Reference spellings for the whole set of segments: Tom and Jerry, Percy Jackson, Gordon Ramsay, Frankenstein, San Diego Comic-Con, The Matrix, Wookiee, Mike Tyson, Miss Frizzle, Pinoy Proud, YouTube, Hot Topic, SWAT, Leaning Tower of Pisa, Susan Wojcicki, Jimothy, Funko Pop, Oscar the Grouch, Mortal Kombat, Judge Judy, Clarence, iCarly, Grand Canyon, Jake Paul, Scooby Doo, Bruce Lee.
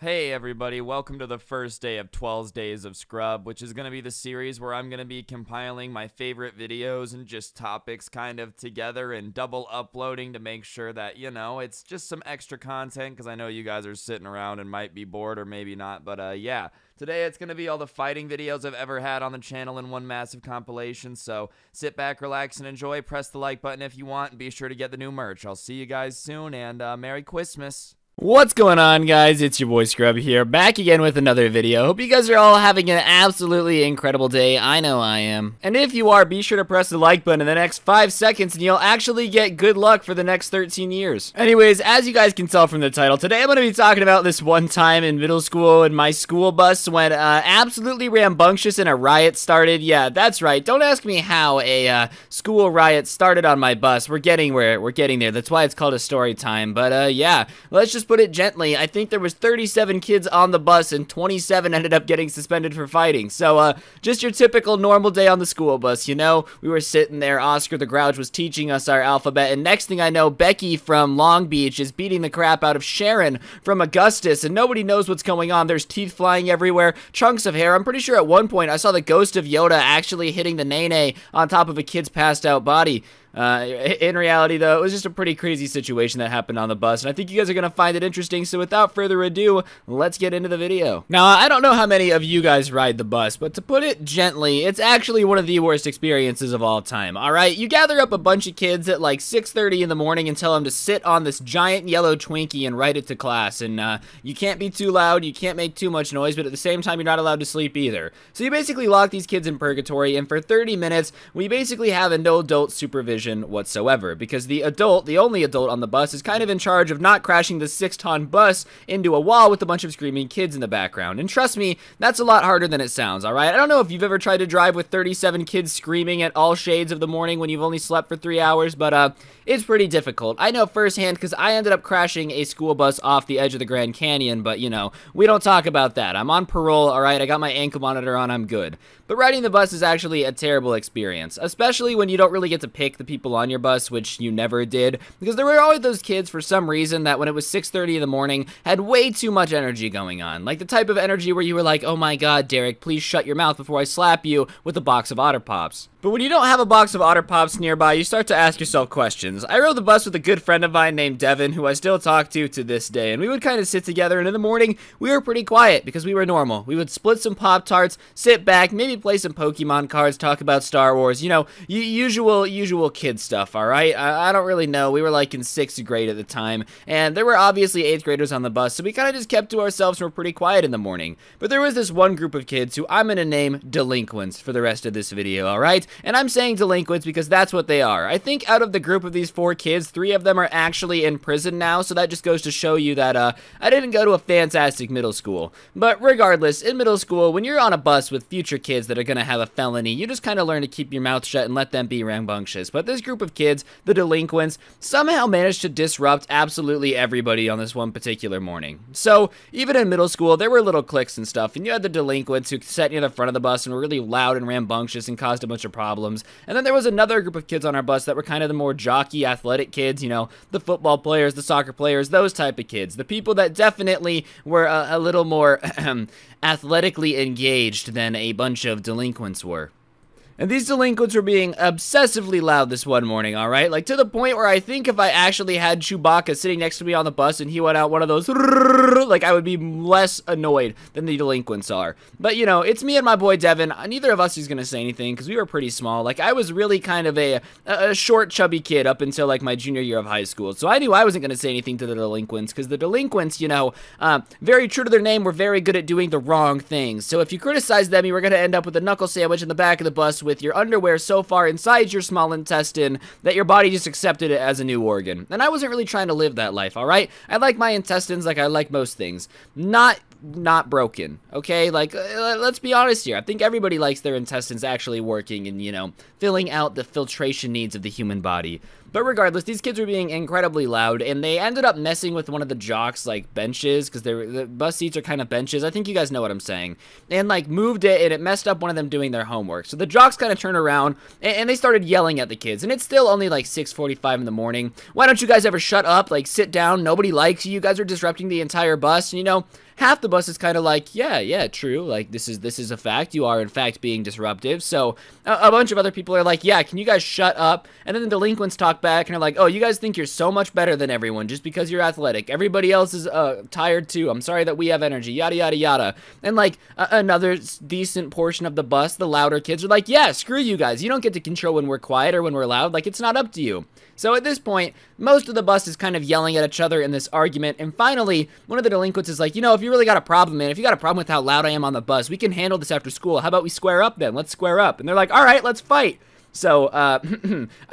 Hey everybody, welcome to the first day of 12 Days of Scrub, which is going to be the series where I'm going to be compiling my favorite videos and just topics kind of together and double uploading to make sure that, you know, it's just some extra content because I know you guys are sitting around and might be bored or maybe not, but yeah. Today it's going to be all the fighting videos I've ever had on the channel in one massive compilation, so sit back, relax, and enjoy. Press the like button if you want, and be sure to get the new merch. I'll see you guys soon, and Merry Christmas. What's going on, guys? It's your boy Scrub here, back again with another video. Hope you guys are all having an absolutely incredible day. I know I am. And if you are, be sure to press the like button in the next 5 seconds and you'll actually get good luck for the next 13 years. Anyways, as you guys can tell from the title, today I'm going to be talking about this one time in middle school and my school bus went absolutely rambunctious and a riot started. Yeah, that's right. Don't ask me how a school riot started on my bus. We're getting there. That's why it's called a story time. But yeah, let's just put it gently, I think there was 37 kids on the bus and 27 ended up getting suspended for fighting. So, just your typical normal day on the school bus, you know? We were sitting there, Oscar the Grouch was teaching us our alphabet, and next thing I know, Becky from Long Beach is beating the crap out of Sharon from Augustus, and nobody knows what's going on. There's teeth flying everywhere, chunks of hair. I'm pretty sure at one point I saw the ghost of Yoda actually hitting the nene on top of a kid's passed out body. In reality, though, it was just a pretty crazy situation that happened on the bus, and I think you guys are going to find it interesting, so without further ado, let's get into the video. Now, I don't know how many of you guys ride the bus, but to put it gently, it's actually one of the worst experiences of all time, alright? You gather up a bunch of kids at like 6:30 in the morning and tell them to sit on this giant yellow Twinkie and ride it to class, and you can't be too loud, you can't make too much noise, but at the same time, you're not allowed to sleep either. So you basically lock these kids in purgatory, and for 30 minutes, we basically have no adult supervision whatsoever, because the adult, the only adult on the bus, is kind of in charge of not crashing the 6-ton bus into a wall with a bunch of screaming kids in the background. And trust me, that's a lot harder than it sounds, alright? I don't know if you've ever tried to drive with 37 kids screaming at all shades of the morning when you've only slept for 3 hours, but it's pretty difficult. I know firsthand because I ended up crashing a school bus off the edge of the Grand Canyon, but you know, we don't talk about that. I'm on parole, alright? I got my ankle monitor on, I'm good. But riding the bus is actually a terrible experience, especially when you don't really get to pick the people on your bus, which you never did, because there were always those kids for some reason that when it was 6:30 in the morning had way too much energy going on, like the type of energy where you were like, oh my god, Derek, please shut your mouth before I slap you with a box of Otter Pops. But when you don't have a box of Otter Pops nearby, you start to ask yourself questions. I rode the bus with a good friend of mine named Devin, who I still talk to this day, and we would kind of sit together, and in the morning, we were pretty quiet, because we were normal. We would split some Pop-Tarts, sit back, maybe play some Pokemon cards, talk about Star Wars, you know, usual kid stuff, alright? I don't really know, we were like in 6th grade at the time, and there were obviously 8th graders on the bus, so we kind of just kept to ourselves and were pretty quiet in the morning. But there was this one group of kids who I'm gonna name delinquents for the rest of this video, alright? And I'm saying delinquents because that's what they are. I think out of the group of these 4 kids, 3 of them are actually in prison now, so that just goes to show you that, I didn't go to a fantastic middle school. But regardless, in middle school, when you're on a bus with future kids that are gonna have a felony, you just kind of learn to keep your mouth shut and let them be rambunctious. But this group of kids, the delinquents, somehow managed to disrupt absolutely everybody on this one particular morning. So, even in middle school, there were little cliques and stuff, and you had the delinquents who sat near the front of the bus and were really loud and rambunctious and caused a bunch of problems. And then there was another group of kids on our bus that were kind of the more jockey, athletic kids, you know, the football players, the soccer players, those type of kids. The people that definitely were a little more athletically engaged than a bunch of delinquents were. And these delinquents were being obsessively loud this one morning, alright? Like, to the point where I think if I actually had Chewbacca sitting next to me on the bus and he went out one of those, like, I would be less annoyed than the delinquents are. But, you know, it's me and my boy Devin. Neither of us is gonna say anything, because we were pretty small. Like, I was really kind of a short, chubby kid up until, like, my junior year of high school. So I knew I wasn't gonna say anything to the delinquents, because the delinquents, you know, very true to their name, were very good at doing the wrong things. So if you criticize them, you were gonna end up with a knuckle sandwich in the back of the bus with your underwear so far inside your small intestine that your body just accepted it as a new organ. And I wasn't really trying to live that life, alright? I like my intestines like I like most things. Not broken, okay? Like, let's be honest here. I think everybody likes their intestines actually working and, you know, filling out the filtration needs of the human body. But regardless, these kids were being incredibly loud, and they ended up messing with one of the jocks, like, benches, because the bus seats are kind of benches. I think you guys know what I'm saying. And, like, moved it, and it messed up one of them doing their homework. So the jocks kind of turned around, and they started yelling at the kids. And it's still only, like, 6:45 in the morning. Why don't you guys ever shut up? Like, sit down. Nobody likes you. You guys are disrupting the entire bus. And, you know, half the bus is kind of like, yeah, true, like this is a fact, you are in fact being disruptive. So a bunch of other people are like, yeah, can you guys shut up? And then the delinquents talk back and are like, oh, you guys think you're so much better than everyone just because you're athletic, everybody else is tired too, I'm sorry that we have energy, yada yada yada. And like another decent portion of the bus, the louder kids are like, yeah, screw you guys, you don't get to control when we're quiet or when we're loud, like it's not up to you. So at this point, most of the bus is kind of yelling at each other in this argument, and finally, one of the delinquents is like, you know, if you really got a problem, man, if you got a problem with how loud I am on the bus, we can handle this after school, how about we square up then, let's square up. And they're like, alright, let's fight. So, I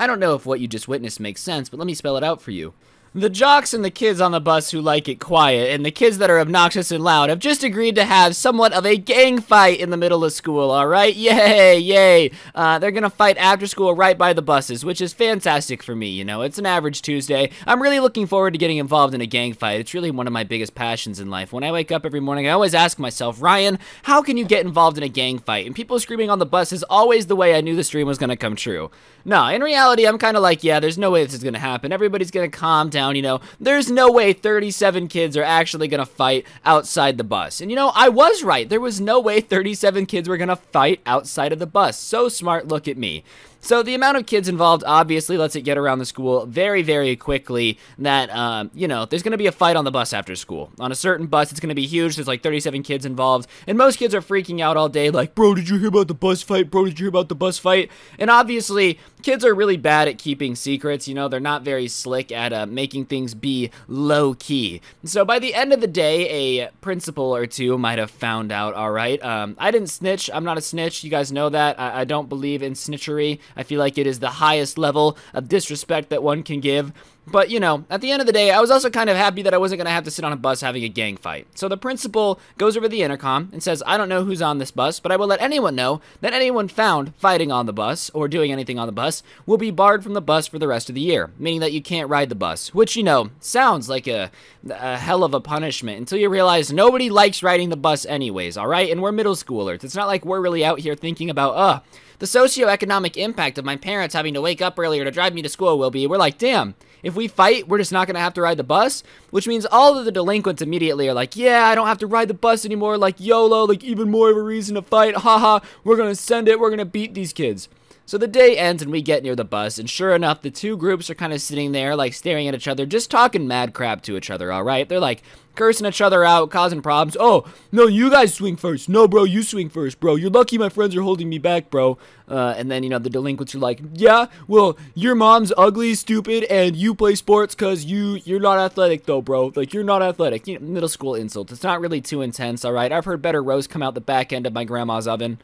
don't know if what you just witnessed makes sense, but let me spell it out for you. The jocks and the kids on the bus who like it quiet and the kids that are obnoxious and loud have just agreed to have somewhat of a gang fight in the middle of school, alright? Yay, yay! They're gonna fight after school right by the buses, which is fantastic for me, you know, it's an average Tuesday. I'm really looking forward to getting involved in a gang fight, it's really one of my biggest passions in life. When I wake up every morning, I always ask myself, Ryan, how can you get involved in a gang fight? And people screaming on the bus is always the way I knew the stream was gonna come true. Nah, in reality, I'm kinda like, yeah, there's no way this is gonna happen, everybody's gonna calm down. You know, there's no way 37 kids are actually gonna fight outside the bus. And you know, I was right. There was no way 37 kids were gonna fight outside of the bus. So smart, look at me. So the amount of kids involved obviously lets it get around the school very, very quickly that, you know, there's going to be a fight on the bus after school. On a certain bus, it's going to be huge. There's like 37 kids involved. And most kids are freaking out all day like, bro, did you hear about the bus fight? Bro, did you hear about the bus fight? And obviously, kids are really bad at keeping secrets. You know, they're not very slick at making things be low-key. So by the end of the day, a principal or two might have found out, all right? I didn't snitch. I'm not a snitch. You guys know that. I don't believe in snitchery. I feel like it is the highest level of disrespect that one can give. But, you know, at the end of the day, I was also kind of happy that I wasn't going to have to sit on a bus having a gang fight. So the principal goes over the intercom and says, I don't know who's on this bus, but I will let anyone know that anyone found fighting on the bus or doing anything on the bus will be barred from the bus for the rest of the year, meaning that you can't ride the bus, which, you know, sounds like a hell of a punishment until you realize nobody likes riding the bus anyways, all right? And we're middle schoolers. It's not like we're really out here thinking about, the socioeconomic impact of my parents having to wake up earlier to drive me to school will be. We're like, damn, if we fight, we're just not going to have to ride the bus, which means all of the delinquents immediately are like, yeah, I don't have to ride the bus anymore, like YOLO, like even more of a reason to fight, haha, we're going to send it, we're going to beat these kids. So the day ends and we get near the bus, and sure enough, the two groups are kind of sitting there, like, staring at each other, just talking mad crap to each other, alright? They're, like, cursing each other out, causing problems. Oh, no, you guys swing first. No, bro, you swing first, bro. You're lucky my friends are holding me back, bro. And then, you know, the delinquents are like, yeah, well, your mom's ugly, stupid, and you play sports because you're not athletic, though, bro. Like, you're not athletic. You know, middle school insults. It's not really too intense, alright? I've heard better roasts come out the back end of my grandma's oven.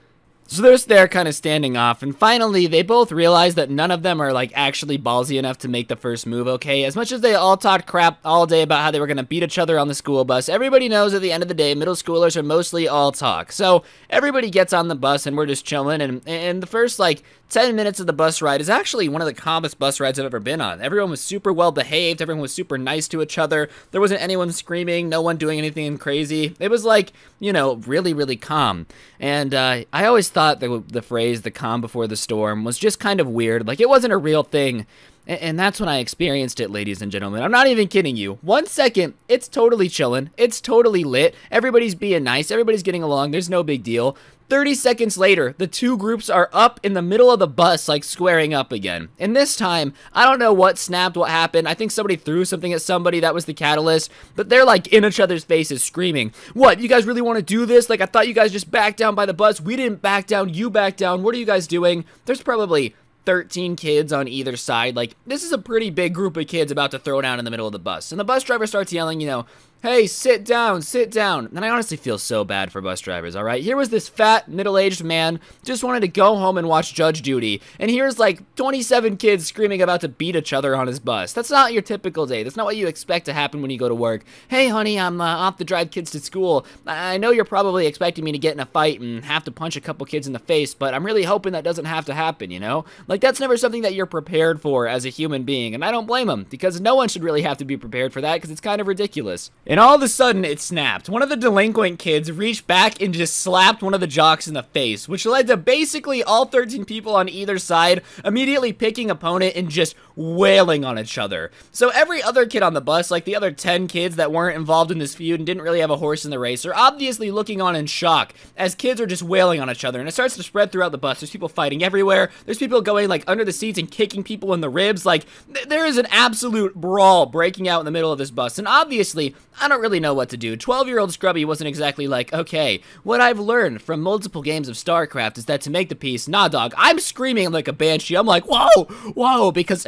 So they're there kind of standing off, and finally they both realize that none of them are like actually ballsy enough to make the first move, okay? As much as they all talked crap all day about how they were going to beat each other on the school bus, everybody knows at the end of the day middle schoolers are mostly all talk. So everybody gets on the bus and we're just chilling, and the first like 10 minutes of the bus ride is actually one of the calmest bus rides I've ever been on. Everyone was super well behaved, everyone was super nice to each other, there wasn't anyone screaming, no one doing anything crazy. It was like, you know, really, really calm. And I always thought the phrase, the calm before the storm, was just kind of weird. Like, it wasn't a real thing. And that's when I experienced it, ladies and gentlemen. I'm not even kidding you. 1 second, it's totally chillin'. It's totally lit. Everybody's being nice. Everybody's getting along. There's no big deal. 30 seconds later, the two groups are up in the middle of the bus, like, squaring up again. And this time, I don't know what snapped, what happened. I think somebody threw something at somebody. That was the catalyst. But they're, like, in each other's faces screaming, what, you guys really want to do this? Like, I thought you guys just backed down by the bus. We didn't back down. You backed down. What are you guys doing? There's probably 13 kids on either side. Like, this is a pretty big group of kids about to throw down in the middle of the bus. And the bus driver starts yelling, you know, hey, sit down, sit down. And I honestly feel so bad for bus drivers, all right? Here was this fat, middle-aged man, just wanted to go home and watch Judge Judy. And here's like 27 kids screaming about to beat each other on his bus. That's not your typical day. That's not what you expect to happen when you go to work. Hey, honey, I'm off to drive kids to school. I know you're probably expecting me to get in a fight and have to punch a couple kids in the face, but I'm really hoping that doesn't have to happen, you know? Like, that's never something that you're prepared for as a human being. And I don't blame him, because no one should really have to be prepared for that, because it's kind of ridiculous. And all of a sudden, it snapped. One of the delinquent kids reached back and just slapped one of the jocks in the face, which led to basically all 13 people on either side immediately picking opponent and just wailing on each other. So every other kid on the bus, like the other 10 kids that weren't involved in this feud and didn't really have a horse in the race, are obviously looking on in shock as kids are just wailing on each other, and it starts to spread throughout the bus. There's people fighting everywhere. There's people going like under the seats and kicking people in the ribs. Like there is an absolute brawl breaking out in the middle of this bus, and obviously I don't really know what to do. 12-year-old Scrubby wasn't exactly like, okay, what I've learned from multiple games of StarCraft is that to make the peace, nah dog, I'm screaming like a banshee. I'm like, whoa, whoa, because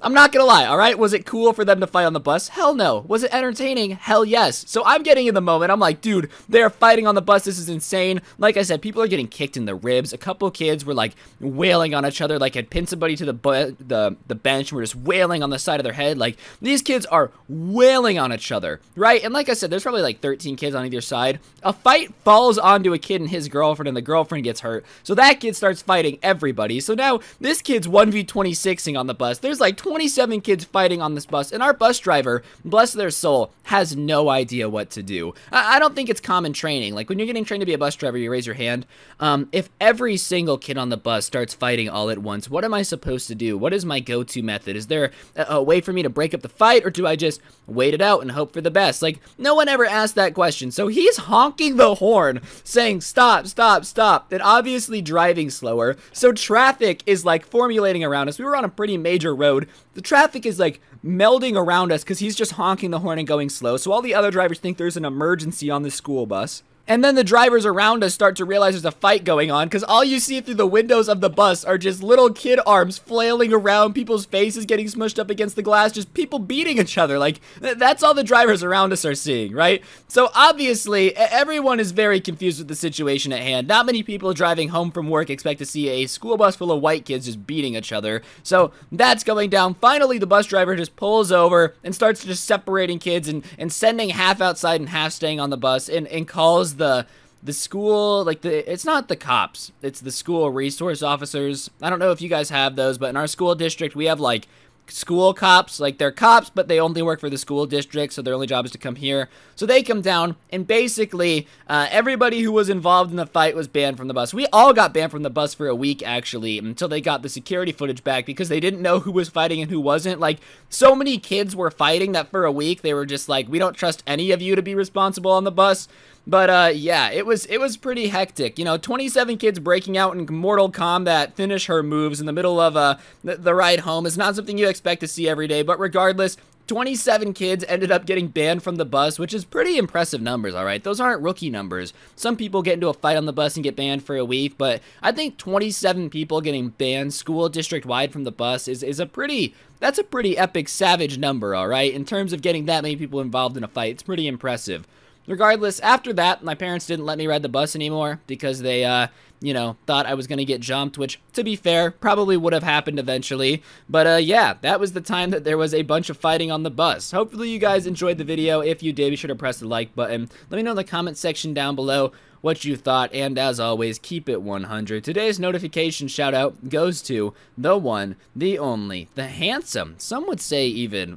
I'm not gonna lie, all right? Was it cool for them to fight on the bus? Hell no. Was it entertaining? Hell yes. So I'm getting in the moment. I'm like, dude, they're fighting on the bus. This is insane. Like I said, people are getting kicked in the ribs. A couple kids were like wailing on each other, like had pinned somebody to the bench and were just wailing on the side of their head. Like these kids are wailing on each other, right? And like I said, there's probably like 13 kids on either side. A fight falls onto a kid and his girlfriend, and the girlfriend gets hurt. So that kid starts fighting everybody. So now this kid's 1v26ing on the bus. There's like 27 kids fighting on this bus, and our bus driver, bless their soul, has no idea what to do. I don't think it's common training. Like when you're getting trained to be a bus driver, you raise your hand. If every single kid on the bus starts fighting all at once, what am I supposed to do? What is my go-to method? Is there a way for me to break up the fight, or do I just wait it out and hope for the best? Like no one ever asked that question. So he's honking the horn saying, stop, stop, stop, and obviously driving slower. So traffic is like formulating around us. We were on a pretty major road. The traffic is like melding around us because he's just honking the horn and going slow. So all the other drivers think there's an emergency on the school bus. And then the drivers around us start to realize there's a fight going on, because all you see through the windows of the bus are just little kid arms flailing around, people's faces getting smushed up against the glass, just people beating each other. Like, that's all the drivers around us are seeing, right? So obviously, everyone is very confused with the situation at hand. Not many people driving home from work expect to see a school bus full of white kids just beating each other. So that's going down. Finally, the bus driver just pulls over and starts just separating kids and sending half outside and half staying on the bus, and calls the school, like it's not the cops, it's the school resource officers. I don't know if you guys have those, but in our school district, we have like school cops. Like they're cops, but they only work for the school district, so their only job is to come here. So they come down, and basically everybody who was involved in the fight was banned from the bus. We all got banned from the bus for a week, actually, until they got the security footage back, because they didn't know who was fighting and who wasn't. Like so many kids were fighting that for a week they were just like, we don't trust any of you to be responsible on the bus. But yeah, it was pretty hectic. You know, 27 kids breaking out in Mortal Kombat finish her moves in the middle of the ride home is not something you expect to see every day. But regardless, 27 kids ended up getting banned from the bus, which is pretty impressive numbers, all right? Those aren't rookie numbers. Some people get into a fight on the bus and get banned for a week, but I think 27 people getting banned school district-wide from the bus is a pretty... That's a pretty epic, savage number, all right? In terms of getting that many people involved in a fight, it's pretty impressive. Regardless, after that, my parents didn't let me ride the bus anymore because they, you know, thought I was going to get jumped, which, to be fair, probably would have happened eventually. But, yeah, that was the time that there was a bunch of fighting on the bus. Hopefully you guys enjoyed the video. If you did, be sure to press the like button. Let me know in the comment section down below what you thought, and as always, keep it 100. Today's notification shout-out goes to the one, the only, the handsome, some would say even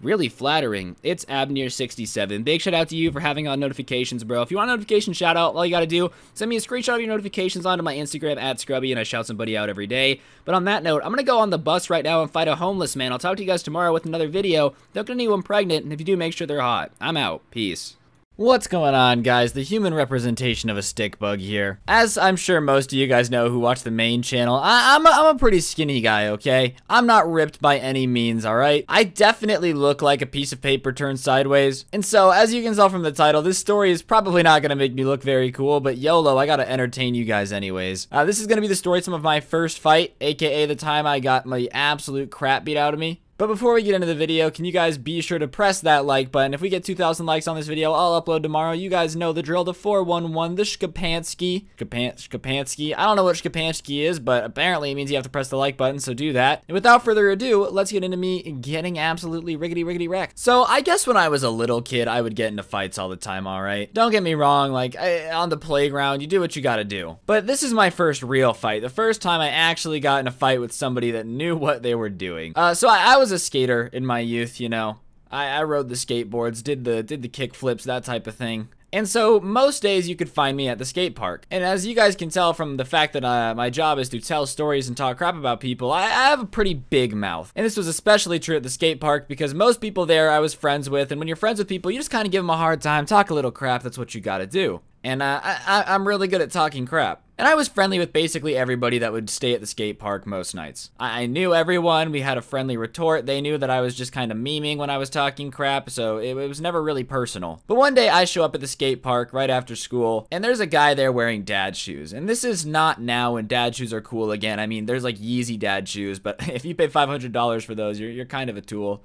really flattering, it's Abner67. Big shout-out to you for having on notifications, bro. If you want a notification shout-out, all you gotta do, send me a screenshot of your notifications onto my Instagram, @Scrubby, and I shout somebody out every day. But on that note, I'm gonna go on the bus right now and fight a homeless man. I'll talk to you guys tomorrow with another video. Don't get anyone pregnant, and if you do, make sure they're hot. I'm out. Peace. What's going on, guys? The human representation of a stick bug here. As I'm sure most of you guys know who watch the main channel, I'm a pretty skinny guy, okay? I'm not ripped by any means, alright? I definitely look like a piece of paper turned sideways. And so, as you can tell from the title, this story is probably not gonna make me look very cool, but YOLO, I gotta entertain you guys anyways. This is gonna be the story of some of my first fight, aka the time I got my absolute crap beat out of me. But before we get into the video, can you guys be sure to press that like button? If we get 2,000 likes on this video, I'll upload tomorrow. You guys know the drill, the 411, the Shkapansky. Shkapansky. I don't know what Shkapansky is, but apparently it means you have to press the like button, so do that. And without further ado, let's get into me getting absolutely riggedy wrecked. So I guess when I was a little kid, I would get into fights all the time, alright? Don't get me wrong, like, on the playground, you do what you gotta do. But this is my first real fight. The first time I actually got in a fight with somebody that knew what they were doing. So I was a skater in my youth, you know. I rode the skateboards, did the kick flips, that type of thing. And so most days you could find me at the skate park. And as you guys can tell from the fact that my job is to tell stories and talk crap about people, I have a pretty big mouth. And this was especially true at the skate park because most people there I was friends with, and when you're friends with people, you just kind of give them a hard time, talk a little crap, that's what you gotta do. And I'm really good at talking crap. And I was friendly with basically everybody that would stay at the skate park most nights. I knew everyone, we had a friendly retort, they knew that I was just kind of memeing when I was talking crap, so it was never really personal. But one day I show up at the skate park right after school, and there's a guy there wearing dad shoes. And this is not now when dad shoes are cool again, I mean there's like Yeezy dad shoes, but if you pay $500 for those, you're kind of a tool.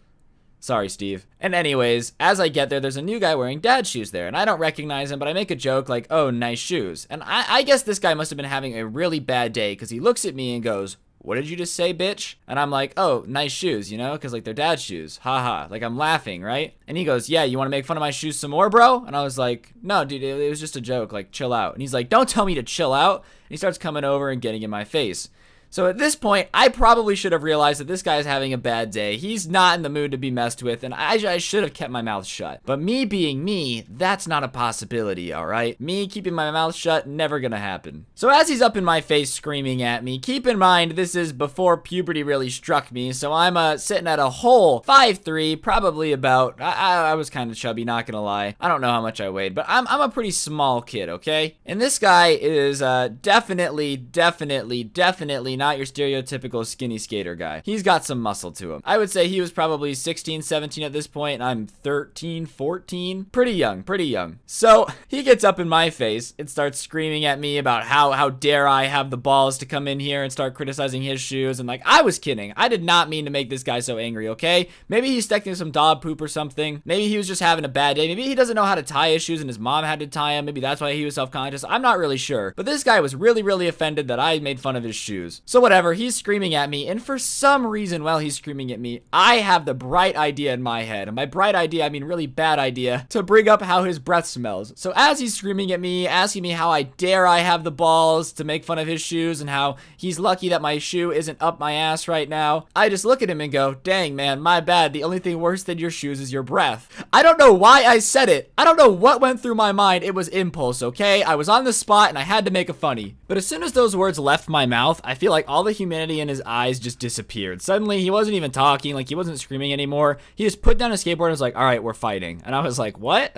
Sorry, Steve. And anyways, as I get there, there's a new guy wearing dad shoes there, and I don't recognize him, but I make a joke like, oh, nice shoes. And I guess this guy must have been having a really bad day, because he looks at me and goes, what did you just say, bitch? And I'm like, oh, nice shoes, you know, because like they're dad shoes, haha, like I'm laughing, right? And he goes, yeah, you want to make fun of my shoes some more, bro? And I was like, no, dude, it was just a joke, like chill out. And he's like, don't tell me to chill out. And he starts coming over and getting in my face. So at this point, I probably should have realized that this guy is having a bad day. He's not in the mood to be messed with, and I should have kept my mouth shut. But me being me, that's not a possibility, alright? Me keeping my mouth shut, never gonna happen. So as he's up in my face screaming at me, keep in mind this is before puberty really struck me, so I'm sitting at a whole 5'3", probably about, I was kind of chubby, not gonna lie. I don't know how much I weighed, but I'm a pretty small kid, okay? And this guy is definitely not your stereotypical skinny skater guy. He's got some muscle to him. I would say he was probably 16, 17 at this point, and I'm 13, 14. Pretty young, pretty young. So he gets up in my face and starts screaming at me about how dare I have the balls to come in here and start criticizing his shoes, and like, I was kidding. I did not mean to make this guy so angry, okay? Maybe he's stuck in some dog poop or something. Maybe he was just having a bad day. Maybe he doesn't know how to tie his shoes and his mom had to tie him. Maybe that's why he was self-conscious. I'm not really sure. But this guy was really, really offended that I made fun of his shoes. So whatever, he's screaming at me, and for some reason while he's screaming at me, I have the bright idea in my head, and by bright idea I mean really bad idea, to bring up how his breath smells. So as he's screaming at me, asking me how I dare I have the balls to make fun of his shoes and how he's lucky that my shoe isn't up my ass right now, I just look at him and go, dang man, my bad, the only thing worse than your shoes is your breath. I don't know why I said it, I don't know what went through my mind, it was impulse, okay? I was on the spot and I had to make a funny. But as soon as those words left my mouth, I feel like all the humanity in his eyes just disappeared. Suddenly he wasn't even talking, like he wasn't screaming anymore. He just put down his skateboard and was like, all right, we're fighting. And I was like, what?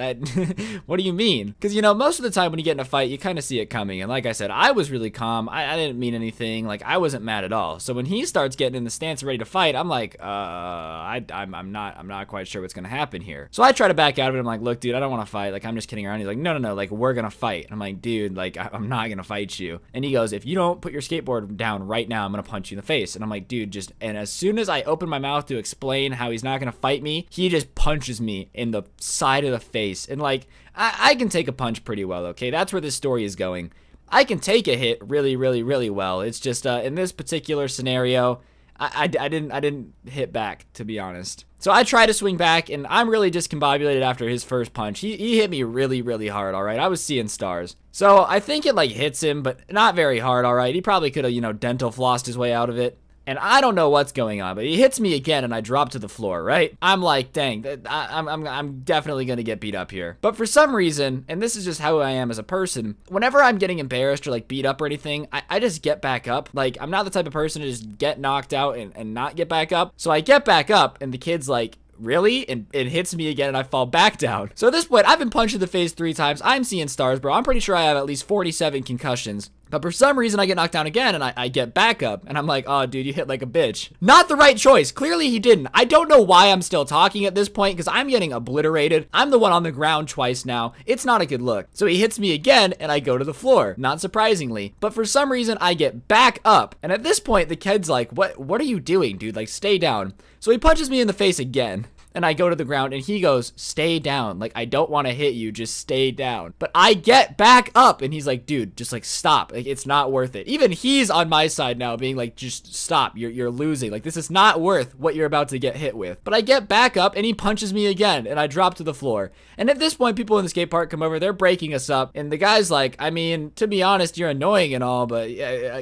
What do you mean? Because you know, most of the time when you get in a fight, you kind of see it coming. And like I said, I was really calm. I didn't mean anything. Like I wasn't mad at all. So when he starts getting in the stance ready to fight, I'm like, I'm not quite sure what's gonna happen here. So I try to back out of it. I'm like, look, dude, I don't want to fight. Like I'm just kidding around. He's like, no, like we're gonna fight. And I'm like, dude, like I'm not gonna fight you. And he goes, if you don't put your skateboard down right now, I'm gonna punch you in the face. And I'm like, dude, just, and as soon as I open my mouth to explain how he's not gonna fight me, he just punches me in the side of the face. And like, I can take a punch pretty well, okay? That's where this story is going. I can take a hit really, really, really well. It's just, in this particular scenario, I didn't hit back, to be honest. So I try to swing back, and I'm really discombobulated after his first punch. He hit me really, really hard, all right? I was seeing stars. So I think it, like, hits him, but not very hard, all right? He probably could have, you know, dental flossed his way out of it. And I don't know what's going on, but he hits me again and I drop to the floor, right? I'm like, dang, I'm definitely gonna get beat up here. But for some reason, and this is just how I am as a person, whenever I'm getting embarrassed or like beat up or anything, I just get back up. Like, I'm not the type of person to just get knocked out and not get back up. So I get back up and the kid's like, really? And it hits me again and I fall back down. So at this point, I've been punched in the face 3 times. I'm seeing stars, bro. I'm pretty sure I have at least 47 concussions. But for some reason, I get knocked down again, and I get back up, and I'm like, oh, dude, you hit like a bitch. Not the right choice. Clearly, he didn't. I don't know why I'm still talking at this point, because I'm getting obliterated. I'm the one on the ground twice now. It's not a good look. So he hits me again, and I go to the floor, not surprisingly. But for some reason, I get back up, and at this point, the kid's like, what are you doing, dude? Like, stay down. So he punches me in the face again. And I go to the ground and he goes, stay down. Like, I don't want to hit you, just stay down. But I get back up and he's like, dude, just like stop. Like, it's not worth it. Even he's on my side now being like, just stop. You're losing. Like, this is not worth what you're about to get hit with. But I get back up and he punches me again and I drop to the floor. And at this point, people in the skate park come over, they're breaking us up. And the guy's like, I mean, to be honest, you're annoying and all, but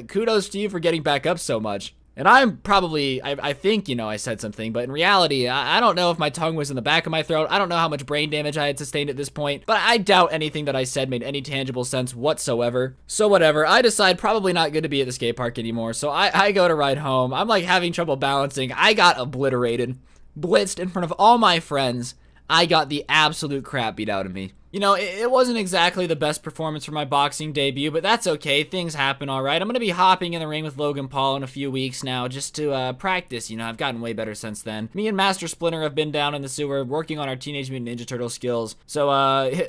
kudos to you for getting back up so much. And I'm probably, I think, you know, I said something, but in reality, I don't know if my tongue was in the back of my throat. I don't know how much brain damage I had sustained at this point, but I doubt anything that I said made any tangible sense whatsoever. So whatever, I decide probably not good to be at the skate park anymore, so I go to ride home. I'm like having trouble balancing. I got obliterated, blitzed in front of all my friends. I got the absolute crap beat out of me. You know, it wasn't exactly the best performance for my boxing debut, but that's okay. Things happen, all right. I'm going to be hopping in the ring with Logan Paul in a few weeks now just to practice. You know, I've gotten way better since then. Me and Master Splinter have been down in the sewer working on our Teenage Mutant Ninja Turtle skills. So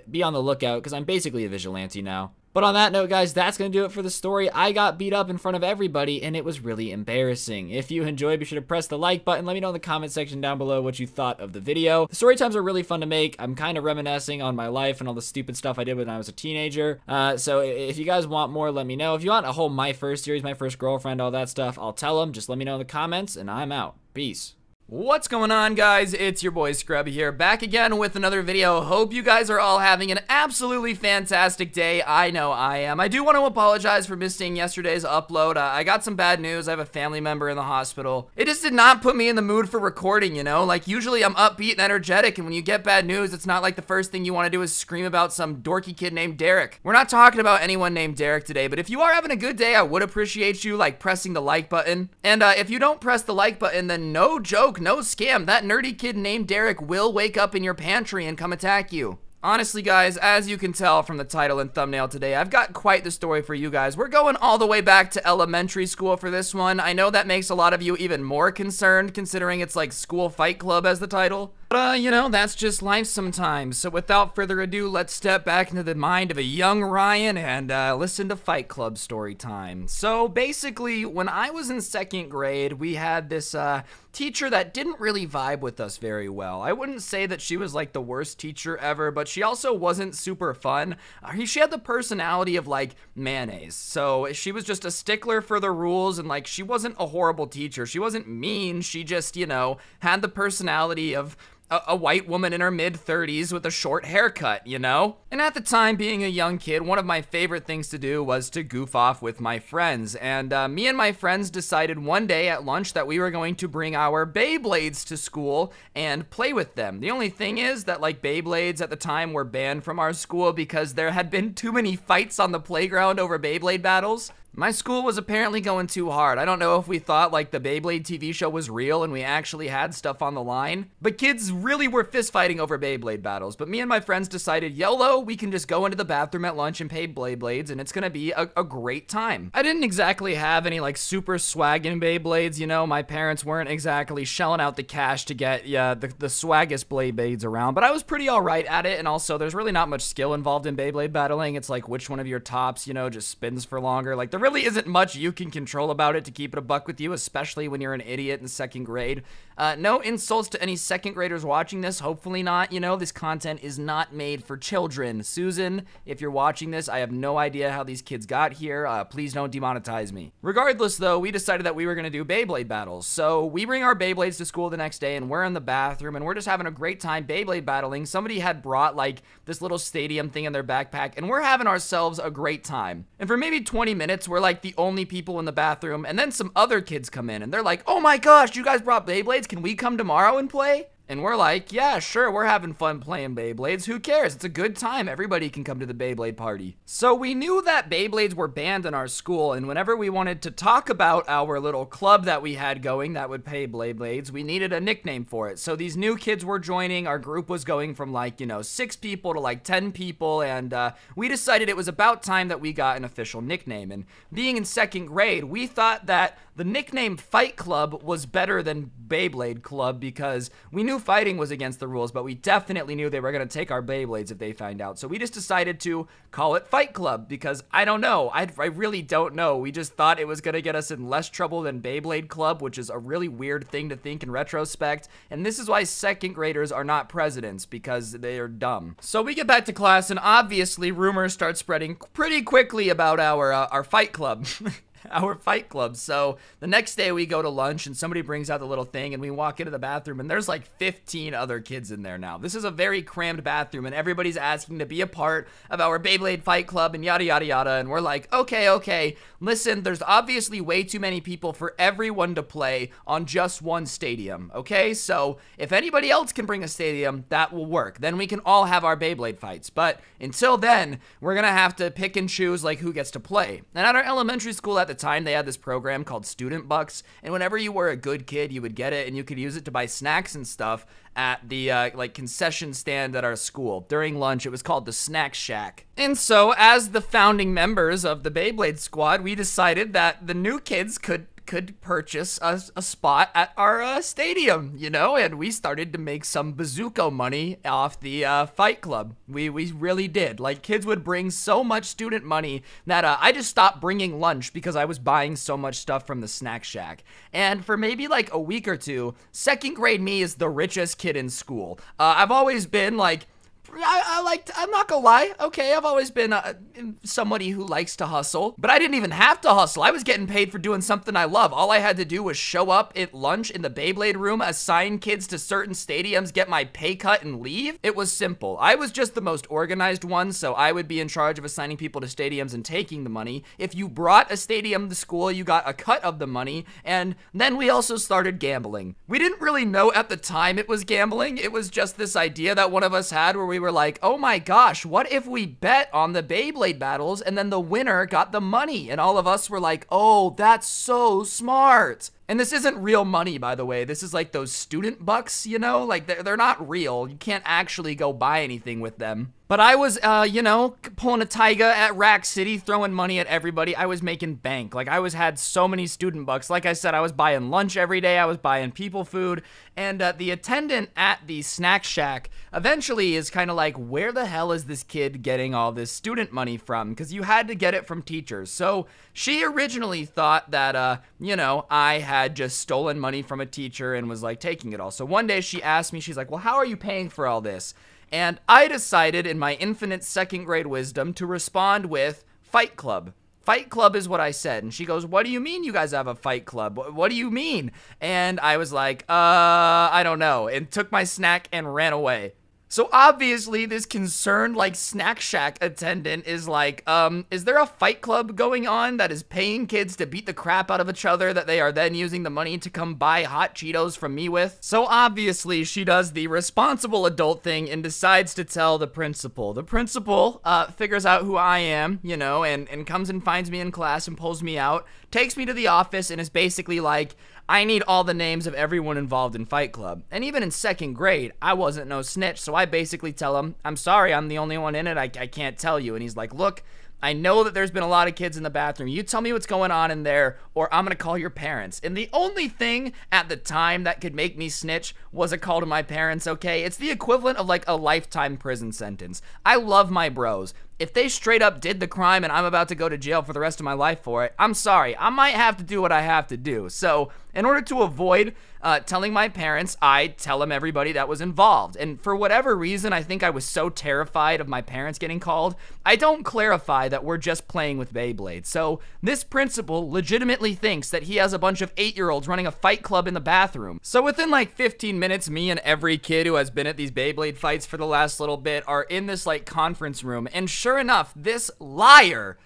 be on the lookout because I'm basically a vigilante now. But on that note, guys, that's going to do it for the story. I got beat up in front of everybody, and it was really embarrassing. If you enjoyed, be sure to press the like button. Let me know in the comment section down below what you thought of the video. The story times are really fun to make. I'm kind of reminiscing on my life and all the stupid stuff I did when I was a teenager. So if you guys want more, let me know. If you want a whole My First series, My First Girlfriend, all that stuff, I'll tell them. Just let me know in the comments, and I'm out. Peace. What's going on, guys? It's your boy Scrubby here, back again with another video. Hope you guys are all having an absolutely fantastic day. I know I am. I do want to apologize for missing yesterday's upload. I got some bad news. I have a family member in the hospital. It just did not put me in the mood for recording, you know? Like, usually I'm upbeat and energetic, and when you get bad news, it's not like the first thing you want to do is scream about some dorky kid named Derek. We're not talking about anyone named Derek today, but if you are having a good day, I would appreciate you, like, pressing the like button. And if you don't press the like button, then no joke, no scam, that nerdy kid named Derek will wake up in your pantry and come attack you. Honestly, guys, as you can tell from the title and thumbnail today, I've got quite the story for you guys. We're going all the way back to elementary school for this one. I know that makes a lot of you even more concerned, considering it's like School Fight Club as the title. But, you know, that's just life sometimes. So without further ado, let's step back into the mind of a young Ryan and listen to Fight Club story time. So basically, when I was in second grade, we had this teacher that didn't really vibe with us very well. I wouldn't say that she was like the worst teacher ever, but she also wasn't super fun. She had the personality of like mayonnaise. So she was just a stickler for the rules, and like she wasn't a horrible teacher. She wasn't mean. She just, you know, had the personality of a white woman in her mid-30s with a short haircut, you know? And at the time, being a young kid, one of my favorite things to do was to goof off with my friends. And me and my friends decided one day at lunch that we were going to bring our Beyblades to school and play with them. The only thing is that, like, Beyblades at the time were banned from our school because there had been too many fights on the playground over Beyblade battles. My school was apparently going too hard. I don't know if we thought like the Beyblade TV show was real and we actually had stuff on the line, but kids really were fistfighting over Beyblade battles. But me and my friends decided, YOLO, we can just go into the bathroom at lunch and play Beyblades and it's gonna be a great time. I didn't exactly have any like super swaggin' Beyblades, you know, my parents weren't exactly shelling out the cash to get the swaggest Beyblades around, but I was pretty alright at it, and also there's really not much skill involved in Beyblade battling. It's like which one of your tops, you know, just spins for longer. Like, there really isn't much you can control about it, to keep it a buck with you, especially when you're an idiot in second grade. No insults to any second graders watching this, hopefully not. You know, this content is not made for children. Susan, if you're watching this, I have no idea how these kids got here. Please don't demonetize me. Regardless though, we decided that we were gonna do Beyblade battles. So we bring our Beyblades to school the next day and we're in the bathroom and we're just having a great time Beyblade battling. Somebody had brought like this little stadium thing in their backpack and we're having ourselves a great time. And for maybe 20 minutes, we're like the only people in the bathroom, and then some other kids come in and they're like, oh my gosh, you guys brought Beyblades, can we come tomorrow and play? And we're like, yeah, sure, we're having fun playing Beyblades. Who cares? It's a good time. Everybody can come to the Beyblade party. So we knew that Beyblades were banned in our school, and whenever we wanted to talk about our little club that we had going that would pay Beyblades, we needed a nickname for it. So these new kids were joining. Our group was going from like, you know, 6 people to like 10 people, and we decided it was about time that we got an official nickname. And being in second grade, we thought that the nickname Fight Club was better than Beyblade Club because we knew fighting was against the rules, but we definitely knew they were going to take our Beyblades if they find out. So we just decided to call it Fight Club because I don't know. I really don't know. We just thought it was going to get us in less trouble than Beyblade Club, which is a really weird thing to think in retrospect. And this is why second graders are not presidents, because they are dumb. So we get back to class and obviously rumors start spreading pretty quickly about our Fight Club. our Fight Club. So the next day we go to lunch and somebody brings out the little thing and we walk into the bathroom and there's like 15 other kids in there now. This is a very crammed bathroom and everybody's asking to be a part of our Beyblade Fight Club and yada, yada, yada. And we're like, okay, okay, listen, there's obviously way too many people for everyone to play on just one stadium, okay? So if anybody else can bring a stadium, that will work. Then we can all have our Beyblade fights. But until then, we're gonna have to pick and choose like who gets to play. And at our elementary school at the time, they had this program called Student Bucks, and whenever you were a good kid, you would get it and you could use it to buy snacks and stuff at the like concession stand at our school. During lunch, it was called the Snack Shack. And so as the founding members of the Beyblade squad, we decided that the new kids could purchase a spot at our stadium, you know, and we started to make some bazooka money off the Fight Club. We really did. Like, kids would bring so much student money that I just stopped bringing lunch because I was buying so much stuff from the Snack Shack. And for maybe like a week or two, second grade me is the richest kid in school. I've always been like, I'm not gonna lie, okay, I've always been somebody who likes to hustle, but I didn't even have to hustle. I was getting paid for doing something I love. All I had to do was show up at lunch in the Beyblade room, assign kids to certain stadiums, get my pay cut, and leave. It was simple. I was just the most organized one, so I would be in charge of assigning people to stadiums and taking the money. If you brought a stadium to school, you got a cut of the money, and then we also started gambling. We didn't really know at the time it was gambling. It was just this idea that one of us had where we were like, oh my gosh, what if we bet on the Beyblade battles and then the winner got the money? And all of us were like, oh, that's so smart. And this isn't real money, by the way. This is like those student bucks, you know? Like, they're not real. You can't actually go buy anything with them. But I was, you know, pulling a taiga at Rack City, throwing money at everybody. I was making bank. Like, I had so many student bucks. Like I said, I was buying lunch every day. I was buying people food. And the attendant at the Snack Shack eventually is kind of like, where the hell is this kid getting all this student money from? Because you had to get it from teachers. So she originally thought that, you know, I had just stolen money from a teacher and was like taking it all. So one day she asked me, she's like, well, how are you paying for all this? And I decided in my infinite second grade wisdom to respond with Fight Club. Fight Club is what I said. And she goes, what do you mean you guys have a Fight Club? What do you mean? And I was like, I don't know. And took my snack and ran away. So obviously this concerned like Snack Shack attendant is like, is there a Fight Club going on that is paying kids to beat the crap out of each other that they are then using the money to come buy hot Cheetos from me with? So obviously she does the responsible adult thing and decides to tell the principal. The principal figures out who I am, you know, and comes and finds me in class and pulls me out, takes me to the office and is basically like, I need all the names of everyone involved in Fight Club. And even in second grade, I wasn't no snitch, so I basically tell him, I'm sorry, I'm the only one in it, I can't tell you. And he's like, look, I know that there's been a lot of kids in the bathroom. You tell me what's going on in there, or I'm gonna call your parents. And the only thing at the time that could make me snitch was a call to my parents, okay? It's the equivalent of like a lifetime prison sentence. I love my bros. If they straight up did the crime and I'm about to go to jail for the rest of my life for it, I'm sorry, I might have to do what I have to do. So in order to avoid telling my parents, I tell them everybody that was involved. And for whatever reason, I think I was so terrified of my parents getting called, I don't clarify that we're just playing with Beyblades. So this principal legitimately thinks that he has a bunch of 8-year-olds running a fight club in the bathroom. So within like 15 minutes, me and every kid who has been at these Beyblade fights for the last little bit are in this like conference room, and sure enough, this liar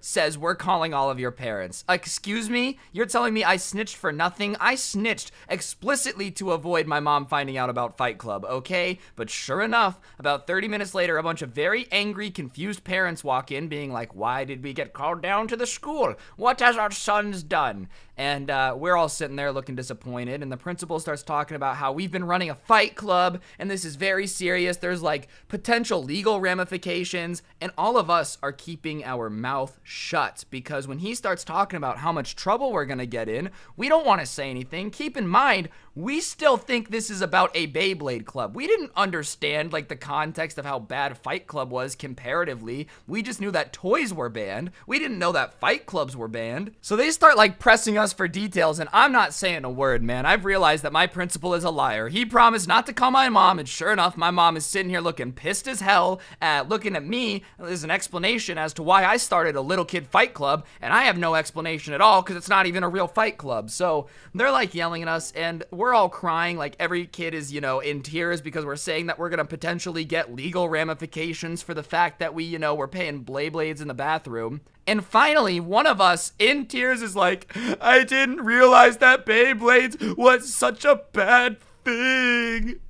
says, we're calling all of your parents. Excuse me? You're telling me I snitched for nothing? I snitched explicitly to avoid my mom finding out about Fight Club, okay? But sure enough, about 30 minutes later, a bunch of very angry, confused parents walk in being like, why did we get called down to the school? What has our sons done? And we're all sitting there looking disappointed, and the principal starts talking about how we've been running a fight club, and this is very serious, there's like potential legal ramifications, and all of us are keeping our mouth shut, because when he starts talking about how much trouble we're gonna get in, we don't wanna say anything. Keep in mind, we still think this is about a Beyblade club. We didn't understand like the context of how bad Fight Club was comparatively, we just knew that toys were banned, we didn't know that fight clubs were banned. So they start like pressing us for details, and I'm not saying a word, man. I've realized that my principal is a liar. He promised not to call my mom, and sure enough, my mom is sitting here looking pissed as hell, looking at me as an explanation as to why why I started a little kid fight club, and I have no explanation at all because it's not even a real fight club. So they're like yelling at us, and we're all crying. Like every kid is, you know, in tears because we're saying that we're going to potentially get legal ramifications for the fact that we, you know, we're paying Beyblades in the bathroom. And finally, one of us in tears is like, I didn't realize that Beyblades was such a bad thing.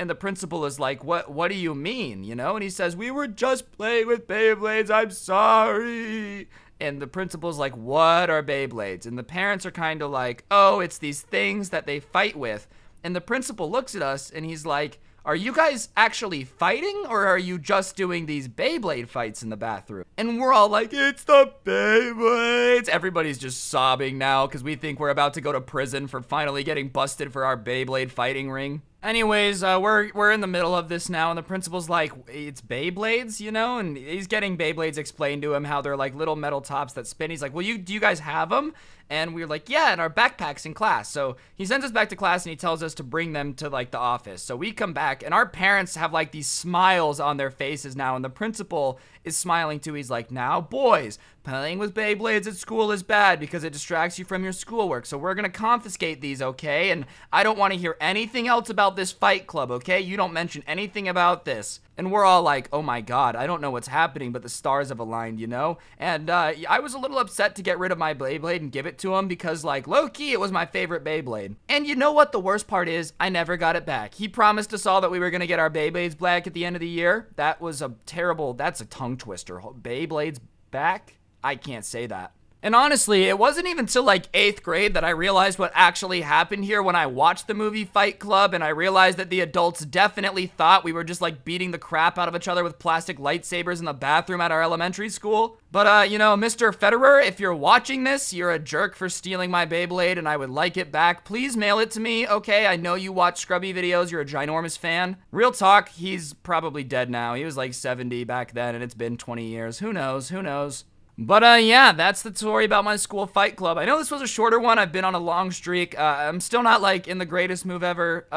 And the principal is like, what do you mean, you know? And he says, we were just playing with Beyblades, I'm sorry. And the principal's like, what are Beyblades? And the parents are kind of like, oh, it's these things that they fight with. And the principal looks at us and he's like, are you guys actually fighting, or are you just doing these Beyblade fights in the bathroom? And we're all like, it's the Beyblades. Everybody's just sobbing now because we think we're about to go to prison for finally getting busted for our Beyblade fighting ring. Anyways, we're in the middle of this now, and the principal's like, it's Beyblades, you know? And he's getting Beyblades explained to him, how they're like little metal tops that spin. He's like, well, do you guys have them? And we're like, yeah, in our backpacks in class. So he sends us back to class, and he tells us to bring them to like the office. So we come back, and our parents have like these smiles on their faces now, and the principal is smiling too. He's like, now boys, playing with Beyblades at school is bad because it distracts you from your schoolwork. So we're gonna confiscate these, okay? And I don't wanna hear anything else about this fight club, okay? You don't mention anything about this. And we're all like, oh my god, I don't know what's happening, but the stars have aligned, you know? And I was a little upset to get rid of my Beyblade and give it to him because, like, low-key, it was my favorite Beyblade. And you know what the worst part is? I never got it back. He promised us all that we were gonna get our Beyblades back at the end of the year. That was a terrible, that's a tongue twister. Beyblades back? I can't say that. And honestly, it wasn't even till like 8th grade that I realized what actually happened here when I watched the movie Fight Club, and I realized that the adults definitely thought we were just like beating the crap out of each other with plastic lightsabers in the bathroom at our elementary school. But you know, Mr. Federer, if you're watching this, you're a jerk for stealing my Beyblade, and I would like it back. Please mail it to me, okay? I know you watch Scrubby videos, you're a ginormous fan. Real talk, he's probably dead now. He was like 70 back then, and it's been 20 years. Who knows? Who knows? But yeah, that's the story about my school fight club. I know this was a shorter one. I've been on a long streak. I'm still not like in the greatest mood ever,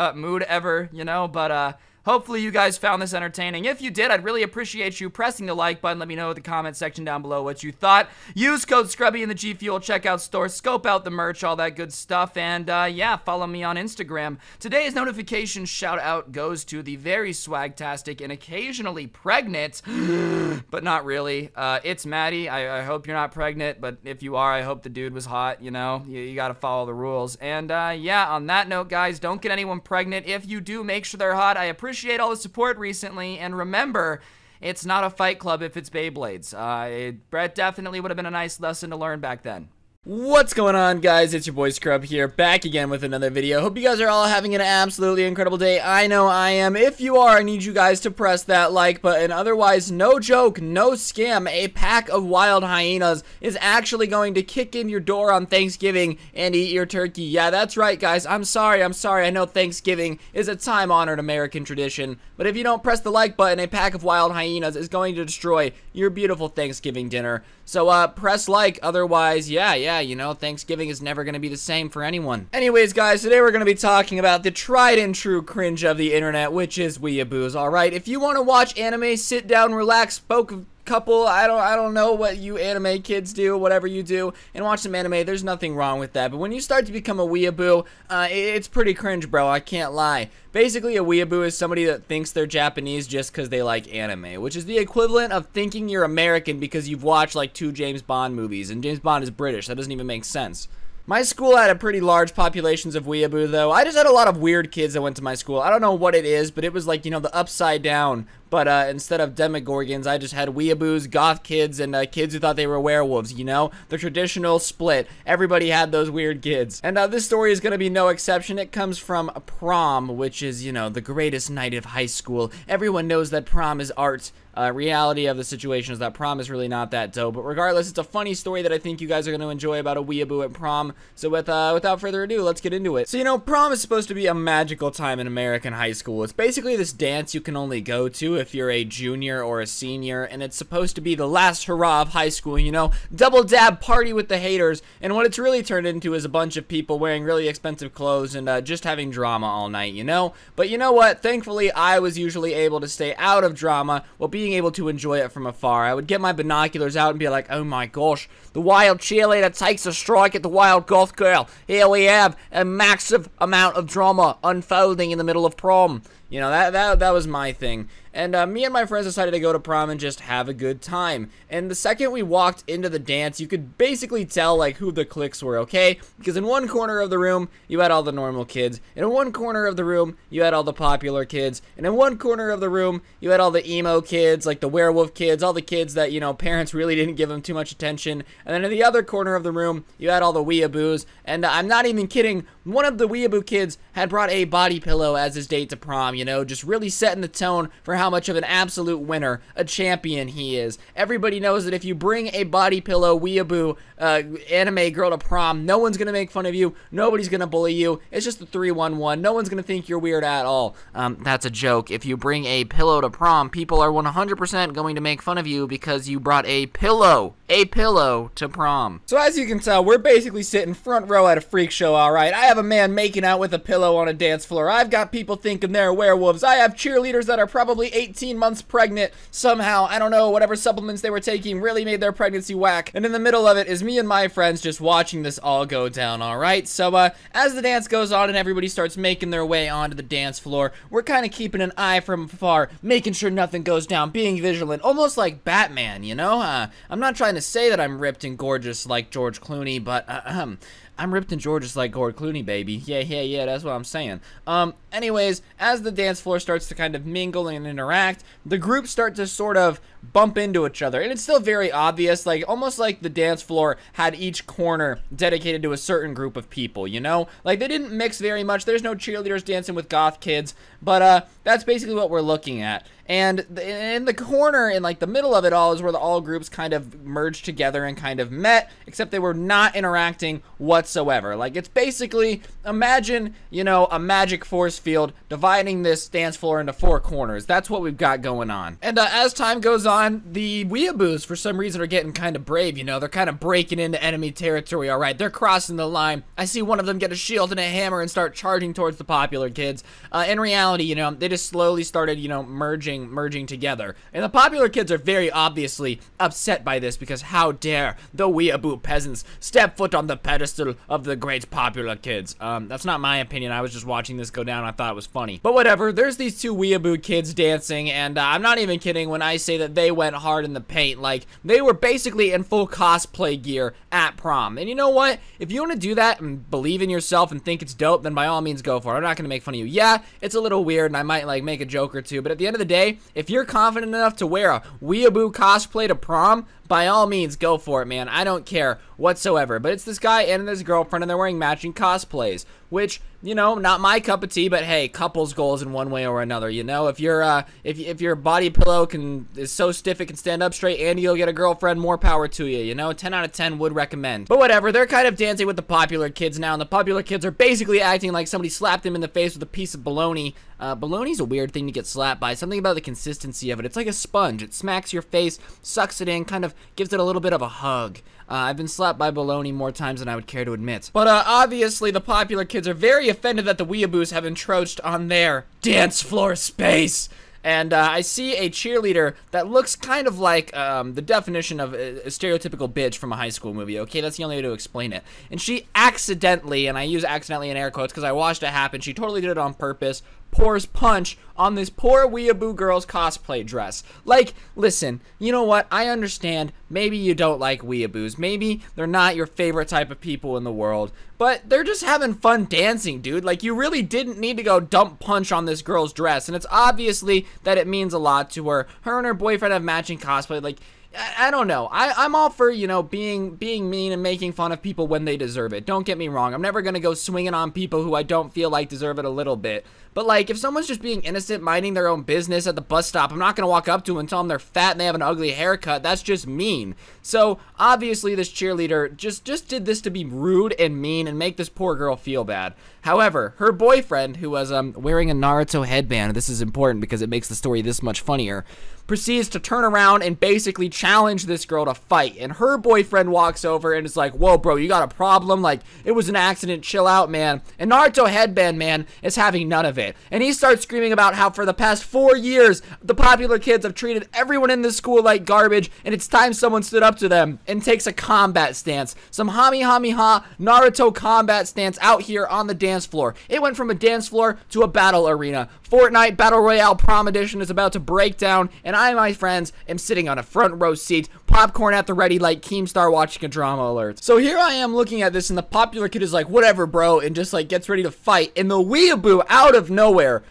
you know, but hopefully you guys found this entertaining. If you did, I'd really appreciate you pressing the like button. Let me know in the comment section down below what you thought. Use code Scrubby in the G Fuel checkout store. Scope out the merch, all that good stuff. And yeah, follow me on Instagram. Today's notification shout out goes to the very swagtastic and occasionally pregnant, but not really. It's Maddie. I hope you're not pregnant, but if you are, I hope the dude was hot, you know? You gotta follow the rules. And yeah, on that note, guys, don't get anyone pregnant. If you do, make sure they're hot. I appreciate all the support recently, and remember, it's not a fight club if it's Beyblades. Brett definitely would have been a nice lesson to learn back then. What's going on, guys? It's your boy Scrub here, back again with another video. Hope you guys are all having an absolutely incredible day. I know I am. If you are, I need you guys to press that like button. Otherwise, no joke, no scam, a pack of wild hyenas is actually going to kick in your door on Thanksgiving and eat your turkey. Yeah, that's right, guys. I'm sorry. I know Thanksgiving is a time-honored American tradition, but if you don't press the like button, a pack of wild hyenas is going to destroy your beautiful Thanksgiving dinner. So, press like. Otherwise, yeah, you know, Thanksgiving is never going to be the same for anyone. Anyways, guys, today we're going to be talking about the tried and true cringe of the internet, which is weeaboos, alright? If you want to watch anime, sit down, relax, I don't know what you anime kids do, whatever you do, and watch some anime. There's nothing wrong with that, but when you start to become a weeaboo, it's pretty cringe, bro, I can't lie. Basically, a weeaboo is somebody that thinks they're Japanese just because they like anime, which is the equivalent of thinking you're American because you've watched like 2 James Bond movies, and James Bond is British. That doesn't even make sense. My school had a pretty large populations of weeaboo, though. I just had a lot of weird kids that went to my school. I don't know what it is, but it was like, you know, the upside down. But instead of demogorgons, I just had weeaboos, goth kids, and kids who thought they were werewolves, you know? The traditional split. Everybody had those weird kids. And this story is going to be no exception. It comes from prom, which is, you know, the greatest night of high school. Everyone knows that prom is art. Reality of the situation is that prom is really not that dope, but regardless, it's a funny story that I think you guys are going to enjoy about a weeaboo at prom. So without further ado, let's get into it. So, you know, prom is supposed to be a magical time in American high school. It's basically this dance you can only go to if you're a junior or a senior, and it's supposed to be the last hurrah of high school, you know, double dab party with the haters, and what it's really turned into is a bunch of people wearing really expensive clothes and just having drama all night, you know? But you know what? Thankfully, I was usually able to stay out of drama while being able to enjoy it from afar. I would get my binoculars out and be like, oh my gosh, the wild cheerleader takes a strike at the wild goth girl. Here we have a massive amount of drama unfolding in the middle of prom. You know, that was my thing. And me and my friends decided to go to prom and just have a good time. And the second we walked into the dance, you could basically tell, like, who the cliques were, okay? Because in one corner of the room, you had all the normal kids. And in one corner of the room, you had all the popular kids. And in one corner of the room, you had all the emo kids, like the werewolf kids, all the kids that, you know, parents really didn't give them too much attention. And then in the other corner of the room, you had all the weeaboos. And I'm not even kidding, one of the weeaboo kids had brought a body pillow as his date to prom, you know, just really setting the tone for how much of an absolute winner, a champion he is. Everybody knows that if you bring a body pillow, weeaboo, anime girl to prom, no one's gonna make fun of you, nobody's gonna bully you, it's just the 3-1-1, no one's gonna think you're weird at all. That's a joke. If you bring a pillow to prom, people are 100% going to make fun of you because you brought a pillow to prom. So as you can tell, we're basically sitting front row at a freak show, alright? I have a man making out with a pillow on a dance floor, I've got people thinking they're aware. I have cheerleaders that are probably 18 months pregnant somehow. I don't know, whatever supplements they were taking really made their pregnancy whack. And in the middle of it is me and my friends just watching this all go down, alright? So, as the dance goes on and everybody starts making their way onto the dance floor, we're kind of keeping an eye from afar, making sure nothing goes down, being vigilant, almost like Batman, you know? I'm not trying to say that I'm ripped and gorgeous like George Clooney, but, I'm ripped and gorgeous like George Clooney, baby. Yeah, that's what I'm saying. Anyways, as the dance floor starts to kind of mingle and interact, the groups start to sort of bump into each other. And it's still very obvious, like, almost like the dance floor had each corner dedicated to a certain group of people, you know? Like, they didn't mix very much. There's no cheerleaders dancing with goth kids. But, that's basically what we're looking at. And in the corner, in like the middle of it all, is where all groups kind of merged together and kind of met, except they were not interacting whatsoever. Like, it's basically, imagine, you know, a magic force field dividing this dance floor into four corners. That's what we've got going on. And as time goes on, the weeaboos, for some reason, are getting kind of brave, you know? They're kind of breaking into enemy territory, all right? They're crossing the line. I see one of them get a shield and a hammer and start charging towards the popular kids. In reality, you know, they just slowly started, you know, merging together. And the popular kids are very obviously upset by this because how dare the weeaboo peasants step foot on the pedestal of the great popular kids. That's not my opinion. I was just watching this go down. I thought it was funny. But whatever, there's these two weeaboo kids dancing, and I'm not even kidding when I say that they went hard in the paint. Like, they were basically in full cosplay gear at prom. And you know what? If you want to do that and believe in yourself and think it's dope, then by all means go for it. I'm not going to make fun of you. Yeah, it's a little weird, and I might, like, make a joke or two, but at the end of the day, if you're confident enough to wear a weeaboo cosplay to prom, by all means, go for it, man. I don't care whatsoever. But it's this guy and his girlfriend, and they're wearing matching cosplays, which, you know, not my cup of tea, but hey, couples goals in one way or another, you know? If you're, if your body pillow is so stiff it can stand up straight and you'll get a girlfriend, more power to you, you know? 10 out of 10 would recommend. But whatever, they're kind of dancing with the popular kids now, and the popular kids are basically acting like somebody slapped them in the face with a piece of bologna. Bologna's a weird thing to get slapped by. Something about the consistency of it. It's like a sponge. It smacks your face, sucks it in, kind of gives it a little bit of a hug. I've been slapped by bologna more times than I would care to admit. But obviously the popular kids are very offended that the weeaboos have encroached on their dance floor space. And I see a cheerleader that looks kind of like the definition of a stereotypical bitch from a high school movie, okay? That's the only way to explain it. And she accidentally, and I use accidentally in air quotes because I watched it happen, she totally did it on purpose, pours punch on this poor weeaboo girl's cosplay dress. Like, listen, you know what? I understand. Maybe you don't like weeaboos. Maybe they're not your favorite type of people in the world. But they're just having fun dancing, dude. Like, you really didn't need to go dump punch on this girl's dress. And it's obviously that it means a lot to her. Her and her boyfriend have matching cosplay. Like, I don't know. I'm all for, you know, being mean and making fun of people when they deserve it. Don't get me wrong. I'm never going to go swinging on people who I don't feel like deserve it a little bit. But, like, if someone's just being innocent, minding their own business at the bus stop, I'm not going to walk up to them and tell them they're fat and they have an ugly haircut. That's just mean. So, obviously, this cheerleader just did this to be rude and mean and make this poor girl feel bad. However, her boyfriend, who was wearing a Naruto headband, this is important because it makes the story this much funnier, proceeds to turn around and basically challenge this girl to fight. And her boyfriend walks over and is like, whoa, bro, you got a problem? Like, it was an accident. Chill out, man. And Naruto headband, man, is having none of it. And he starts screaming about how for the past 4 years, the popular kids have treated everyone in this school like garbage, and it's time someone stood up to them and takes a combat stance. Some Hami-Hami-Ha Naruto combat stance out here on the dance floor. It went from a dance floor to a battle arena. Fortnite Battle Royale Prom Edition is about to break down, and I, my friends, am sitting on a front row seat, popcorn at the ready like Keemstar watching a drama alert. So here I am looking at this, and the popular kid is like, whatever, bro, and just like gets ready to fight, and the weeaboo out of nowhere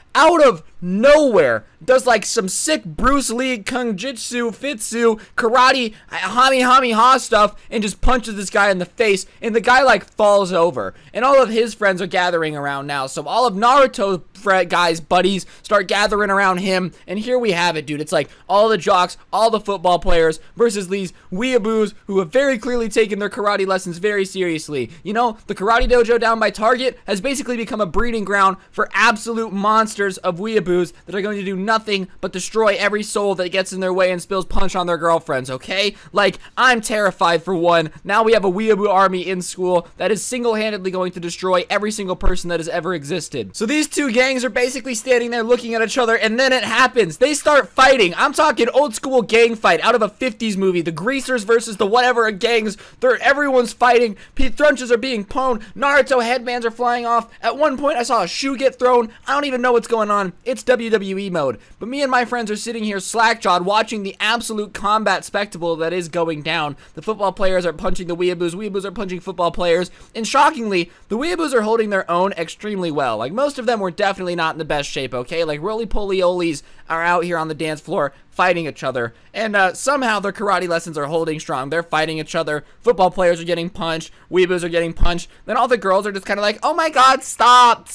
does like some sick Bruce Lee kung jitsu fitsu karate Hami-Hami-Ha stuff and just punches this guy in the face, and the guy like falls over, and all of his friends are gathering around now. So all of Naruto's guys, buddies, start gathering around him, and here we have it, dude. It's like all the jocks, all the football players versus these weeaboos who have very clearly taken their karate lessons very seriously. You know, the karate dojo down by Target has basically become a breeding ground for absolute monsters of weeaboos that are going to do nothing but destroy every soul that gets in their way and spills punch on their girlfriends, okay? Like, I'm terrified for one. Now we have a weeaboo army in school that is single-handedly going to destroy every single person that has ever existed. So these two gangs are basically standing there looking at each other, and then it happens. They start fighting. I'm talking old-school gang fight out of a 50s movie. The greasers versus the whatever gangs. Everyone's fighting. Thrunches are being pwned. Naruto headbands are flying off. At one point, I saw a shoe get thrown. I don't even know what's going on. It's WWE mode. But me and my friends are sitting here slack-jawed watching the absolute combat spectacle that is going down. The football players are punching the weeaboos. Weeaboos are punching football players. And shockingly, the weeaboos are holding their own extremely well. Like, most of them were definitely not in the best shape, okay? Like, roly-poly-olies are out here on the dance floor fighting each other, and somehow their karate lessons are holding strong. They're fighting each other. Football players are getting punched. Weeaboos are getting punched. Then all the girls are just kind of like, oh my god, stop.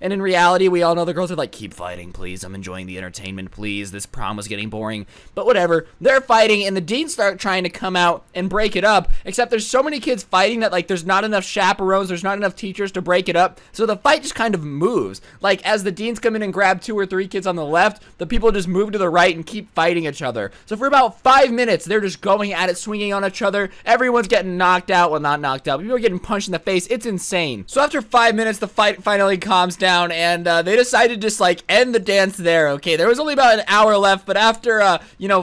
And in reality, we all know the girls are like, keep fighting, please. I'm enjoying the entertainment, please. This prom was getting boring. But whatever. They're fighting, and the deans start trying to come out and break it up, except there's so many kids fighting that, like, there's not enough chaperones. There's not enough teachers to break it up. So the fight just kind of moves. Like, as the deans come in and grab 2 or 3 kids on the left, the people just move to the right and keep fighting each other. So for about 5 minutes, they're just going at it, swinging on each other. Everyone's getting knocked out. Well, not knocked out. People are getting punched in the face. It's insane. So after 5 minutes, the fight finally calms down, and they decided to just, like, end the dance there, okay? There was only about an hour left, but after,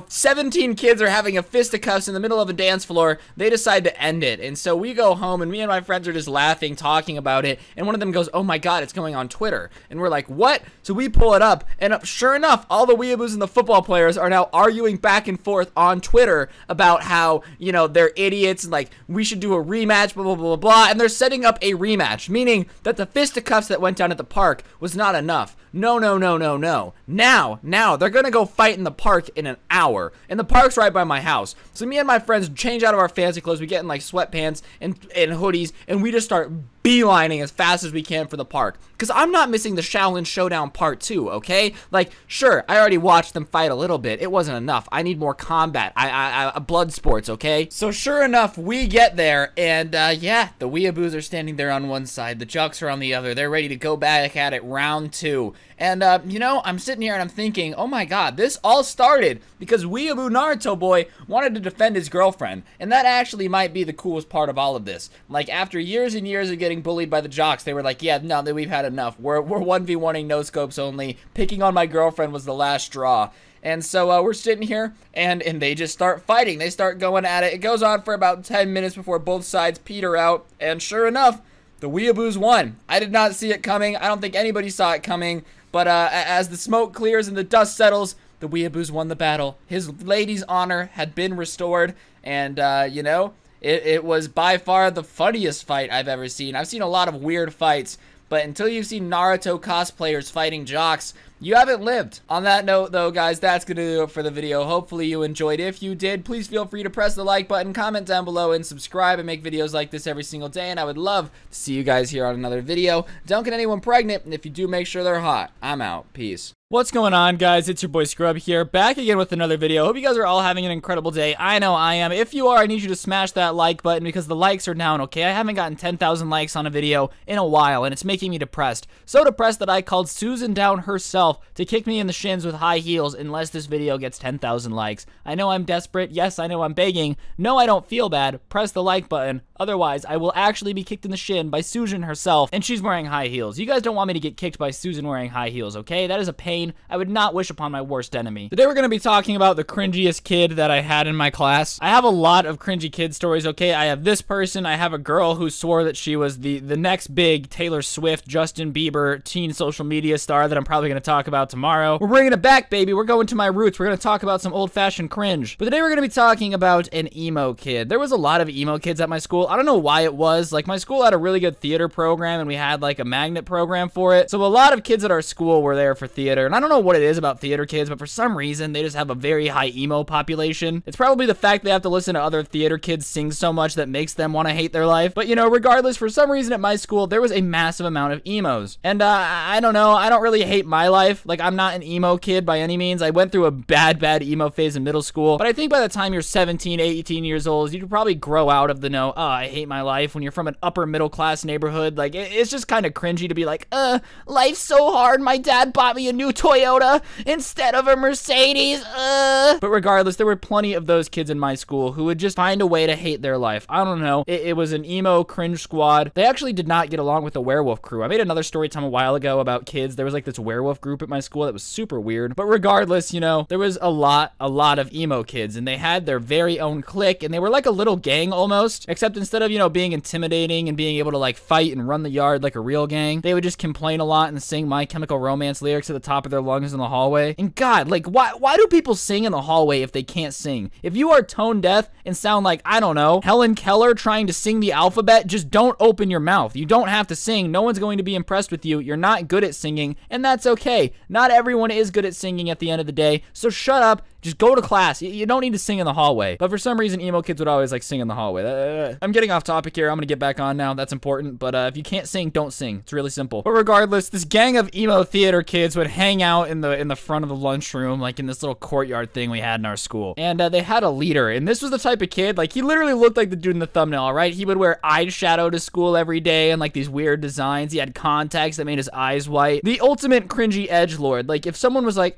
17 kids are having a fisticuffs in the middle of a dance floor, they decide to end it. And so we go home, and me and my friends are just laughing, talking about it, and one of them goes, oh my god, it's going on Twitter. And we're like, what? So we pull it up, and sure enough, all the weeaboos in the football players are now arguing back and forth on Twitter about how, you know, they're idiots and, like, we should do a rematch, blah, blah, blah, blah, and they're setting up a rematch, meaning that the fisticuffs that went down at the park was not enough. No. Now, they're gonna go fight in the park in an hour, and the park's right by my house. So me and my friends change out of our fancy clothes. We get in, like, sweatpants and hoodies, and we just start beelining as fast as we can for the park, because I'm not missing the Shaolin Showdown Part 2, okay? Like, sure, I already watched them fight a little bit. It wasn't enough. I need more combat. I blood sports, okay? So sure enough, we get there, and yeah, the weeaboos are standing there on one side, the jocks are on the other. They're ready to go back at it, round 2. And you know, I'm sitting here and I'm thinking, oh my god, this all started because weeaboo Naruto boy wanted to defend his girlfriend, and that actually might be the coolest part of all of this. Like, after years and years of getting bullied by the jocks, they were like, yeah, no, we've had enough. We're 1v1ing, no scopes only. Picking on my girlfriend was the last straw. And so we're sitting here, and they just start fighting. They start going at it. It goes on for about 10 minutes before both sides peter out, and sure enough, the weeaboos won. I did not see it coming. I don't think anybody saw it coming, but as the smoke clears and the dust settles, the weeaboos won the battle. His lady's honor had been restored, and you know, it was by far the funniest fight I've ever seen. I've seen a lot of weird fights, but until you've seen Naruto cosplayers fighting jocks, You haven't lived. On that note, though, guys, that's going to do it for the video. Hopefully you enjoyed. If you did, please feel free to press the like button, comment down below, and subscribe. I make videos like this every single day, and I would love to see you guys here on another video. Don't get anyone pregnant, and if you do, make sure they're hot. I'm out. Peace. What's going on, guys? It's your boy Scrub here, back again with another video. Hope you guys are all having an incredible day. I know I am. If you are, I need you to smash that like button because the likes are down, okay? I haven't gotten 10,000 likes on a video in a while, and it's making me depressed. So depressed that I called Susan down herself to kick me in the shins with high heels unless this video gets 10,000 likes. I know I'm desperate. Yes, I know I'm begging. No, I don't feel bad. Press the like button. Otherwise, I will actually be kicked in the shin by Susan herself, and she's wearing high heels. You guys don't want me to get kicked by Susan wearing high heels, okay? That is a pain I would not wish upon my worst enemy. Today we're going to be talking about the cringiest kid that I had in my class. I have a lot of cringy kid stories, okay? I have this person. I have a girl who swore that she was the next big Taylor Swift, Justin Bieber, teen social media star that I'm probably going to talk about tomorrow. We're bringing it back, baby. We're going to my roots. We're going to talk about some old-fashioned cringe. But today we're going to be talking about an emo kid. There was a lot of emo kids at my school. I don't know why it was. Like, my school had a really good theater program, and we had, like, a magnet program for it. So a lot of kids at our school were there for theater. And I don't know what it is about theater kids, but for some reason, they just have a very high emo population. It's probably the fact they have to listen to other theater kids sing so much that makes them want to hate their life. But, you know, regardless, for some reason at my school, there was a massive amount of emos. And, I don't know. I don't really hate my life. Like, I'm not an emo kid by any means. I went through a bad emo phase in middle school. But I think by the time you're 17, 18 years old, you could probably grow out of the no, oh, I hate my life when you're from an upper middle class neighborhood. Like, it's just kind of cringy to be like, life's so hard. My dad bought me a new Toyota instead of a Mercedes. But regardless, there were plenty of those kids in my school who would just find a way to hate their life. I don't know. It was an emo cringe squad. They actually did not get along with the werewolf crew. I made another story time a while ago about kids. There was like this werewolf group at my school that was super weird. But regardless, you know, there was a lot of emo kids, and they had their very own clique, and they were like a little gang almost, except instead of, you know, being intimidating and being able to like fight and run the yard like a real gang, they would just complain a lot and sing My Chemical Romance lyrics at the top of their lungs in the hallway. And God, like, why do people sing in the hallway if they can't sing? If you are tone deaf and sound like, I don't know, Helen Keller trying to sing the alphabet, just don't open your mouth. You don't have to sing. No one's going to be impressed with you. You're not good at singing, and that's okay. Not everyone is good at singing at the end of the day, so shut up. Just go to class. You don't need to sing in the hallway. But for some reason, emo kids would always like sing in the hallway. I'm getting off topic here. I'm gonna get back on now. That's important. But if you can't sing, don't sing. It's really simple. But regardless, this gang of emo theater kids would hang out in the front of the lunchroom, like in this little courtyard thing we had in our school. And they had a leader. And this was the type of kid, like, he literally looked like the dude in the thumbnail, all right? He would wear eyeshadow to school every day and like these weird designs. He had contacts that made his eyes white. The ultimate cringy edgelord. Like, if someone was like,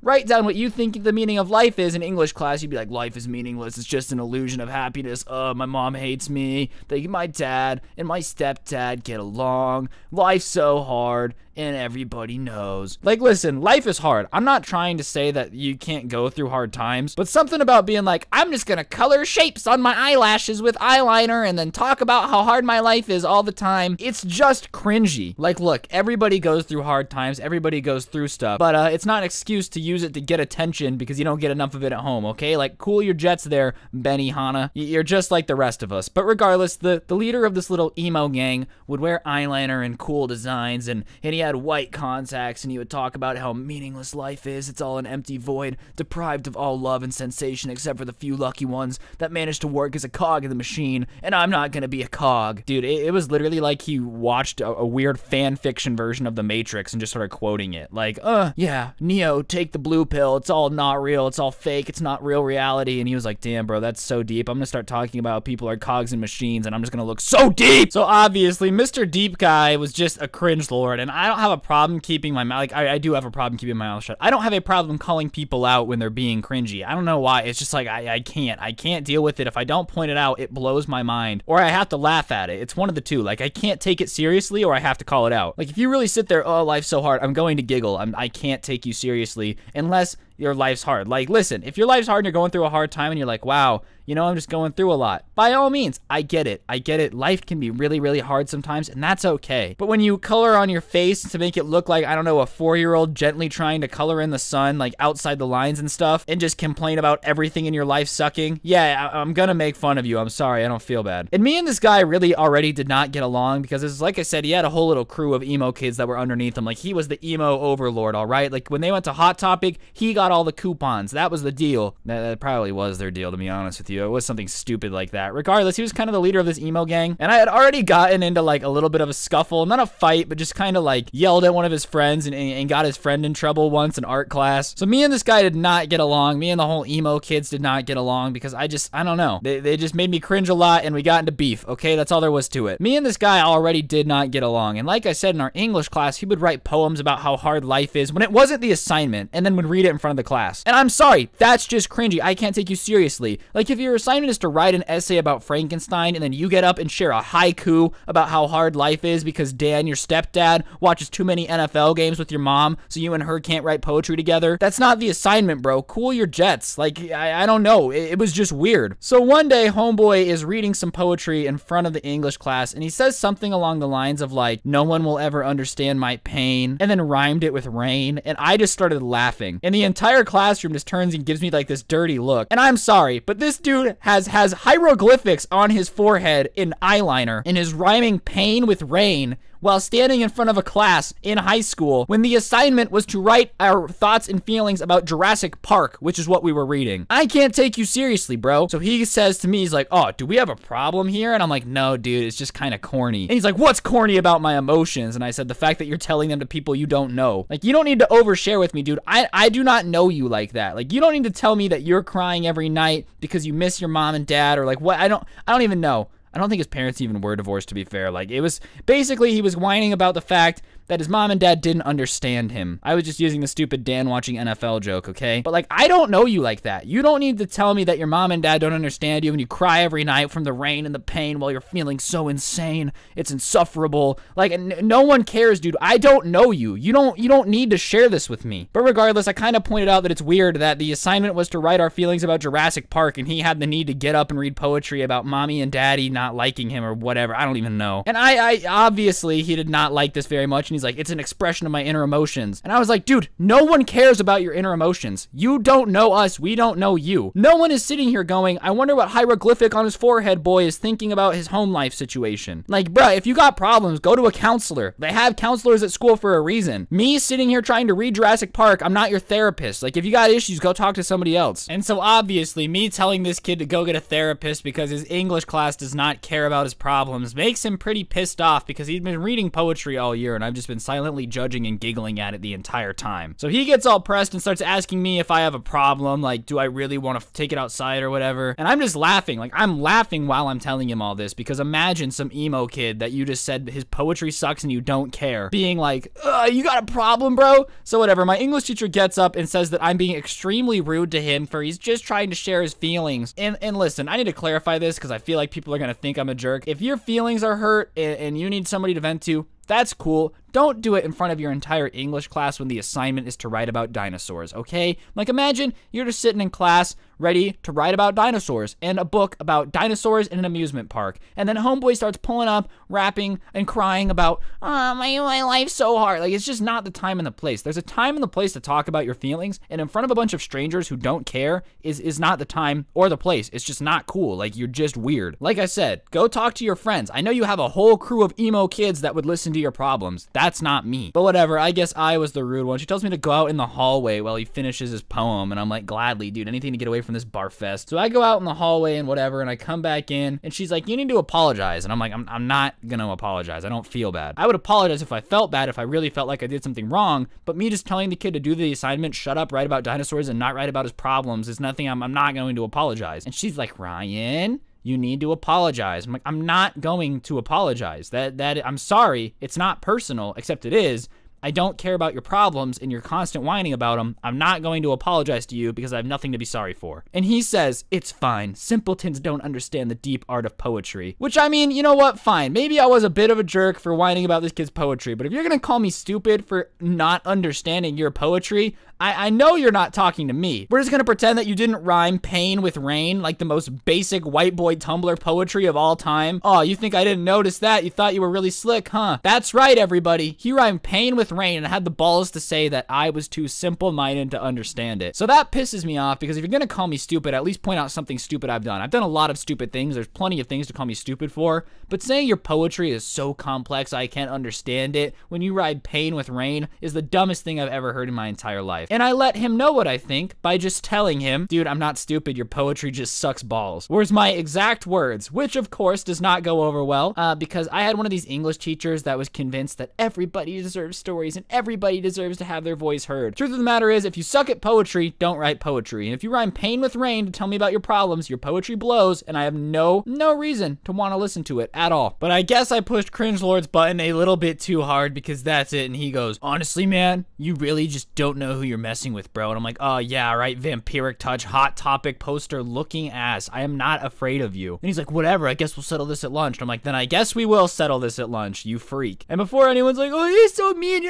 write down what you think the meaning of life is in English class, you'd be like, life is meaningless. It's just an illusion of happiness. My mom hates me. My dad and my stepdad get along. Life's so hard, and everybody knows. Like, listen, life is hard. I'm not trying to say that you can't go through hard times, but something about being like, I'm just gonna color shapes on my eyelashes with eyeliner and then talk about how hard my life is all the time. It's just cringy. Like, look, everybody goes through hard times. Everybody goes through stuff, but it's not an excuse to use it to get attention because you don't get enough of it at home, okay? Like, cool your jets there, Benihana. You're just like the rest of us. But regardless, the leader of this little emo gang would wear eyeliner and cool designs, and he had white contacts, and he would talk about how meaningless life is. It's all an empty void, deprived of all love and sensation except for the few lucky ones that managed to work as a cog in the machine, and I'm not gonna be a cog. Dude, it was literally like he watched a weird fan fiction version of The Matrix and just started quoting it. Like, yeah, Neo, take the blue pill. It's all not real. It's all fake. It's not real reality. And he was like, damn, bro, that's so deep. I'm gonna start talking about people are cogs and machines, and I'm just gonna look so deep. So obviously, Mr. Deep Guy was just a cringe lord, and I don't have a problem keeping my mouth, like, I do have a problem keeping my mouth shut. I don't have a problem calling people out when they're being cringy. I don't know why. It's just like, I can't deal with it. If I don't point it out, it blows my mind, or I have to laugh at it. It's one of the two. Like, I can't take it seriously, or I have to call it out. Like, if you really sit there, oh, life's so hard, I'm going to giggle. I can't take you seriously unless your life's hard. Like, listen, if your life's hard and you're going through a hard time and you're like, wow, you know, I'm just going through a lot. By all means, I get it. I get it. Life can be really, really hard sometimes, and that's okay. But when you color on your face to make it look like, I don't know, a 4-year-old gently trying to color in the sun, like outside the lines and stuff, and just complain about everything in your life sucking, yeah, I'm gonna make fun of you. I'm sorry. I don't feel bad. And me and this guy really already did not get along because it's like I said, he had a whole little crew of emo kids that were underneath him. Like, he was the emo overlord, all right? Like, when they went to Hot Topic, he got all the coupons. That was the deal. That probably was their deal, to be honest with you. It was something stupid like that. Regardless, he was kind of the leader of this emo gang, and I had already gotten into like a little bit of a scuffle, not a fight, but just kind of like yelled at one of his friends and got his friend in trouble once in art class. So me and this guy did not get along. Me and the whole emo kids did not get along because I don't know. They just made me cringe a lot, and we got into beef, okay? That's all there was to it. Me and this guy already did not get along, and like I said, in our English class, he would write poems about how hard life is when it wasn't the assignment, and then would read it in front of the class. And I'm sorry, that's just cringy. I can't take you seriously. Like, if your assignment is to write an essay about Frankenstein and then you get up and share a haiku about how hard life is because Dan, your stepdad, watches too many NFL games with your mom so you and her can't write poetry together, that's not the assignment, bro. Cool your jets. Like, I don't know. It was just weird. So one day, homeboy is reading some poetry in front of the English class, and he says something along the lines of like, no one will ever understand my pain, and then rhymed it with rain, and I just started laughing. And the entire classroom just turns and gives me like this dirty look. And I'm sorry, but this dude has hieroglyphics on his forehead in eyeliner and is rhyming pain with rain while standing in front of a class in high school when the assignment was to write our thoughts and feelings about Jurassic Park, which is what we were reading. I can't take you seriously, bro. So he says to me, he's like, oh, do we have a problem here? And I'm like, no, dude, it's just kind of corny. And he's like, what's corny about my emotions? And I said, the fact that you're telling them to people you don't know. Like, you don't need to overshare with me, dude. I do not know you like that. Like, you don't need to tell me that you're crying every night because you miss your mom and dad, or like, what? I don't even know. I don't think his parents even were divorced, to be fair. Like, it was basically, he was whining about the fact that his mom and dad didn't understand him. I was just using the stupid Dan watching NFL joke, okay? But like, I don't know you like that. You don't need to tell me that your mom and dad don't understand you and you cry every night from the rain and the pain while you're feeling so insane. It's insufferable. Like, no one cares, dude. I don't know you. You don't need to share this with me. But regardless, I kind of pointed out that it's weird that the assignment was to write our feelings about Jurassic Park, and he had the need to get up and read poetry about mommy and daddy not liking him or whatever. I don't even know. And I obviously, he did not like this very much, and he's like, it's an expression of my inner emotions. And I was like, dude, no one cares about your inner emotions. You don't know us. We don't know you. No one is sitting here going, I wonder what hieroglyphic on his forehead boy is thinking about his home life situation. Like, bruh, if you got problems, go to a counselor. They have counselors at school for a reason. Me sitting here trying to read Jurassic Park, I'm not your therapist. Like, if you got issues, go talk to somebody else. And so obviously, me telling this kid to go get a therapist because his English class does not care about his problems makes him pretty pissed off because he's been reading poetry all year, and I've just been silently judging and giggling at it the entire time. So he gets all pressed and starts asking me if I have a problem, like, do I really want to take it outside or whatever? And I'm just laughing. Like, I'm laughing while I'm telling him all this, because imagine some emo kid that you just said his poetry sucks and you don't care being like, you got a problem, bro? So whatever, my English teacher gets up and says that I'm being extremely rude to him for he's just trying to share his feelings. And listen, I need to clarify this because I feel like people are gonna think I'm a jerk. If your feelings are hurt and you need somebody to vent to, that's cool. Don't do it in front of your entire English class when the assignment is to write about dinosaurs, okay? Like, imagine you're just sitting in class ready to write about dinosaurs and a book about dinosaurs in an amusement park. And then homeboy starts pulling up, rapping, and crying about, oh, my life's so hard. Like, it's just not the time and the place. There's a time and the place to talk about your feelings, and in front of a bunch of strangers who don't care is not the time or the place. It's just not cool. Like, you're just weird. Like I said, go talk to your friends. I know you have a whole crew of emo kids that would listen to your problems. That's not me. But whatever, I guess I was the rude one. She tells me to go out in the hallway while he finishes his poem, and I'm like, gladly, dude, anything to get away from this barf fest. So I go out in the hallway and whatever, and I come back in, and she's like, you need to apologize. And I'm like, I'm not gonna apologize. I don't feel bad. I would apologize if I felt bad, if I really felt like I did something wrong, but me just telling the kid to do the assignment, shut up, write about dinosaurs, and not write about his problems is nothing. I'm not going to apologize. And she's like, Ryan, you need to apologize. I'm like, I'm not going to apologize. That I'm sorry. It's not personal, except it is. I don't care about your problems and your constant whining about them. I'm not going to apologize to you because I have nothing to be sorry for. And he says, it's fine. Simpletons don't understand the deep art of poetry. Which, I mean, you know what? Fine. Maybe I was a bit of a jerk for whining about this kid's poetry, but if you're going to call me stupid for not understanding your poetry, I know you're not talking to me. We're just gonna pretend that you didn't rhyme pain with rain, like the most basic white boy Tumblr poetry of all time. Oh, you think I didn't notice that? You thought you were really slick, huh? That's right, everybody. He rhymed pain with rain and had the balls to say that I was too simple-minded to understand it. So that pisses me off, because if you're gonna call me stupid, at least point out something stupid I've done. I've done a lot of stupid things. There's plenty of things to call me stupid for, but saying your poetry is so complex I can't understand it when you rhyme pain with rain is the dumbest thing I've ever heard in my entire life. And I let him know what I think by just telling him, dude, I'm not stupid, your poetry just sucks balls. Where's my exact words, which of course does not go over well, because I had one of these English teachers that was convinced that everybody deserves stories and everybody deserves to have their voice heard. Truth of the matter is, if you suck at poetry, don't write poetry. And if you rhyme pain with rain to tell me about your problems, your poetry blows, and I have no reason to want to listen to it at all. But I guess I pushed Cringelord's button a little bit too hard, because that's it. And he goes, honestly, man, you really just don't know who you're messing with, bro. And I'm like, oh yeah, right, vampiric touch, Hot Topic poster looking ass. I am not afraid of you. And he's like, whatever, I guess we'll settle this at lunch. And I'm like, then I guess we will settle this at lunch, you freak. And before anyone's like, oh, you're so mean,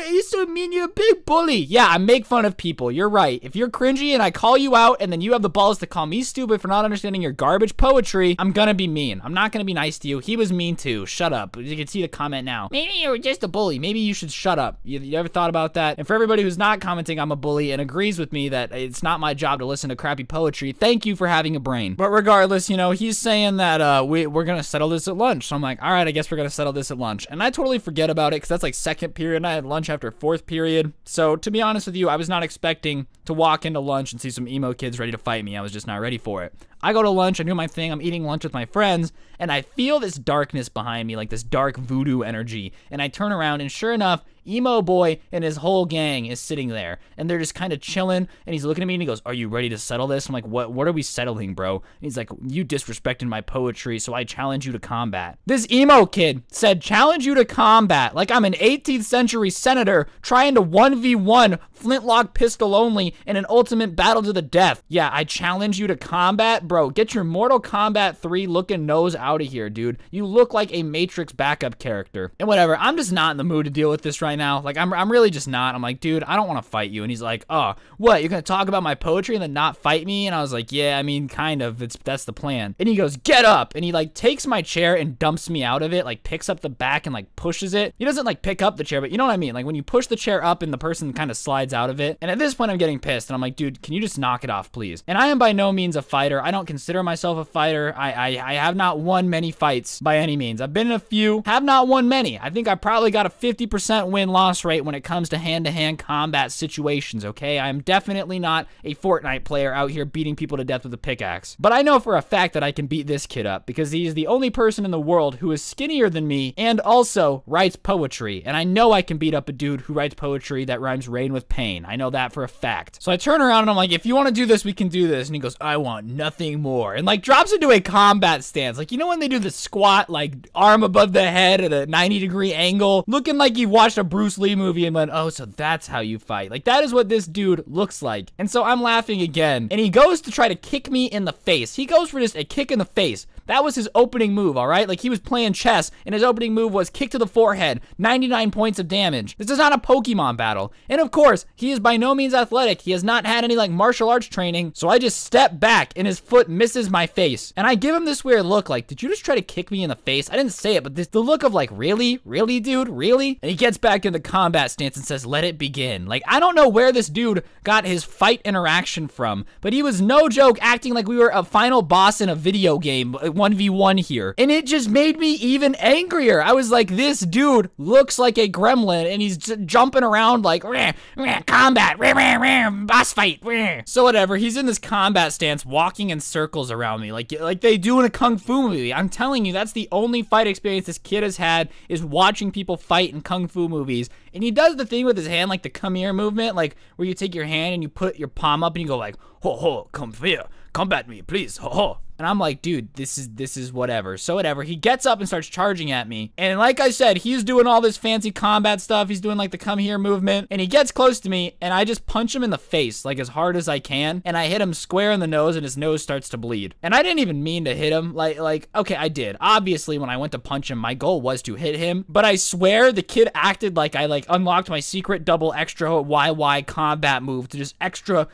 you're a big bully. Yeah, I make fun of people, you're right. If you're cringy and I call you out and then you have the balls to call me stupid for not understanding your garbage poetry, I'm gonna be mean. I'm not gonna be nice to you. He was mean too, shut up. You can see the comment now. Maybe you were just a bully, maybe you should shut up. You ever thought about that? And for everybody who's not commenting, I'm a bully and agrees with me that it's not my job to listen to crappy poetry, thank you for having a brain. But regardless, you know, he's saying that we're gonna settle this at lunch. So I'm like, all right, I guess we're gonna settle this at lunch. And I totally forget about it, because that's like second period and I had lunch after fourth period. So to be honest with you, I was not expecting to walk into lunch and see some emo kids ready to fight me. I was just not ready for it. I go to lunch, I do my thing, I'm eating lunch with my friends, and I feel this darkness behind me, like this dark voodoo energy. And I turn around and sure enough, Emo Boy and his whole gang is sitting there, and they're just kind of chilling, and he's looking at me and he goes, are you ready to settle this? I'm like, what are we settling, bro? And he's like, you disrespected my poetry, so I challenge you to combat. This emo kid said, challenge you to combat, like I'm an 18th century senator trying to 1v1 flintlock pistol only in an ultimate battle to the death. Yeah, I challenge you to combat? Bro, get your Mortal Kombat 3 looking nose out of here, dude. You look like a Matrix backup character. And whatever, I'm just not in the mood to deal with this right now. Like, I'm really just not. I'm like, dude, I don't want to fight you. And he's like, oh, what? You're going to talk about my poetry and then not fight me? And I was like, yeah, I mean, kind of. That's the plan. And he goes, get up. And he, like, takes my chair and dumps me out of it, like, picks up the back and, like, pushes it. He doesn't, like, pick up the chair, but you know what I mean? Like, when you push the chair up and the person kind of slides out of it. And at this point, I'm getting pissed. And I'm like, dude, can you just knock it off, please? And I am by no means a fighter. I don't consider myself a fighter. I have not won many fights by any means. I've been in a few, have not won many. I think I probably got a 50% win-loss rate when it comes to hand-to-hand combat situations, okay? I'm definitely not a Fortnite player out here beating people to death with a pickaxe. But I know for a fact that I can beat this kid up, because he's the only person in the world who is skinnier than me and also writes poetry. And I know I can beat up a dude who writes poetry that rhymes rain with pain. I know that for a fact. So I turn around and I'm like, if you want to do this, we can do this. And he goes, I want nothing more. And like drops into a combat stance. Like, you know when they do the squat, like arm above the head at a 90-degree angle, looking like you watched a Bruce Lee movie and went, oh, so that's how you fight. Like, that is what this dude looks like. And so I'm laughing again. And he goes to try to kick me in the face. He goes for just a kick in the face. That was his opening move, all right? Like, he was playing chess, and his opening move was kick to the forehead, 99 points of damage. This is not a Pokemon battle. And of course, he is by no means athletic. He has not had any, like, martial arts training. So I just step back, and his foot misses my face. And I give him this weird look, like, did you just try to kick me in the face? I didn't say it, but the look of, like, really? Really, dude? Really? And he gets back in the combat stance and says, let it begin. Like, I don't know where this dude got his fight interaction from, but he was no joke acting like we were a final boss in a video game, 1v1 here. And it just made me even angrier. I was like, this dude looks like a gremlin and he's just jumping around like, rah, rah, combat, rah, rah, rah, boss fight. Rah. So whatever, he's in this combat stance walking in circles around me like they do in a kung fu movie. I'm telling you, that's the only fight experience this kid has had, is watching people fight in kung fu movies. And he does the thing with his hand, like the come here movement, like where you take your hand and you put your palm up and you go like, ho ho, come here, combat me, please, ho ho. And I'm like, dude, this is whatever. So whatever. He gets up and starts charging at me. And like I said, he's doing all this fancy combat stuff. He's doing like the come here movement. And he gets close to me and I just punch him in the face like as hard as I can. And I hit him square in the nose and his nose starts to bleed. And I didn't even mean to hit him. Like okay, I did. Obviously, when I went to punch him, my goal was to hit him. But I swear the kid acted like I like unlocked my secret double extra YY combat move to just extra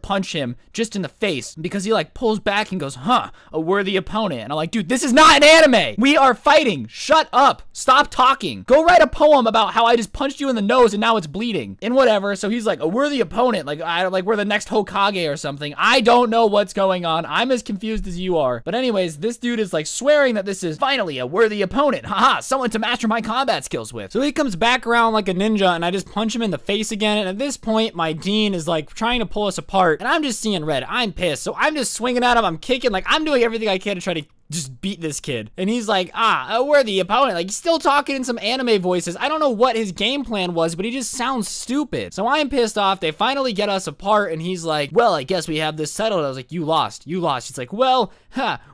punch him just in the face because he like pulls back and goes, huh, a worthy opponent. And I'm like, dude, this is not an anime. We are fighting. Shut up. Stop talking. Go write a poem about how I just punched you in the nose and now it's bleeding and whatever. So he's like, a worthy opponent. Like we're the next Hokage or something. I don't know what's going on. I'm as confused as you are. But anyways, this dude is like swearing that this is finally a worthy opponent. Haha, someone to master my combat skills with. So he comes back around like a ninja and I just punch him in the face again. And at this point, my dean is like trying to pull us apart and I'm just seeing red. I'm pissed. So I'm just swinging at him. I'm kicking. Like I'm doing everything I can to try to just beat this kid. And he's like, ah, we're the opponent. Like, he's still talking in some anime voices. I don't know what his game plan was, but he just sounds stupid. So I am pissed off. They finally get us apart, and he's like, well, I guess we have this settled. I was like, you lost. You lost. He's like, well,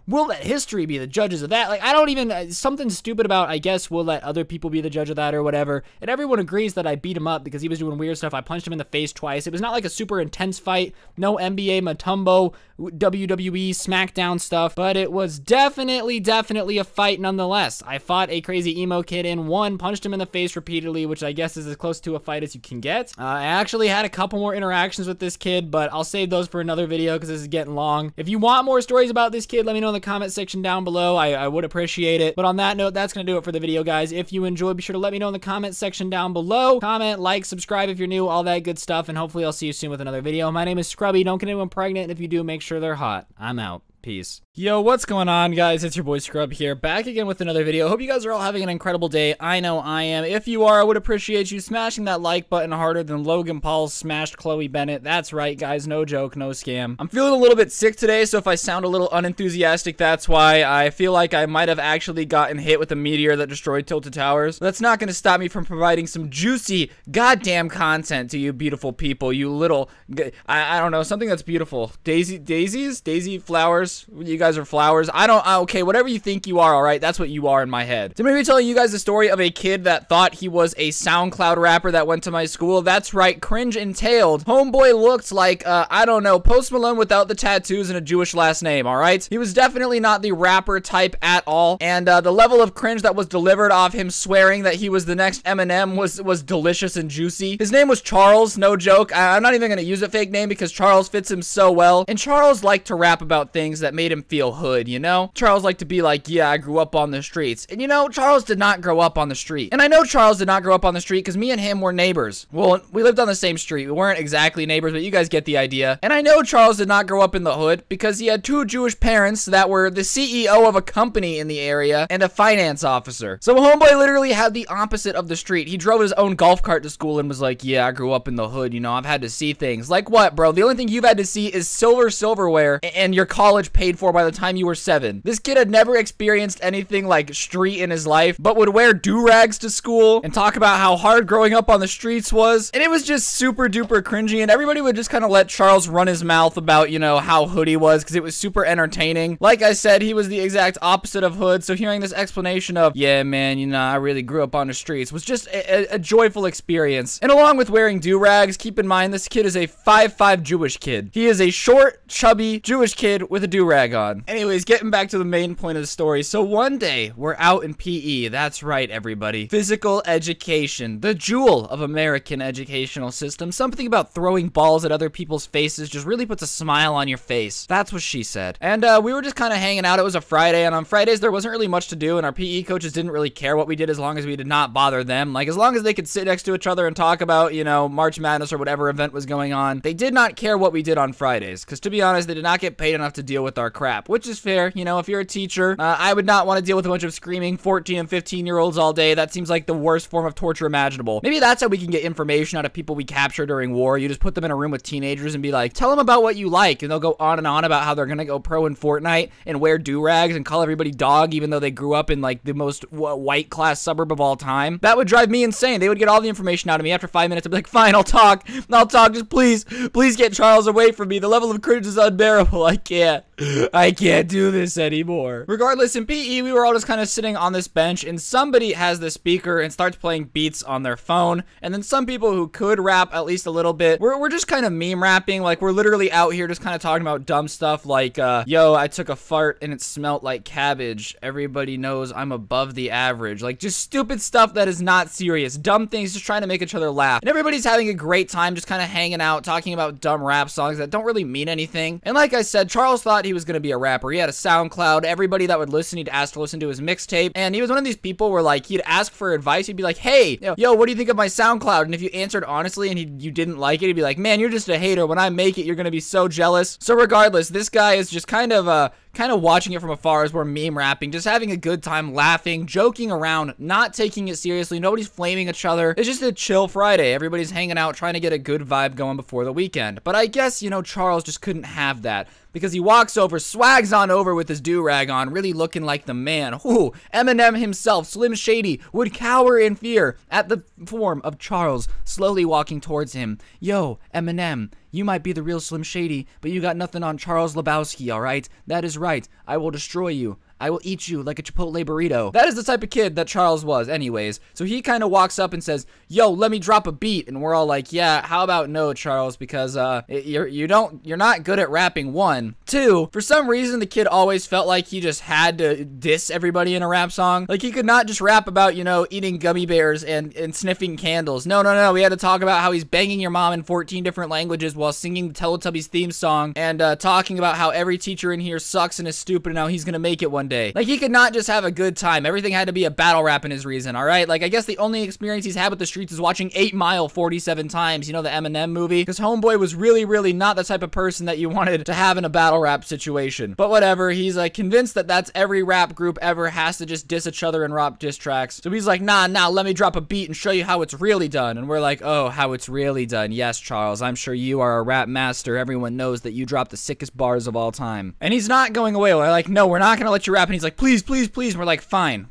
we'll let history be the judges of that. Like, I don't even, something stupid about, I guess, we'll let other people be the judge of that or whatever. And everyone agrees that I beat him up because he was doing weird stuff. I punched him in the face twice. It was not like a super intense fight. No NBA Matumbo, WWE, SmackDown stuff, but it was definitely a fight nonetheless. I fought a crazy emo kid and won, punched him in the face repeatedly, which I guess is as close to a fight as you can get. I actually had a couple more interactions with this kid, but I'll save those for another video because this is getting long. If you want more stories about this kid, let me know in the comment section down below. I would appreciate it. But on that note, that's going to do it for the video, guys. If you enjoyed, be sure to let me know in the comment section down below. Comment, like, subscribe if you're new, all that good stuff, and hopefully I'll see you soon with another video. My name is Scrubby. Don't get anyone pregnant, and if you do, make sure they're hot. I'm out. Peace. Yo, what's going on, guys? It's your boy Scrub here, back again with another video. Hope you guys are all having an incredible day. I know I am. If you are, I would appreciate you smashing that like button harder than Logan Paul smashed Chloe Bennett. That's right, guys. No joke, no scam. I'm feeling a little bit sick today, so if I sound a little unenthusiastic, that's why. I feel like I might have actually gotten hit with a meteor that destroyed Tilted Towers. But that's not going to stop me from providing some juicy goddamn content to you beautiful people. You little... I don't know. Something that's beautiful. Daisies? Daisy flowers? You guys are flowers. Okay, whatever you think you are, all right? That's what you are in my head. So I'm gonna be telling you guys the story of a kid that thought he was a SoundCloud rapper that went to my school. That's right, cringe entailed. Homeboy looked like, I don't know, Post Malone without the tattoos and a Jewish last name, all right? He was definitely not the rapper type at all. And the level of cringe that was delivered off him swearing that he was the next Eminem was delicious and juicy. His name was Charles, no joke. I'm not even gonna use a fake name because Charles fits him so well. And Charles liked to rap about things that made him feel hood, you know? Charles liked to be like, yeah, I grew up on the streets. And you know, Charles did not grow up on the street. And I know Charles did not grow up on the street because me and him were neighbors. Well, we lived on the same street. We weren't exactly neighbors, but you guys get the idea. And I know Charles did not grow up in the hood because he had two Jewish parents that were the CEO of a company in the area and a finance officer. So homeboy literally had the opposite of the street. He drove his own golf cart to school and was like, yeah, I grew up in the hood. You know, I've had to see things. Like what, bro? The only thing you've had to see is silverware and your college paid for by the time you were 7. This kid had never experienced anything like street in his life, but would wear do-rags to school and talk about how hard growing up on the streets was. And it was just super duper cringy, and everybody would just kind of let Charles run his mouth about, you know, how hood he was, because it was super entertaining. Like I said, he was the exact opposite of hood, so hearing this explanation of, yeah, man, you know, I really grew up on the streets was just a joyful experience. And along with wearing do-rags, keep in mind, this kid is a 5'5" Jewish kid. He is a short, chubby Jewish kid with a do-rag on. Anyways, getting back to the main point of the story. So one day, we're out in PE. That's right, everybody. Physical education. The jewel of American educational system. Something about throwing balls at other people's faces just really puts a smile on your face. That's what she said. And we were just kind of hanging out. It was a Friday, and on Fridays, there wasn't really much to do, and our PE coaches didn't really care what we did as long as we did not bother them. Like, as long as they could sit next to each other and talk about, you know, March Madness or whatever event was going on, they did not care what we did on Fridays. Because to be honest, they did not get paid enough to deal with our crap, which is fair. You know, if you're a teacher, I would not want to deal with a bunch of screaming 14 and 15-year-olds all day. That seems like the worst form of torture imaginable. Maybe that's how we can get information out of people we capture during war. You just put them in a room with teenagers and be like, tell them about what you like, and they'll go on and on about how they're gonna go pro in Fortnite and wear do-rags and call everybody dog, even though they grew up in like the most white class suburb of all time. That would drive me insane. They would get all the information out of me after 5 minutes. I'd be like, fine, I'll talk, just please get Charles away from me. The level of cringe is unbearable. I can't. I can't do this anymore. Regardless, in PE, we were all just kind of sitting on this bench, and somebody has the speaker and starts playing beats on their phone, and then some people who could rap at least a little bit, we're just kind of meme rapping, like we're literally out here just kind of talking about dumb stuff like, yo, I took a fart and it smelled like cabbage. Everybody knows I'm above the average. Like, just stupid stuff that is not serious. Dumb things, just trying to make each other laugh. And everybody's having a great time just kind of hanging out, talking about dumb rap songs that don't really mean anything. And like I said, Charles thought he was going to be a rapper. He had a SoundCloud. Everybody that would listen, he'd ask to listen to his mixtape. And he was one of these people where, like, he'd ask for advice. He'd be like, hey, yo, what do you think of my SoundCloud? And if you answered honestly and you didn't like it, he'd be like, man, you're just a hater. When I make it, you're going to be so jealous. So regardless, this guy is just kind of watching it from afar as we're meme rapping, just having a good time, laughing, joking around, not taking it seriously. Nobody's flaming each other. It's just a chill Friday. Everybody's hanging out, trying to get a good vibe going before the weekend. But I guess, you know, Charles just couldn't have that, because he walks over, swags on over with his do-rag on, really looking like the man. Ooh, Eminem himself, Slim Shady, would cower in fear at the form of Charles slowly walking towards him. Yo, Eminem, you might be the real Slim Shady, but you got nothing on Charles Lebowski, alright? That is right. I will destroy you. I will eat you like a Chipotle burrito. That is the type of kid that Charles was anyways. So he kind of walks up and says, yo, let me drop a beat. And we're all like, yeah, how about no, Charles, because you're not good at rapping, one. Two, for some reason, the kid always felt like he just had to diss everybody in a rap song. Like, he could not just rap about, you know, eating gummy bears and sniffing candles. No. We had to talk about how he's banging your mom in 14 different languages while singing Teletubbies theme song and talking about how every teacher in here sucks and is stupid and how he's gonna make it one day. Like, he could not just have a good time. Everything had to be a battle rap in his reason, all right? Like, I guess the only experience he's had with the streets is watching 8 Mile 47 times, you know, the Eminem movie, because homeboy was really, really not the type of person that you wanted to have in a battle rap situation. But whatever, he's, like, convinced that that's every rap group ever has to just diss each other and rap diss tracks. So he's like, nah, let me drop a beat and show you how it's really done. And we're like, oh, how it's really done. Yes, Charles, I'm sure you are a rap master. Everyone knows that you drop the sickest bars of all time. And he's not going away. We're like, no, we're not gonna let you rap. And he's like, please, please, please. And we're like, fine,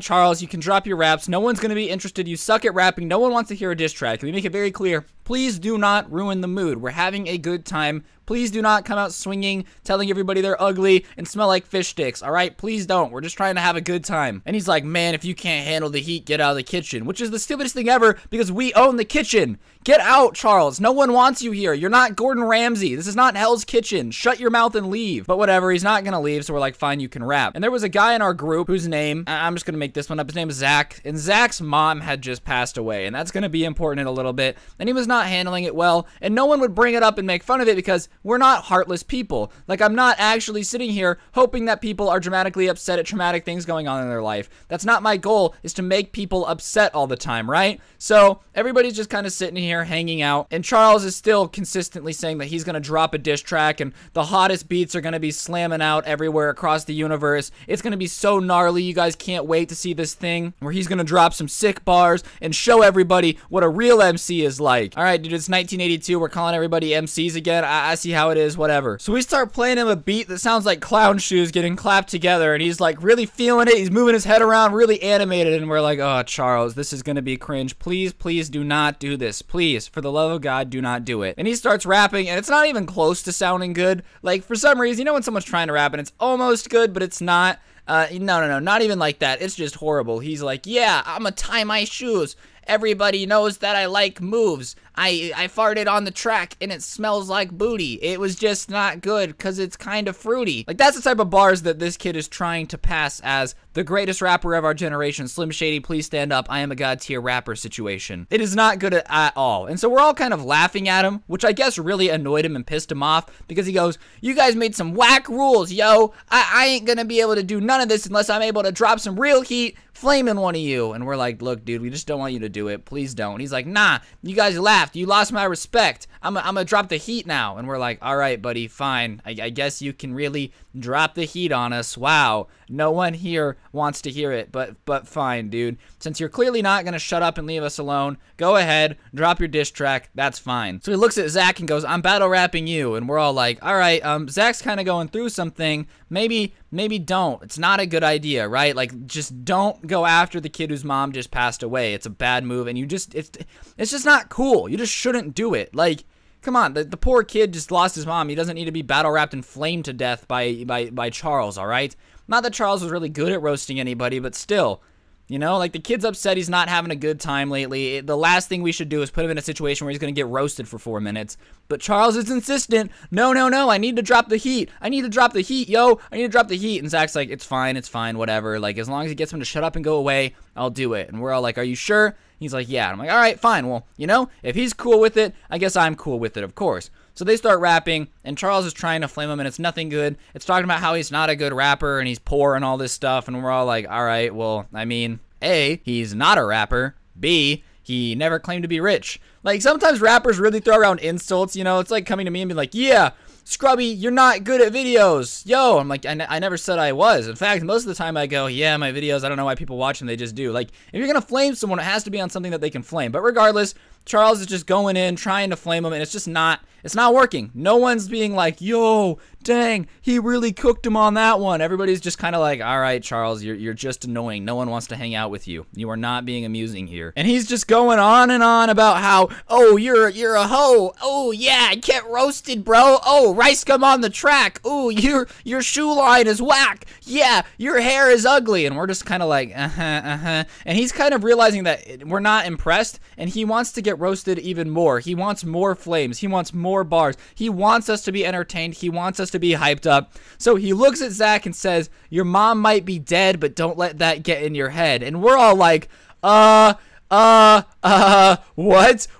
Charles, you can drop your raps. No one's gonna be interested. You suck at rapping. No one wants to hear a diss track. We make it very clear. Please do not ruin the mood. We're having a good time. Please do not come out swinging, telling everybody they're ugly and smell like fish sticks, all right? Please don't. We're just trying to have a good time. And he's like, man, if you can't handle the heat, get out of the kitchen, which is the stupidest thing ever because we own the kitchen. Get out, Charles. No one wants you here. You're not Gordon Ramsay. This is not Hell's Kitchen. Shut your mouth and leave. But whatever, he's not going to leave, so we're like, fine, you can rap. And there was a guy in our group whose name, I'm just going to make this one up. His name is Zach. And Zach's mom had just passed away, and that's going to be important in a little bit. And he was not handling it well, and no one would bring it up and make fun of it because we're not heartless people. Like, I'm not actually sitting here hoping that people are dramatically upset at traumatic things going on in their life. That's not my goal, is to make people upset all the time, right? So everybody's just kind of sitting here hanging out, and Charles is still consistently saying that he's gonna drop a diss track and the hottest beats are gonna be slamming out everywhere across the universe. It's gonna be so gnarly, you guys can't wait to see this thing where he's gonna drop some sick bars and show everybody what a real MC is like. All right, dude, it's 1982. We're calling everybody MCs again. I see how it is, whatever. So we start playing him a beat that sounds like clown shoes getting clapped together, and he's like really feeling it. He's moving his head around, really animated, and we're like, oh, Charles, this is gonna be cringe. Please, please do not do this. Please, for the love of God, do not do it. And he starts rapping, and it's not even close to sounding good. Like, for some reason, you know when someone's trying to rap and it's almost good, but it's not? No, not even like that. It's just horrible. He's like, yeah, I'ma tie my shoes. Everybody knows that I like moves. I farted on the track and it smells like booty. It was just not good because it's kind of fruity. Like, that's the type of bars that this kid is trying to pass as the greatest rapper of our generation. Slim Shady, please stand up. I am a god tier rapper situation. It is not good at all. And so we're all kind of laughing at him, which I guess really annoyed him and pissed him off because he goes, you guys made some whack rules, yo. I ain't gonna be able to do none of this unless I'm able to drop some real heat flaming one of you. And we're like, look, dude, we just don't want you to do it. Please don't. He's like, nah, you guys laughed. You lost my respect. I'm gonna drop the heat now. And we're like, all right, buddy, fine. I guess you can really drop the heat on us. Wow. No one here wants to hear it, but fine, dude. Since you're clearly not gonna shut up and leave us alone, go ahead, drop your diss track. That's fine. So he looks at Zach and goes, I'm battle rapping you. And we're all like, all right, Zach's kind of going through something. Maybe don't. It's not a good idea, right? Like, just don't go after the kid whose mom just passed away. It's a bad move, and it's just not cool. You just shouldn't do it. Like, Come on, the poor kid just lost his mom. He doesn't need to be battle-wrapped and flamed to death by Charles, all right? Not that Charles was really good at roasting anybody, but still. You know, like, the kid's upset he's not having a good time lately. The last thing we should do is put him in a situation where he's going to get roasted for 4 minutes. But Charles is insistent. No, no, no, I need to drop the heat. I need to drop the heat, yo. I need to drop the heat. And Zach's like, it's fine, whatever. Like, as long as he gets him to shut up and go away, I'll do it. And we're all like, are you sure? He's like, yeah. And I'm like, all right, fine. Well, you know, if he's cool with it, I guess I'm cool with it, of course. So they start rapping, and Charles is trying to flame him, and it's nothing good. It's talking about how he's not a good rapper, and he's poor, and all this stuff. And we're all like, all right, well, I mean, A, he's not a rapper. B, he never claimed to be rich. Like, sometimes rappers really throw around insults, you know? It's like coming to me and being like, yeah, Scrubby, you're not good at videos. Yo, I'm like, I never said I was. In fact, most of the time I go, yeah, my videos, I don't know why people watch them, they just do. Like, if you're going to flame someone, it has to be on something that they can flame. But regardless, Charles is just going in, trying to flame him, and it's just not, it's not working. No one's being like, yo, dang, he really cooked him on that one. Everybody's just kind of like, all right, Charles, you're just annoying. No one wants to hang out with you. You are not being amusing here. And he's just going on and on about how, oh, you're a hoe. Oh, yeah, I get roasted, bro. Oh, rice gum on the track. Oh, your shoe line is whack. Yeah, your hair is ugly. And we're just kind of like, And he's kind of realizing that we're not impressed, and he wants to get roasted even more. He wants more flames. He wants more bars. He wants us to be entertained. He wants us to be hyped up. So he looks at Zach and says, your mom might be dead, but don't let that get in your head. And we're all like, what?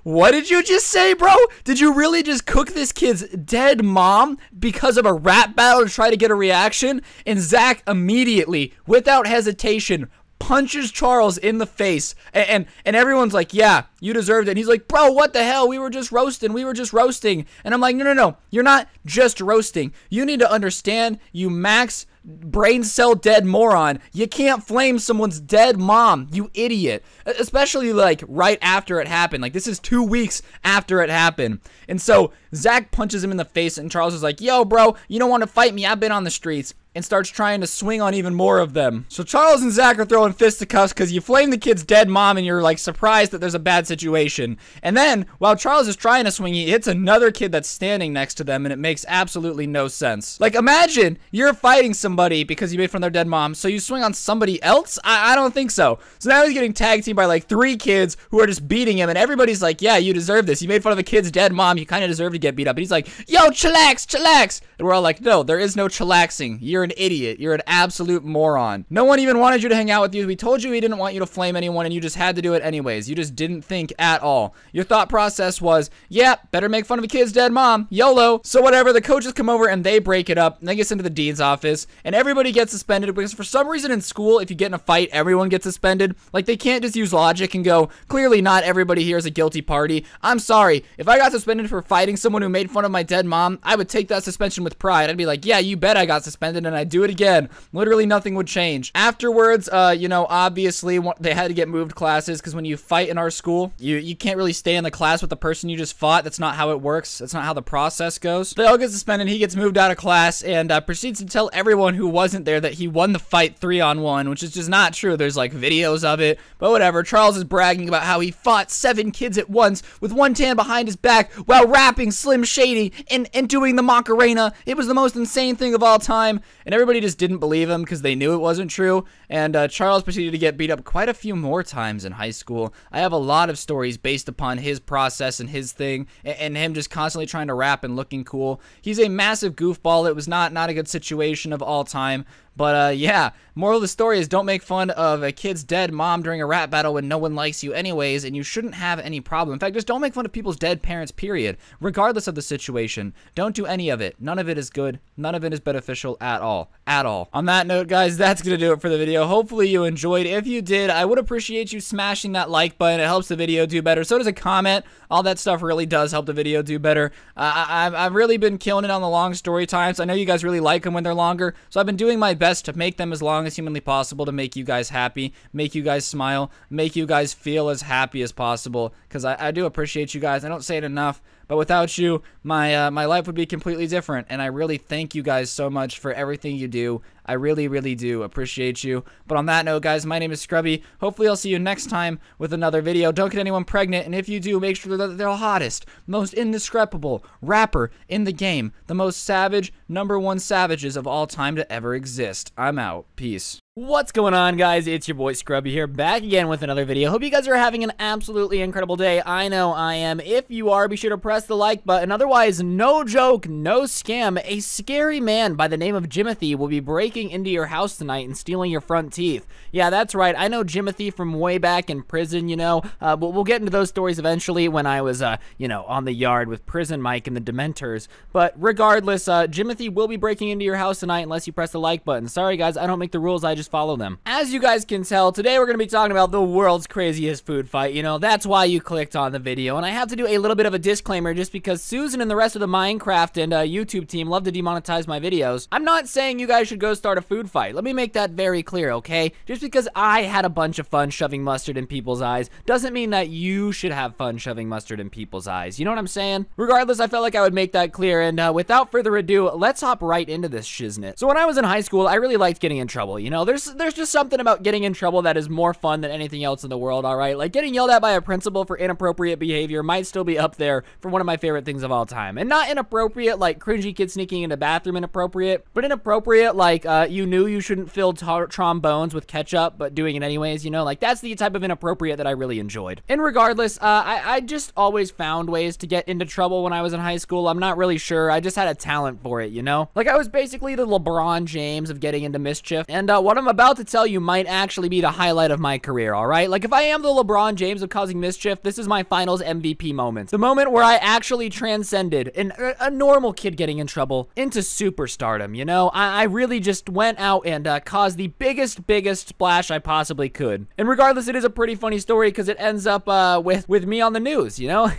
What did you just say, bro? Did you really just cook this kid's dead mom because of a rap battle to try to get a reaction? And Zach immediately, without hesitation, punches Charles in the face, and everyone's like, yeah, you deserved it. And he's like, bro, what the hell? We were just roasting. And I'm like, no, you're not just roasting. You need to understand, you max brain cell dead moron. You can't flame someone's dead mom, you idiot. Especially like right after it happened. Like, this is 2 weeks after it happened. And so Zach punches him in the face, and Charles is like, yo, bro, you don't want to fight me. I've been on the streets. And starts trying to swing on even more of them. So Charles and Zach are throwing fisticuffs because you flame the kid's dead mom and you're like surprised that there's a bad situation. And then while Charles is trying to swing, he hits another kid that's standing next to them, and it makes absolutely no sense. Like, imagine you're fighting somebody because you made fun of their dead mom, so you swing on somebody else? I don't think so. So now he's getting tag teamed by like 3 kids who are just beating him, and everybody's like, yeah, you deserve this. You made fun of a kid's dead mom. You kind of deserve to get beat up. And he's like, yo, chillax, chillax. And we're all like, no, there is no chillaxing. You're an idiot. You're an absolute moron. No one even wanted you to hang out with you. We told you we didn't want you to flame anyone, and you just had to do it anyways. You just didn't think at all. Your thought process was, yeah, better make fun of a kid's dead mom. YOLO. So whatever, the coaches come over and they break it up, and then gets into the dean's office, and everybody gets suspended because for some reason in school, if you get in a fight, everyone gets suspended. Like, they can't just use logic and go, clearly not everybody here is a guilty party. I'm sorry. If I got suspended for fighting someone who made fun of my dead mom, I would take that suspension with pride. I'd be like, yeah, you bet I got suspended, and I do it again. Literally nothing would change. Afterwards, you know, obviously they had to get moved classes because when you fight in our school, you can't really stay in the class with the person you just fought. That's not how it works. That's not how the process goes. They all get suspended. He gets moved out of class and proceeds to tell everyone who wasn't there that he won the fight 3-on-1, which is just not true. There's like videos of it, but whatever. Charles is bragging about how he fought 7 kids at once with one hand behind his back while rapping Slim Shady and doing the Macarena. It was the most insane thing of all time. And everybody just didn't believe him because they knew it wasn't true. And Charles proceeded to get beat up quite a few more times in high school. I have a lot of stories based upon his process and his thing and him just constantly trying to rap and looking cool. He's a massive goofball. It was not a good situation of all time. But, yeah, moral of the story is don't make fun of a kid's dead mom during a rap battle when no one likes you anyways, and you shouldn't have any problem. In fact, just don't make fun of people's dead parents, period. Regardless of the situation, don't do any of it. None of it is good. None of it is beneficial at all. At all. On that note, guys, that's going to do it for the video. Hopefully you enjoyed. If you did, I would appreciate you smashing that like button. It helps the video do better. So does a comment. All that stuff really does help the video do better. I've really been killing it on the long story times. I know you guys really like them when they're longer, so I've been doing my best to make them as long as humanly possible to make you guys happy, make you guys smile, make you guys feel as happy as possible, because I do appreciate you guys. I don't say it enough, but without you, my life would be completely different, and I really thank you guys so much for everything you do. I really, really do appreciate you. But on that note, guys, my name is Scrubby. Hopefully I'll see you next time with another video. Don't get anyone pregnant, and if you do, make sure that they're the hottest, most indescribable rapper in the game, the most savage, #1 savages of all time to ever exist. I'm out. Peace. What's going on, guys? It's your boy Scrubby here, back again with another video. Hope you guys are having an absolutely incredible day. I know I am. If you are, be sure to press the like button. Otherwise, no joke, no scam, a scary man by the name of Jimothy will be breaking into your house tonight and stealing your front teeth. Yeah, that's right. I know Jimothy from way back in prison, you know. But we'll get into those stories eventually when I was, you know, on the yard with Prison Mike and the Dementors. But regardless, Jimothy will be breaking into your house tonight unless you press the like button. Sorry, guys, I don't make the rules. I just follow them. As you guys can tell, today we're gonna be talking about the world's craziest food fight. You know, that's why you clicked on the video, and I have to do a little bit of a disclaimer just because Susan and the rest of the Minecraft and YouTube team love to demonetize my videos. I'm not saying you guys should go start a food fight. Let me make that very clear, okay? Just because I had a bunch of fun shoving mustard in people's eyes doesn't mean that you should have fun shoving mustard in people's eyes. You know what I'm saying? Regardless, I felt like I would make that clear, and without further ado, let's hop right into this shiznit. So when I was in high school, I really liked getting in trouble, you know? There's just something about getting in trouble that is more fun than anything else in the world, alright? Like, getting yelled at by a principal for inappropriate behavior might still be up there for one of my favorite things of all time. And not inappropriate, like cringy kid sneaking into bathroom inappropriate, but inappropriate, like, you knew you shouldn't fill trombones with ketchup, but doing it anyways, you know? Like, that's the type of inappropriate that I really enjoyed. And regardless, I just always found ways to get into trouble when I was in high school. I'm not really sure. I just had a talent for it, you know? Like, I was basically the LeBron James of getting into mischief, and, what I'm about to tell you might actually be the highlight of my career, alright? Like, if I am the LeBron James of causing mischief, this is my finals MVP moment. The moment where I actually transcended a normal kid getting in trouble into superstardom, you know? I really just went out and caused the biggest splash I possibly could. And regardless, it is a pretty funny story because it ends up with me on the news, you know?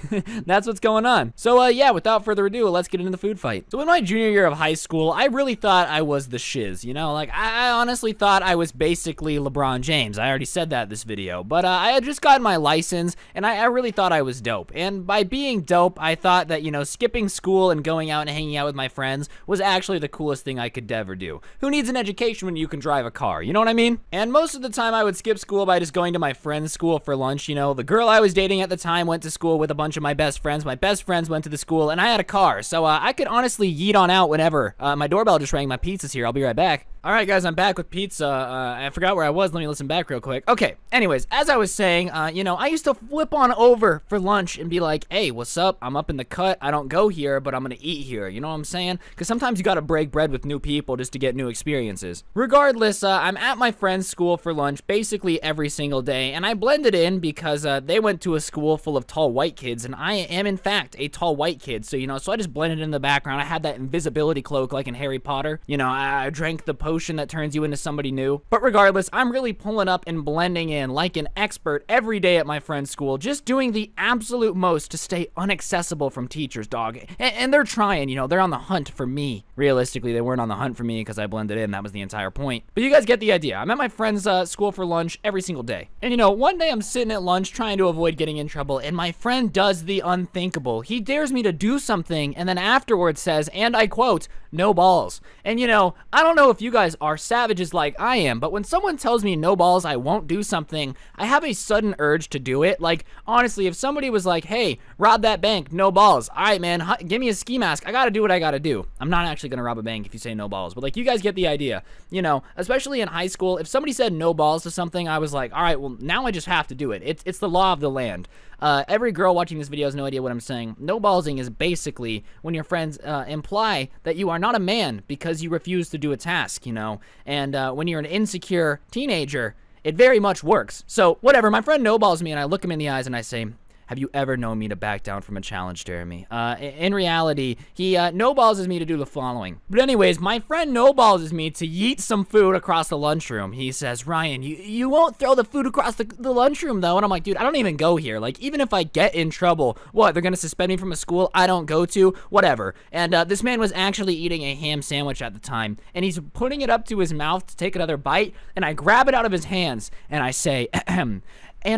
That's what's going on. So, yeah, without further ado, let's get into the food fight. So, in my junior year of high school, I really thought I was the shiz, you know? Like, I honestly thought I was basically LeBron James. I already said that in this video, but I had just gotten my license, and I really thought I was dope. And by being dope, I thought that, you know, skipping school and going out and hanging out with my friends was actually the coolest thing I could ever do. Who needs an education when you can drive a car? You know what I mean? And most of the time, I would skip school by just going to my friend's school for lunch, you know? The girl I was dating at the time went to school with a bunch of my best friends. My best friends went to the school, and I had a car, so I could honestly yeet on out whenever. My doorbell just rang. My pizza's here. I'll be right back. Alright guys, I'm back with pizza. I forgot where I was. Let me listen back real quick. Okay, anyways, as I was saying, you know, I used to flip on over for lunch and be like, hey, what's up? I'm up in the cut. I don't go here, but I'm gonna eat here. You know what I'm saying? Because sometimes you gotta break bread with new people just to get new experiences. Regardless, I'm at my friend's school for lunch basically every single day, and I blended in because they went to a school full of tall white kids, and I am, in fact, a tall white kid. So, you know, so I just blended in the background. I had that invisibility cloak like in Harry Potter. You know, I drank the potion that turns you into somebody new. But regardless, I'm really pulling up and blending in like an expert every day at my friend's school, just doing the absolute most to stay inaccessible from teachers, dog. And they're trying, you know, they're on the hunt for me. Realistically, they weren't on the hunt for me because I blended in. That was the entire point. But you guys get the idea. I'm at my friend's school for lunch every single day. And you know, one day I'm sitting at lunch trying to avoid getting in trouble, and my friend does the unthinkable. He dares me to do something and then afterwards says, and I quote, "No balls." And you know, I don't know if you guys are savages like I am, but when someone tells me no balls, I won't do something, I have a sudden urge to do it. Like, honestly, if somebody was like, hey, rob that bank, no balls. All right, man, give me a ski mask. I gotta do what I gotta do. I'm not actually gonna rob a bank if you say no balls, but like, you guys get the idea. You know, especially in high school, if somebody said no balls to something, I was like, all right, well, now I just have to do it. It's the law of the land. Every girl watching this video has no idea what I'm saying. No ballsing is basically when your friends imply that you are not a man because you refuse to do a task, you know? And when you're an insecure teenager, it very much works. So whatever, my friend no balls me and I look him in the eyes and I say, have you ever known me to back down from a challenge, Jeremy? In reality, he no-balls me to do the following. But anyways, my friend no-balls me to yeet some food across the lunchroom. He says, Ryan, you won't throw the food across the lunchroom, though. And I'm like, dude, I don't even go here. Like, even if I get in trouble, what, they're going to suspend me from a school I don't go to? Whatever. And this man was actually eating a ham sandwich at the time. And he's putting it up to his mouth to take another bite. And I grab it out of his hands. And I say, and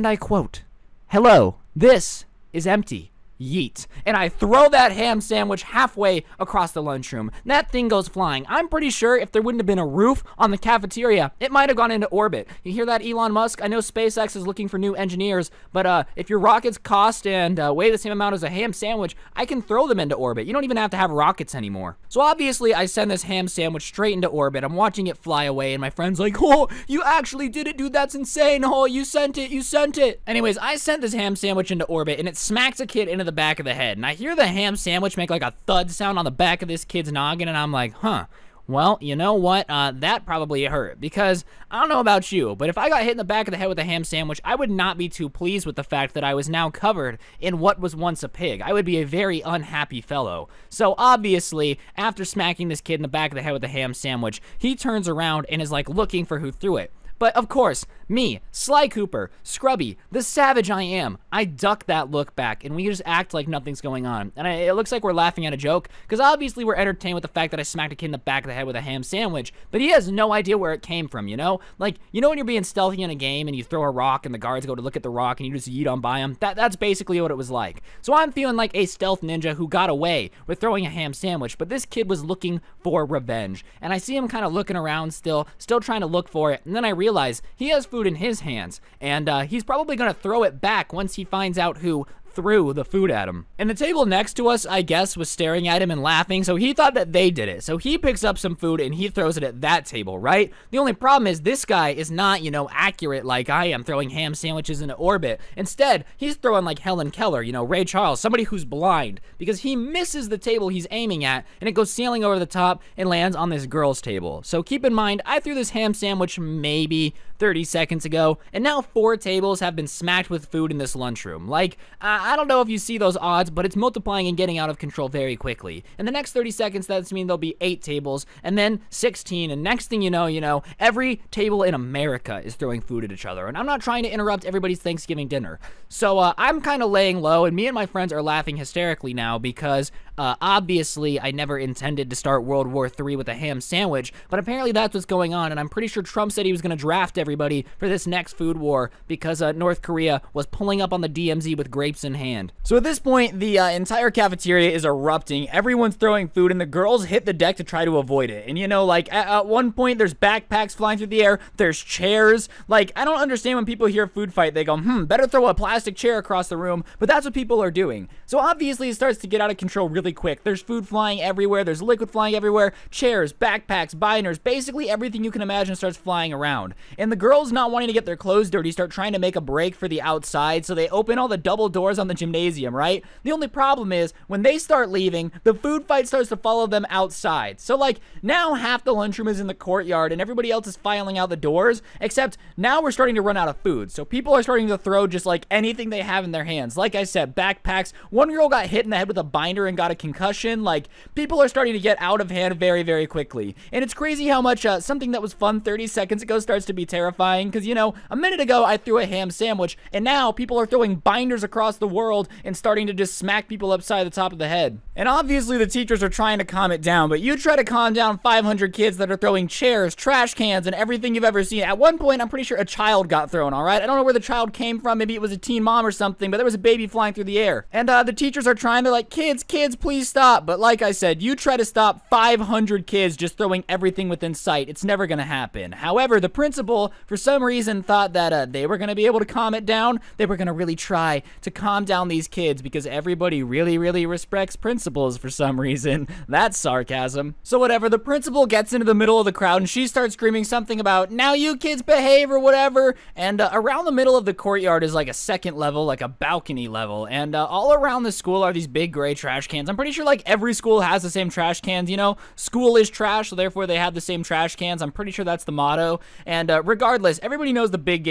I quote, "Hello. This is empty. yeet. And I throw that ham sandwich halfway across the lunchroom. That thing goes flying. I'm pretty sure if there wouldn't have been a roof on the cafeteria, it might have gone into orbit. You hear that, Elon Musk? I know SpaceX is looking for new engineers, but if your rockets cost and weigh the same amount as a ham sandwich, I can throw them into orbit. You don't even have to have rockets anymore. So obviously, I send this ham sandwich straight into orbit. I'm watching it fly away, and my friend's like, oh, you actually did it, dude. That's insane. Oh, you sent it. You sent it. Anyways, I sent this ham sandwich into orbit, and it smacks a kid into the back of the head. And I hear the ham sandwich make like a thud sound on the back of this kid's noggin, and I'm like, huh. Well, you know what? That probably hurt, because I don't know about you, but if I got hit in the back of the head with a ham sandwich, I would not be too pleased with the fact that I was now covered in what was once a pig. I would be a very unhappy fellow. So obviously, after smacking this kid in the back of the head with a ham sandwich, he turns around and is like looking for who threw it. But of course, me, Sly Cooper, Scrubby, the savage I am, I duck that look back, and we just act like nothing's going on. And it looks like we're laughing at a joke, because obviously we're entertained with the fact that I smacked a kid in the back of the head with a ham sandwich, but he has no idea where it came from, you know? Like, you know when you're being stealthy in a game, and you throw a rock, and the guards go to look at the rock, and you just yeet on by them? That's basically what it was like. So I'm feeling like a stealth ninja who got away with throwing a ham sandwich, but this kid was looking for revenge. And I see him kind of looking around still trying to look for it, and then I realize he has food in his hands, and he's probably gonna throw it back once he finds out who threw the food at him. And the table next to us, I guess, was staring at him and laughing, so he thought that they did it. So he picks up some food and he throws it at that table, right? The only problem is this guy is not, you know, accurate like I am, throwing ham sandwiches into orbit. Instead, he's throwing like Helen Keller, you know, Ray Charles, somebody who's blind, because he misses the table he's aiming at, and it goes sailing over the top and lands on this girl's table. So keep in mind, I threw this ham sandwich maybe 30 seconds ago, and now 4 tables have been smacked with food in this lunchroom. Like, I don't know if you see those odds, but it's multiplying and getting out of control very quickly. In the next 30 seconds, that means there'll be 8 tables, and then 16, and next thing you know, every table in America is throwing food at each other, and I'm not trying to interrupt everybody's Thanksgiving dinner. So I'm kind of laying low, and me and my friends are laughing hysterically now, because obviously I never intended to start World War III with a ham sandwich, but apparently that's what's going on, and I'm pretty sure Trump said he was going to draft everybody for this next food war, because North Korea was pulling up on the DMZ with grapes in hand. So at this point, the entire cafeteria is erupting. Everyone's throwing food, and the girls hit the deck to try to avoid it. And you know, like, at one point, there's backpacks flying through the air, there's chairs. Like, I don't understand when people hear food fight, they go, better throw a plastic chair across the room, but that's what people are doing. So obviously, it starts to get out of control really quick. There's food flying everywhere, there's liquid flying everywhere, chairs, backpacks, binders, basically everything you can imagine starts flying around. And the girls, not wanting to get their clothes dirty, start trying to make a break for the outside, so they open all the double doors on the gymnasium, right? The only problem is, when they start leaving, the food fight starts to follow them outside. So, like, now half the lunchroom is in the courtyard, and everybody else is filing out the doors, except now we're starting to run out of food. So people are starting to throw just, like, anything they have in their hands. Like I said, backpacks. One girl got hit in the head with a binder and got a concussion. Like, people are starting to get out of hand very, very quickly. And it's crazy how much something that was fun 30 seconds ago starts to be terrifying, because, you know, a minute ago I threw a ham sandwich, and now people are throwing binders across the world and starting to just smack people upside the top of the head. And obviously the teachers are trying to calm it down, but you try to calm down 500 kids that are throwing chairs, trash cans, and everything you've ever seen. At one point, I'm pretty sure a child got thrown, all right? I don't know where the child came from. Maybe it was a teen mom or something, but there was a baby flying through the air. And the teachers are trying. They're like, kids, please stop. But like I said, you try to stop 500 kids just throwing everything within sight. It's never gonna happen. However, the principal, for some reason, thought that they were gonna be able to calm it down. They were gonna really try to calm down these kids, because everybody really, really respects principals for some reason. That's sarcasm. So whatever, the principal gets into the middle of the crowd, and she starts screaming something about, now you kids behave, or whatever. And around the middle of the courtyard is like a second level, like a balcony level. And all around the school are these big gray trash cans. I'm pretty sure like every school has the same trash cans, you know? School is trash, so therefore they have the same trash cans. I'm pretty sure that's the motto. And regardless, everybody knows the big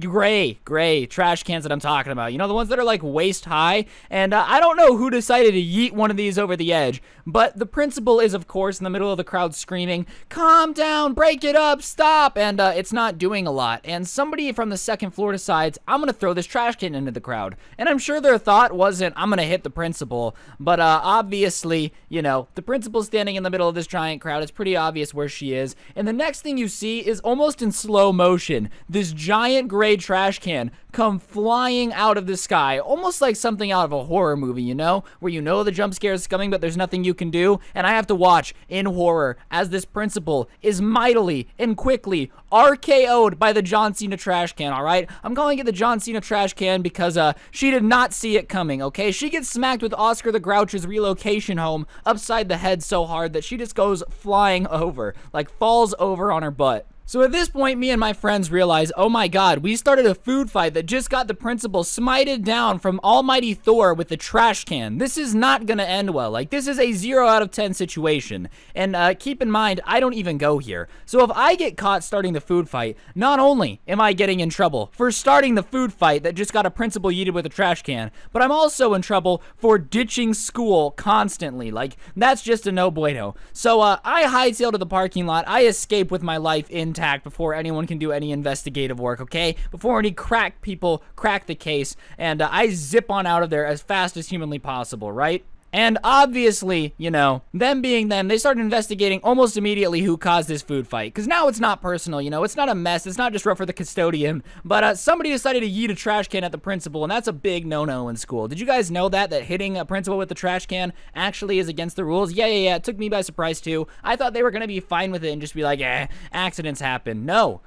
gray trash cans that I'm talking about. You know, the ones that are like waist high. And I don't know who decided to yeet one of these over the edge, but the principal is, of course, in the middle of the crowd screaming, calm down, break it up, stop. And it's not doing a lot. And somebody from the second floor decides, I'm gonna throw this trash can into the crowd. And I'm sure their thought wasn't, I'm gonna hit the principal. But obviously, you know, the principal's standing in the middle of this giant crowd. It's pretty obvious where she is. And the next thing you see is almost in slow motion, this giant gray trash can come flying flying out of the sky, almost like something out of a horror movie, you know, where you know the jump scare is coming, but there's nothing you can do, and I have to watch in horror as this principal is mightily and quickly RKO'd by the John Cena trash can, alright? I'm calling it the John Cena trash can because, she did not see it coming, okay? She gets smacked with Oscar the Grouch's relocation home upside the head so hard that she just goes flying over, like falls over on her butt. So at this point, me and my friends realize, oh my god, we started a food fight that just got the principal smited down from almighty Thor with the trash can. This is not gonna end well. Like, this is a 0 out of 10 situation. And keep in mind, I don't even go here. So if I get caught starting the food fight, not only am I getting in trouble for starting the food fight that just got a principal yeeted with a trash can, but I'm also in trouble for ditching school constantly. Like, that's just a no bueno. So I hightail to the parking lot, I escape with my life in before anyone can do any investigative work, okay? Before any crack people crack the case, and I zip on out of there as fast as humanly possible, right? And obviously, you know, them being them, they started investigating almost immediately who caused this food fight. Because now it's not personal, you know, it's not a mess, it's not just rough for the custodian, but somebody decided to yeet a trash can at the principal, and that's a big no-no in school. Did you guys know that hitting a principal with a trash can actually is against the rules? Yeah, it took me by surprise too. I thought they were going to be fine with it and just be like, eh, accidents happen. No,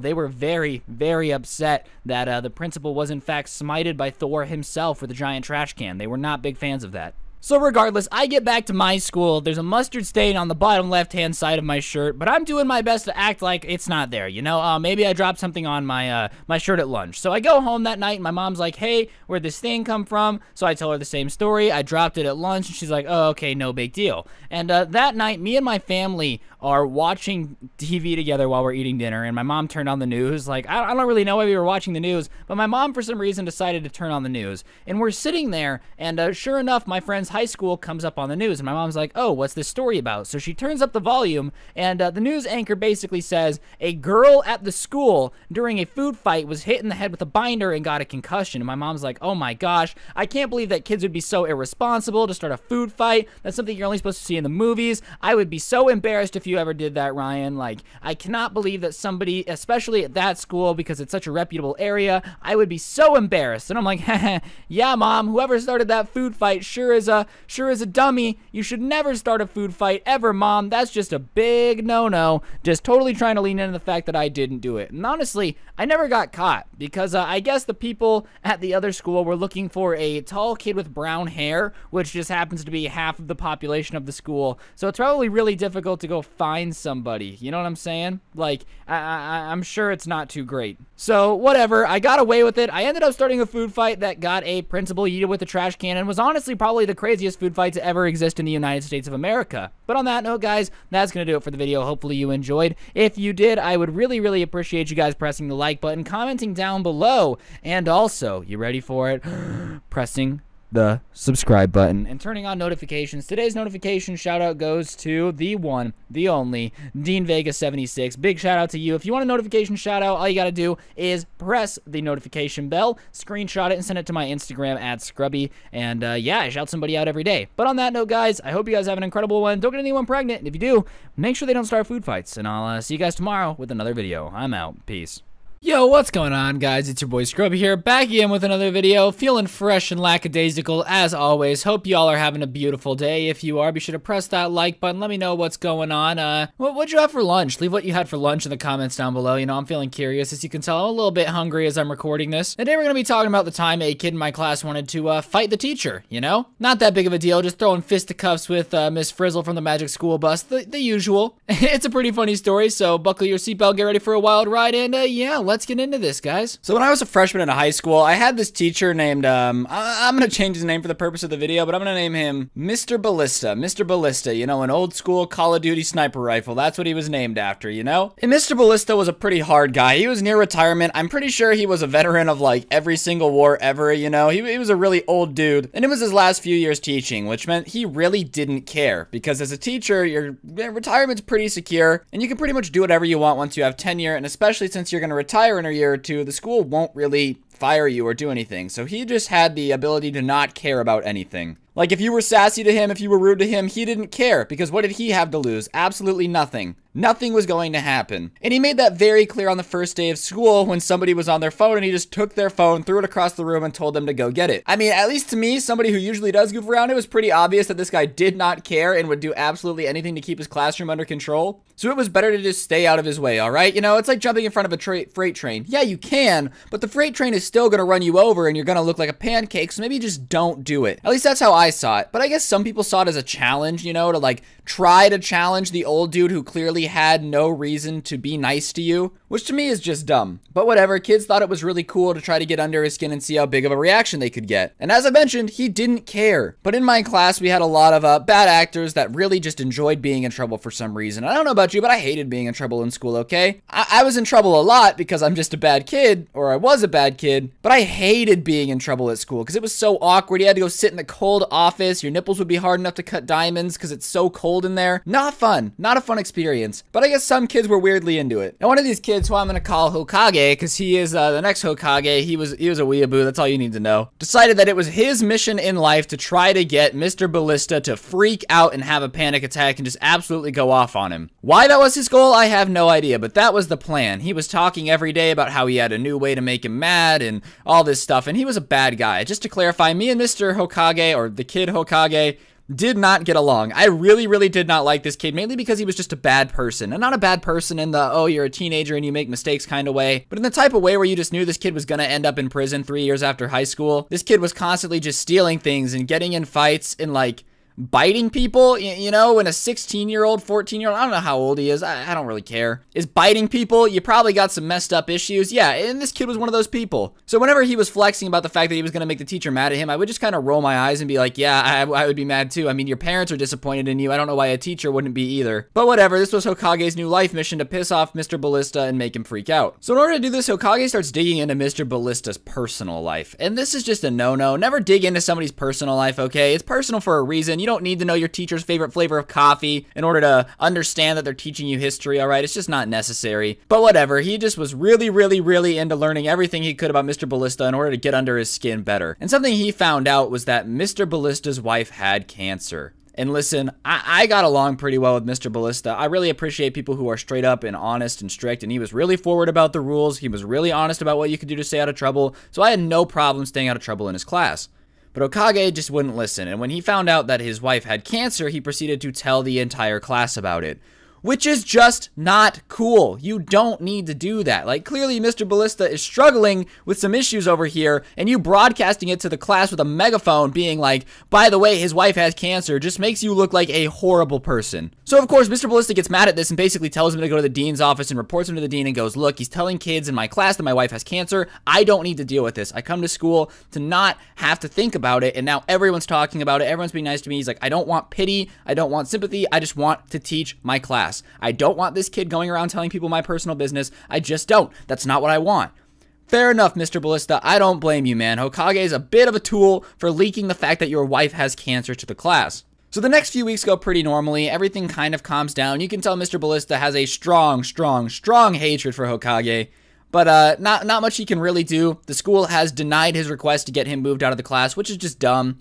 they were very, very upset that the principal was in fact smited by Thor himself with a giant trash can. They were not big fans of that. So regardless, I get back to my school, there's a mustard stain on the bottom left-hand side of my shirt, but I'm doing my best to act like it's not there, you know? Maybe I dropped something on my my shirt at lunch. So I go home that night, and my mom's like, hey, where'd this thing come from? So I tell her the same story, I dropped it at lunch, and she's like, oh, okay, no big deal. And that night, me and my family are watching TV together while we're eating dinner, and my mom turned on the news. Like, I don't really know why we were watching the news, but my mom, for some reason, decided to turn on the news. And we're sitting there, and sure enough, my friend's high school comes up on the news, and my mom's like, oh, what's this story about? So she turns up the volume, and the news anchor basically says, a girl at the school during a food fight was hit in the head with a binder and got a concussion. And my mom's like, oh my gosh, I can't believe that kids would be so irresponsible to start a food fight. That's something you're only supposed to see in the movies. I would be so embarrassed if you ever did that, Ryan. Like, I cannot believe that somebody, especially at that school, because it's such a reputable area, I would be so embarrassed. And I'm like, yeah, mom, whoever started that food fight sure is a dummy. You should never start a food fight ever, mom. That's just a big no-no. Just totally trying to lean into the fact that I didn't do it. And honestly, I never got caught because I guess the people at the other school were looking for a tall kid with brown hair, which just happens to be half of the population of the school. So it's probably really difficult to go find somebody. You know what I'm saying? Like, I'm sure it's not too great. So whatever, I got away with it. I ended up starting a food fight that got a principal yeeted with a trash can and was honestly probably the craziest food fight to ever exist in the United States of America. But on that note, guys, that's gonna do it for the video. Hopefully you enjoyed. If you did, I would really, really appreciate you guys pressing the like button, commenting down below, and also, you ready for it? Pressing the subscribe button and turning on notifications. Today's notification shout out goes to the one, the only, Dean Vega 76. Big shout out to you. If you want a notification shout out, all you gotta do is press the notification bell, screenshot it, and send it to my Instagram @Scrubby. And yeah, I shout somebody out every day. But on that note, guys, I hope you guys have an incredible one. Don't get anyone pregnant. And if you do, make sure they don't start food fights. And I'll see you guys tomorrow with another video. I'm out. Peace. Yo, what's going on, guys? It's your boy Scrubby here, back again with another video, feeling fresh and lackadaisical as always. Hope y'all are having a beautiful day. If you are, be sure to press that like button, let me know what's going on. What'd you have for lunch? Leave what you had for lunch in the comments down below. You know, I'm feeling curious. As you can tell, I'm a little bit hungry as I'm recording this. Today we're gonna be talking about the time a kid in my class wanted to fight the teacher, you know? Not that big of a deal, just throwing fisticuffs with Miss Frizzle from the Magic School Bus, the usual. It's a pretty funny story, so buckle your seatbelt, get ready for a wild ride, and yeah, let's get into this, guys. So when I was a freshman in high school, I had this teacher named, I'm gonna change his name for the purpose of the video, but I'm gonna name him Mr. Ballista. Mr. Ballista, you know, an old school Call of Duty sniper rifle. That's what he was named after, you know? And Mr. Ballista was a pretty hard guy. He was near retirement. I'm pretty sure he was a veteran of like every single war ever, you know? He was a really old dude, and it was his last few years teaching, which meant he really didn't care, because as a teacher, your retirement's pretty secure, and you can pretty much do whatever you want once you have tenure, and especially since you're gonna retire in a year or two, the school won't really fire you or do anything. So he just had the ability to not care about anything. Like, if you were sassy to him, if you were rude to him, he didn't care, because what did he have to lose? Absolutely nothing. Nothing was going to happen. And he made that very clear on the first day of school when somebody was on their phone and he just took their phone, threw it across the room, and told them to go get it. I mean, at least to me, somebody who usually does goof around, it was pretty obvious that this guy did not care and would do absolutely anything to keep his classroom under control. So it was better to just stay out of his way, all right? You know, it's like jumping in front of a freight train. Yeah, you can, but the freight train is still gonna run you over and you're gonna look like a pancake, so maybe just don't do it. At least that's how I saw it. But I guess some people saw it as a challenge, you know, to like try to challenge the old dude who clearly had no reason to be nice to you, which to me is just dumb. But whatever, kids thought it was really cool to try to get under his skin and see how big of a reaction they could get. And as I mentioned, he didn't care. But in my class, we had a lot of bad actors that really just enjoyed being in trouble for some reason. I don't know about you, but I hated being in trouble in school, okay? I was in trouble a lot because I'm just a bad kid, or I was a bad kid, but I hated being in trouble at school because it was so awkward. You had to go sit in the cold office. Your nipples would be hard enough to cut diamonds because it's so cold in there. Not fun. Not a fun experience. But I guess some kids were weirdly into it. And one of these kids, who I'm gonna call Hokage, because he is the next Hokage, he was a weeaboo, that's all you need to know, decided that it was his mission in life to try to get Mr. Ballista to freak out and have a panic attack and just absolutely go off on him. Why that was his goal, I have no idea, but that was the plan. He was talking every day about how he had a new way to make him mad and all this stuff, and he was a bad guy. Just to clarify, me and Mr. Hokage, or the kid Hokage, did not get along. I really, really did not like this kid, mainly because he was just a bad person. And not a bad person in the, oh, you're a teenager and you make mistakes kind of way, but in the type of way where you just knew this kid was gonna end up in prison 3 years after high school. This kid was constantly just stealing things and getting in fights and like biting people, you know, when a 16-year-old, 14-year-old, I don't know how old he is, I don't really care, is biting people, you probably got some messed up issues. Yeah, and this kid was one of those people. So whenever he was flexing about the fact that he was gonna make the teacher mad at him, I would just kind of roll my eyes and be like, yeah, I would be mad too. I mean, your parents are disappointed in you. I don't know why a teacher wouldn't be either. But whatever, this was Hokage's new life mission, to piss off Mr. Ballista and make him freak out. So in order to do this, Hokage starts digging into Mr. Ballista's personal life. And this is just a no-no. Never dig into somebody's personal life, okay? It's personal for a reason. You don't need to know your teacher's favorite flavor of coffee in order to understand that they're teaching you history, all right? It's just not necessary. But whatever, he just was really, really, really into learning everything he could about Mr. Ballista in order to get under his skin better. And something he found out was that Mr. Ballista's wife had cancer. And listen, I got along pretty well with Mr. Ballista. I really appreciate people who are straight up and honest and strict, and he was really forward about the rules. He was really honest about what you could do to stay out of trouble, so I had no problem staying out of trouble in his class. But Hokage just wouldn't listen, and when he found out that his wife had cancer, he proceeded to tell the entire class about it, which is just not cool. You don't need to do that. Like, clearly Mr. Ballista is struggling with some issues over here, and you broadcasting it to the class with a megaphone being like, by the way, his wife has cancer, just makes you look like a horrible person. So of course, Mr. Ballista gets mad at this and basically tells him to go to the dean's office and reports him to the dean and goes, look, he's telling kids in my class that my wife has cancer. I don't need to deal with this. I come to school to not have to think about it, and now everyone's talking about it. Everyone's being nice to me. He's like, I don't want pity. I don't want sympathy. I just want to teach my class. I don't want this kid going around telling people my personal business. I just don't. That's not what I want. Fair enough, Mr. Ballista. I don't blame you, man. Hokage is a bit of a tool for leaking the fact that your wife has cancer to the class. So the next few weeks go pretty normally. Everything kind of calms down. You can tell Mr. Ballista has a strong hatred for Hokage. But not much he can really do. The school has denied his request to get him moved out of the class, which is just dumb.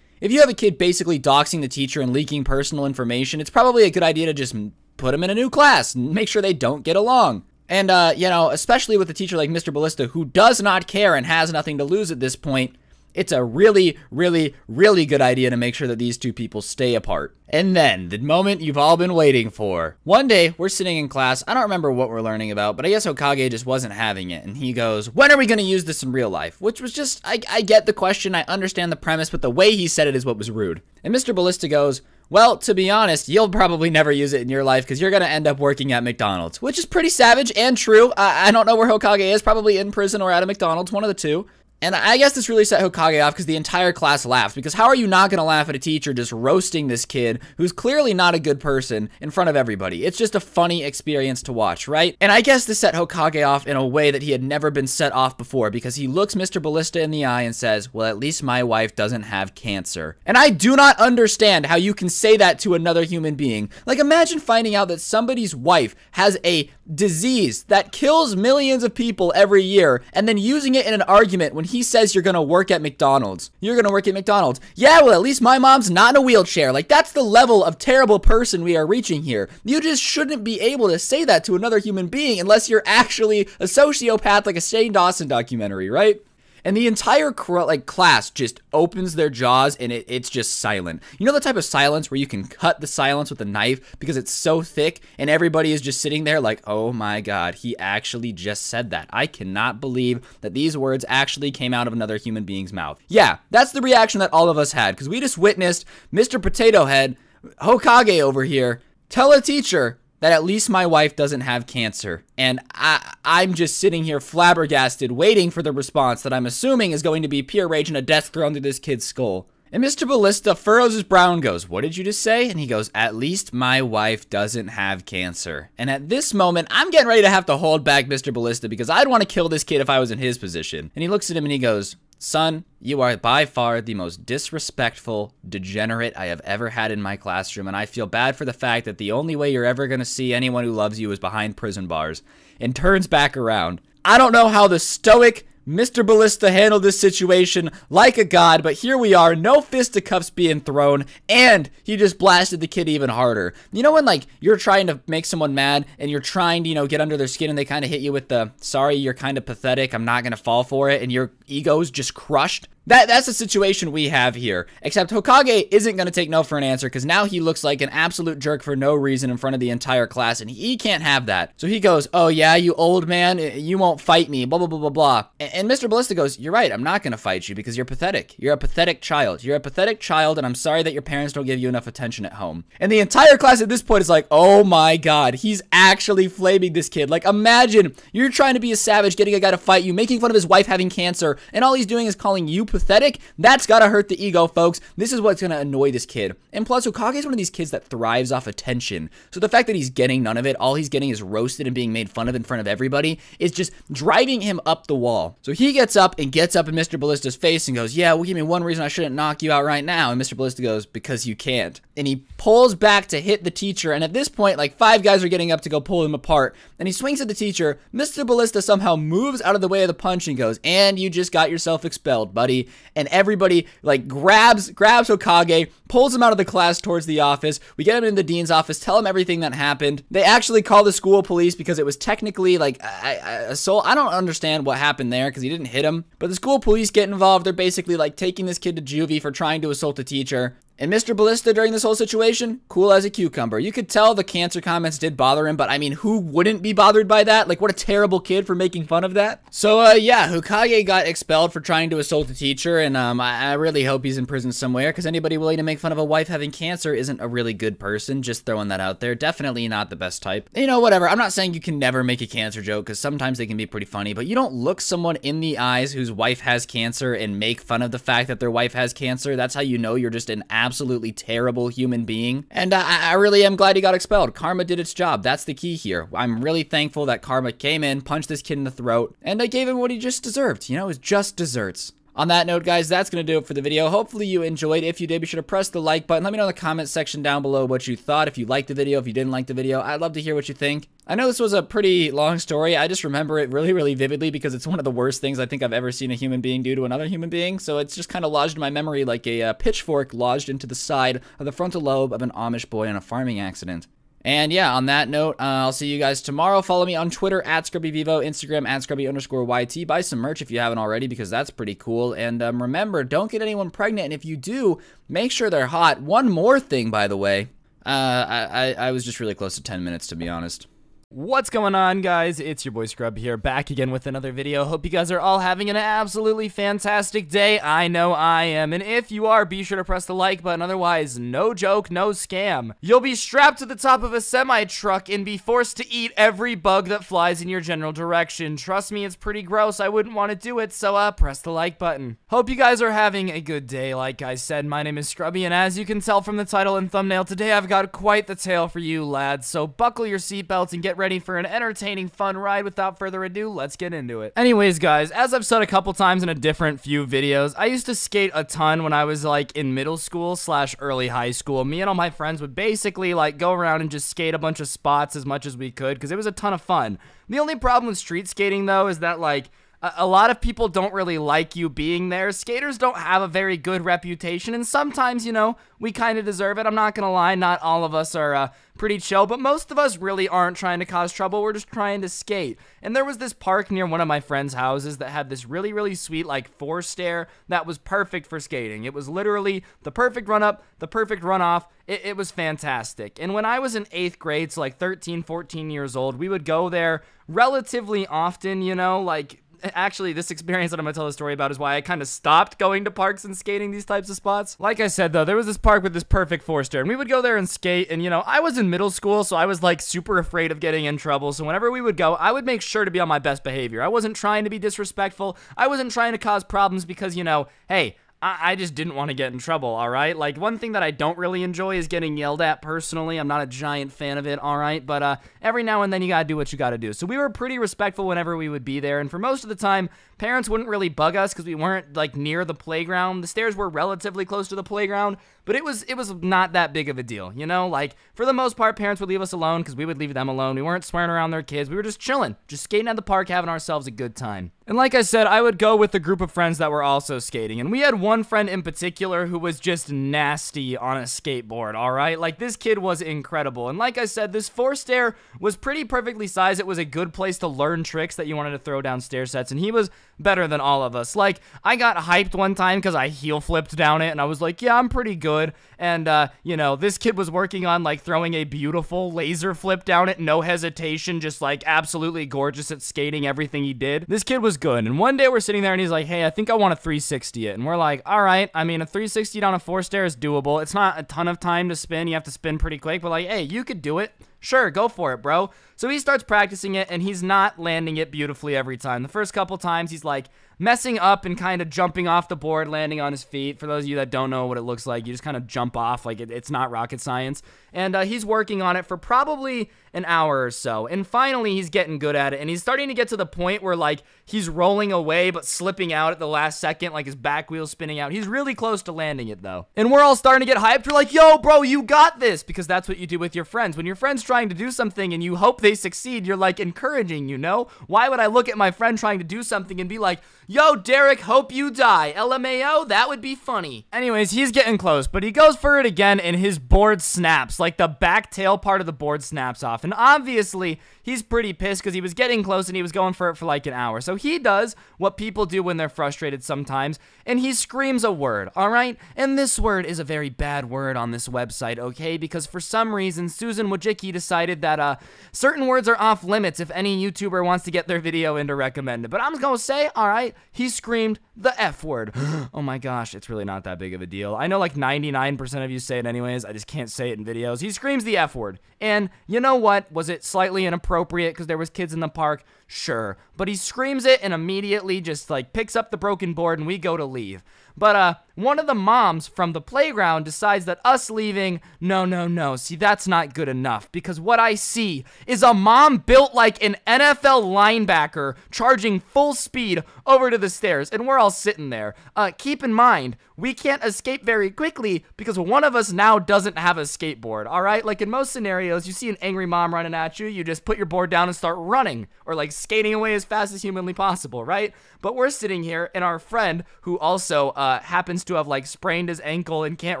If you have a kid basically doxing the teacher and leaking personal information, it's probably a good idea to just put them in a new class and make sure they don't get along. And, you know, especially with a teacher like Mr. Ballista, who does not care and has nothing to lose at this point, it's a really, really, really good idea to make sure that these two people stay apart. And then, the moment you've all been waiting for. One day, we're sitting in class. I don't remember what we're learning about, but I guess Hokage just wasn't having it. And he goes, when are we going to use this in real life? Which was just, I get the question, I understand the premise, but the way he said it is what was rude. And Mr. Ballista goes, well, to be honest, you'll probably never use it in your life because you're going to end up working at McDonald's. Which is pretty savage and true. I don't know where Hokage is, probably in prison or at a McDonald's, one of the two. And I guess this really set Hokage off because the entire class laughed. Because how are you not going to laugh at a teacher just roasting this kid who's clearly not a good person in front of everybody? It's just a funny experience to watch, right? And I guess this set Hokage off in a way that he had never been set off before, because he looks Mr. Ballista in the eye and says, well, at least my wife doesn't have cancer. And I do not understand how you can say that to another human being. Like, imagine finding out that somebody's wife has a disease that kills millions of people every year and then using it in an argument when he says you're gonna work at McDonald's. You're gonna work at McDonald's. Yeah, well, at least my mom's not in a wheelchair. Like, that's the level of terrible person we are reaching here. You just shouldn't be able to say that to another human being unless you're actually a sociopath, like a Shane Dawson documentary, right? And the entire class just opens their jaws and it's just silent. You know the type of silence where you can cut the silence with a knife because it's so thick and everybody is just sitting there like, oh my God, he actually just said that. I cannot believe that these words actually came out of another human being's mouth. Yeah, that's the reaction that all of us had because we just witnessed Mr. Potato Head, Hokage over here, tell a teacher that at least my wife doesn't have cancer. And I'm just sitting here flabbergasted, waiting for the response that I'm assuming is going to be pure rage and a death thrown through this kid's skull. And Mr. Ballista furrows his brow and goes, what did you just say? And he goes, at least my wife doesn't have cancer. And at this moment, I'm getting ready to have to hold back Mr. Ballista because I'd want to kill this kid if I was in his position. And he looks at him and he goes, son, you are by far the most disrespectful degenerate I have ever had in my classroom, and I feel bad for the fact that the only way you're ever going to see anyone who loves you is behind prison bars, and turns back around. I don't know how the stoic Mr. Ballista handled this situation like a god, but here we are, no fisticuffs being thrown, and he just blasted the kid even harder. You know when, like, you're trying to make someone mad, and you're trying to, you know, get under their skin, and they kind of hit you with the, sorry, you're kind of pathetic, I'm not going to fall for it, and your ego's just crushed? That's the situation we have here, except Hokage isn't going to take no for an answer because now he looks like an absolute jerk for no reason in front of the entire class, and he can't have that. So he goes, oh yeah, you old man, you won't fight me, blah, blah, blah, blah, blah. And Mr. Ballista goes, you're right, I'm not going to fight you because you're pathetic. You're a pathetic child. You're a pathetic child, and I'm sorry that your parents don't give you enough attention at home. And the entire class at this point is like, oh my God, he's actually flaming this kid. Like, imagine you're trying to be a savage, getting a guy to fight you, making fun of his wife having cancer, and all he's doing is calling you pathetic. That's gotta hurt the ego, folks. This is what's gonna annoy this kid. And plus, Hokage is one of these kids that thrives off attention. So the fact that he's getting none of it, all he's getting is roasted and being made fun of in front of everybody, is just driving him up the wall. So he gets up in Mr. Ballista's face and goes, yeah, well, give me one reason I shouldn't knock you out right now. And Mr. Ballista goes, because you can't. And he pulls back to hit the teacher. And at this point, like, five guys are getting up to go pull him apart. And he swings at the teacher. Mr. Ballista somehow moves out of the way of the punch and goes, and you just got yourself expelled, buddy. And everybody, like, grabs Hokage, pulls him out of the class towards the office. We get him in the dean's office, tell him everything that happened. They actually call the school police because it was technically, like, I don't understand what happened there because he didn't hit him. But the school police get involved. They're basically, like, taking this kid to juvie for trying to assault a teacher. And Mr. Ballista, during this whole situation, cool as a cucumber. You could tell the cancer comments did bother him, but I mean, who wouldn't be bothered by that? Like, what a terrible kid for making fun of that. So, yeah, Hokage got expelled for trying to assault a teacher, and I really hope he's in prison somewhere, because anybody willing to make fun of a wife having cancer isn't a really good person, just throwing that out there. Definitely not the best type. You know, whatever. I'm not saying you can never make a cancer joke, because sometimes they can be pretty funny, but you don't look someone in the eyes whose wife has cancer and make fun of the fact that their wife has cancer. That's how you know you're just an absolutely terrible human being. And I really am glad he got expelled. Karma did its job. That's the key here. I'm really thankful that karma came in, punched this kid in the throat, and I gave him what he just deserved. You know, it was just desserts. On that note, guys, that's going to do it for the video. Hopefully you enjoyed. If you did, be sure to press the like button. Let me know in the comment section down below what you thought, if you liked the video, if you didn't like the video. I'd love to hear what you think. I know this was a pretty long story. I just remember it really, really vividly because it's one of the worst things I think I've ever seen a human being do to another human being. So it's just kind of lodged in my memory like a pitchfork lodged into the side of the frontal lobe of an Amish boy in a farming accident. And yeah, on that note, I'll see you guys tomorrow. Follow me on Twitter @ScrubbyVivo, Instagram @Scrubby_YT. Buy some merch if you haven't already because that's pretty cool. And remember, don't get anyone pregnant. And if you do, make sure they're hot. One more thing, by the way. I was just really close to 10 minutes, to be honest. What's going on, guys? It's your boy Scrub here, back again with another video. Hope you guys are all having an absolutely fantastic day. I know I am, and if you are, be sure to press the like button. Otherwise, no joke, no scam, you'll be strapped to the top of a semi-truck and be forced to eat every bug that flies in your general direction. Trust me, it's pretty gross. I wouldn't want to do it, so press the like button. Hope you guys are having a good day. Like I said, my name is Scrubby, and as you can tell from the title and thumbnail, today I've got quite the tale for you, lads. So buckle your seatbelts and get ready for an entertaining, fun ride. Without further ado, let's get into it. Anyways, guys, as I've said a couple times in a different few videos, I used to skate a ton when I was like in middle school / early high school. Me and all my friends would basically like go around and just skate a bunch of spots as much as we could because it was a ton of fun. The only problem with street skating though is that like a lot of people don't really like you being there. Skaters don't have a very good reputation, and sometimes, you know, we kind of deserve it. I'm not gonna lie, not all of us are pretty chill, but most of us really aren't trying to cause trouble. We're just trying to skate. And there was this park near one of my friends' houses that had this really, really sweet, like, four-stair that was perfect for skating. It was literally the perfect run-up, the perfect run-off. It was fantastic. And when I was in 8th grade, so like 13, 14 years old, we would go there relatively often, you know, like... Actually, this experience that I'm going to tell the story about is why I kind of stopped going to parks and skating these types of spots. Like I said, though, there was this park with this perfect four-stair, and we would go there and skate, and, you know, I was in middle school, so I was, like, super afraid of getting in trouble, so whenever we would go, I would make sure to be on my best behavior. I wasn't trying to be disrespectful. I wasn't trying to cause problems because, you know, hey... I just didn't want to get in trouble, alright? Like, one thing that I don't really enjoy is getting yelled at personally. I'm not a giant fan of it, alright? But every now and then you gotta do what you gotta do. So we were pretty respectful whenever we would be there, and for most of the time, parents wouldn't really bug us because we weren't, like, near the playground. The stairs were relatively close to the playground, but it was not that big of a deal, you know? Like, for the most part, parents would leave us alone because we would leave them alone. We weren't swearing around their kids. We were just chilling, just skating at the park, having ourselves a good time. And like I said, I would go with a group of friends that were also skating, and we had one friend in particular who was just nasty on a skateboard, alright? Like, this kid was incredible, and like I said, this four-stair was pretty perfectly sized. It was a good place to learn tricks that you wanted to throw down stair sets, and he was better than all of us. Like, I got hyped one time because I heel-flipped down it, and I was like, yeah, I'm pretty good, and, you know, this kid was working on, like, throwing a beautiful laser flip down it, no hesitation, just, like, absolutely gorgeous at skating everything he did. This kid was good. And one day we're sitting there and he's like, hey, I think I want a 360 it. And we're like, all right, I mean, a 360 down a four stair is doable. It's not a ton of time to spin. You have to spin pretty quick. But like, hey, you could do it. Sure, go for it, bro. So he starts practicing it, and he's not landing it beautifully every time. The first couple times, he's like messing up and kind of jumping off the board, landing on his feet. For those of you that don't know what it looks like, you just kind of jump off. Like, it's not rocket science. And he's working on it for probably an hour or so. And finally, he's getting good at it, and he's starting to get to the point where, like, he's rolling away but slipping out at the last second, like his back wheel's spinning out. He's really close to landing it, though. And we're all starting to get hyped. We're like, yo, bro, you got this, because that's what you do with your friends. When your friends trying to do something and you hope they succeed, you're like encouraging, you know? Why would I look at my friend trying to do something and be like, yo, Derek, hope you die. LMAO, that would be funny. Anyways, he's getting close, but he goes for it again and his board snaps. Like, the back tail part of the board snaps off. And obviously, he's pretty pissed because he was getting close and he was going for it for like an hour. So he does what people do when they're frustrated sometimes, and he screams a word, all right? And this word is a very bad word on this website, okay? Because for some reason, Susan Wojcicki decided that certain words are off limits if any YouTuber wants to get their video into recommended. But I'm gonna say, all right, he screamed the F word. Oh my gosh, it's really not that big of a deal. I know like 99% of you say it anyways. I just can't say it in videos. He screams the F word. And you know what? Was it slightly inappropriate because there was kids in the park? Sure. But he screams it and immediately just like picks up the broken board and we go to leave. But one of the moms from the playground decides that us leaving, no, see, that's not good enough, because what I see is a mom built like an NFL linebacker charging full speed over to the stairs, and we're all sitting there. Keep in mind, we can't escape very quickly because one of us now doesn't have a skateboard, all right? Like, in most scenarios, you see an angry mom running at you, you just put your board down and start running, or like skating away as fast as humanly possible, right? But we're sitting here, and our friend, who also happens to have like sprained his ankle and can't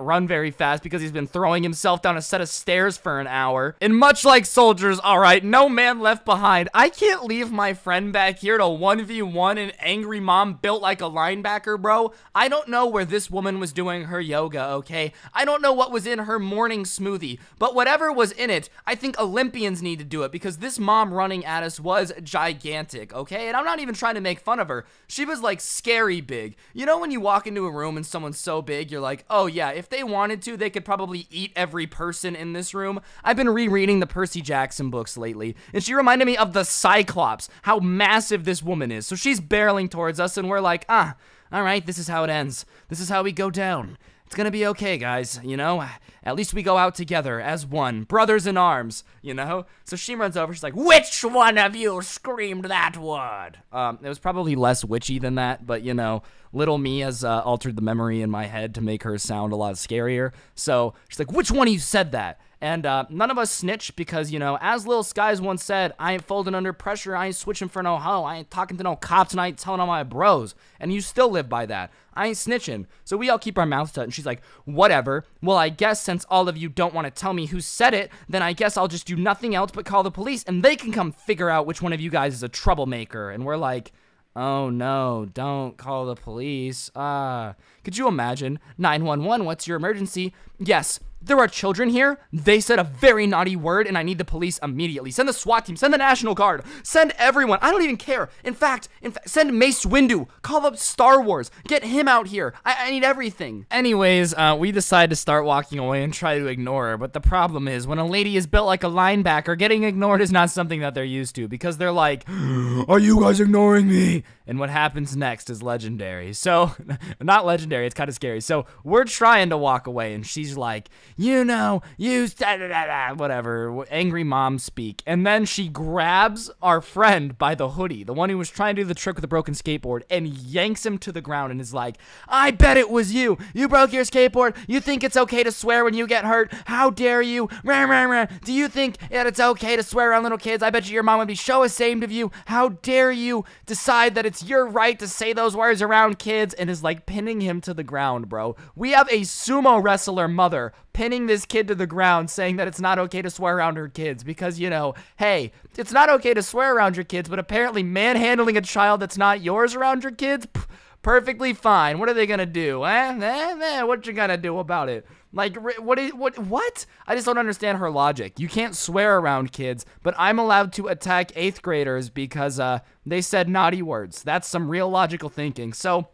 run very fast because he's been throwing himself down a set of stairs for an hour. And much like soldiers, all right, right, no man left behind. I can't leave my friend back here to 1v1 an angry mom built like a linebacker, bro. I don't know where this woman was doing her yoga, okay? I don't know what was in her morning smoothie, but whatever was in it, I think Olympians need to do it because this mom running at us was gigantic, okay? And I'm not even trying to make fun of her. She was like scary big. You know when you walk into a room and someone's so big, you're like, oh yeah, if they wanted to, they could probably eat every person in this room. I've been rereading the Percy Jackson books lately, and she reminded me of the Cyclops, how massive this woman is. So she's barreling towards us, and we're like, ah, all right, this is how it ends. This is how we go down. It's gonna be okay, guys, you know? At least we go out together as one. Brothers in arms, you know? So she runs over, she's like, which one of you screamed that word? It was probably less witchy than that, but, you know, little me has altered the memory in my head to make her sound a lot scarier. So she's like, which one of you said that? And none of us snitch because, you know, as Lil Skies once said, I ain't folding under pressure, I ain't switching for no hoe, I ain't talking to no cops, and I ain't telling all my bros. And you still live by that. I ain't snitching. So we all keep our mouths shut, and she's like, whatever. Well, I guess since all of you don't want to tell me who said it, then I guess I'll just do nothing else but call the police, and they can come figure out which one of you guys is a troublemaker. And we're like, oh no, don't call the police. Could you imagine? 911, what's your emergency? Yes. There are children here. They said a very naughty word, and I need the police immediately. Send the SWAT team. Send the National Guard. Send everyone. I don't even care. In fact, send Mace Windu. Call up Star Wars. Get him out here. I need everything. Anyways, we decide to start walking away and try to ignore her, but the problem is when a lady is built like a linebacker, getting ignored is not something that they're used to because they're like, are you guys ignoring me? And what happens next is legendary. So, not legendary. It's kind of scary. So, we're trying to walk away, and she's like, you know, you whatever, angry mom speak. And then she grabs our friend by the hoodie, the one who was trying to do the trick with the broken skateboard, and yanks him to the ground and is like, I bet it was you. You broke your skateboard. You think it's okay to swear when you get hurt? How dare you? Rah, rah, rah. Do you think that it's okay to swear around little kids? I bet you your mom would be so ashamed of you. How dare you decide that it's your right to say those words around kids? And is like pinning him to the ground, bro. We have a sumo wrestler mother pinning this kid to the ground, saying that it's not okay to swear around her kids because, you know, hey, it's not okay to swear around your kids, but apparently manhandling a child that's not yours around your kids, perfectly fine. What are they gonna do? What you gonna do about it? Like, what? I just don't understand her logic. You can't swear around kids, but I'm allowed to attack 8th graders because they said naughty words. That's some real logical thinking. So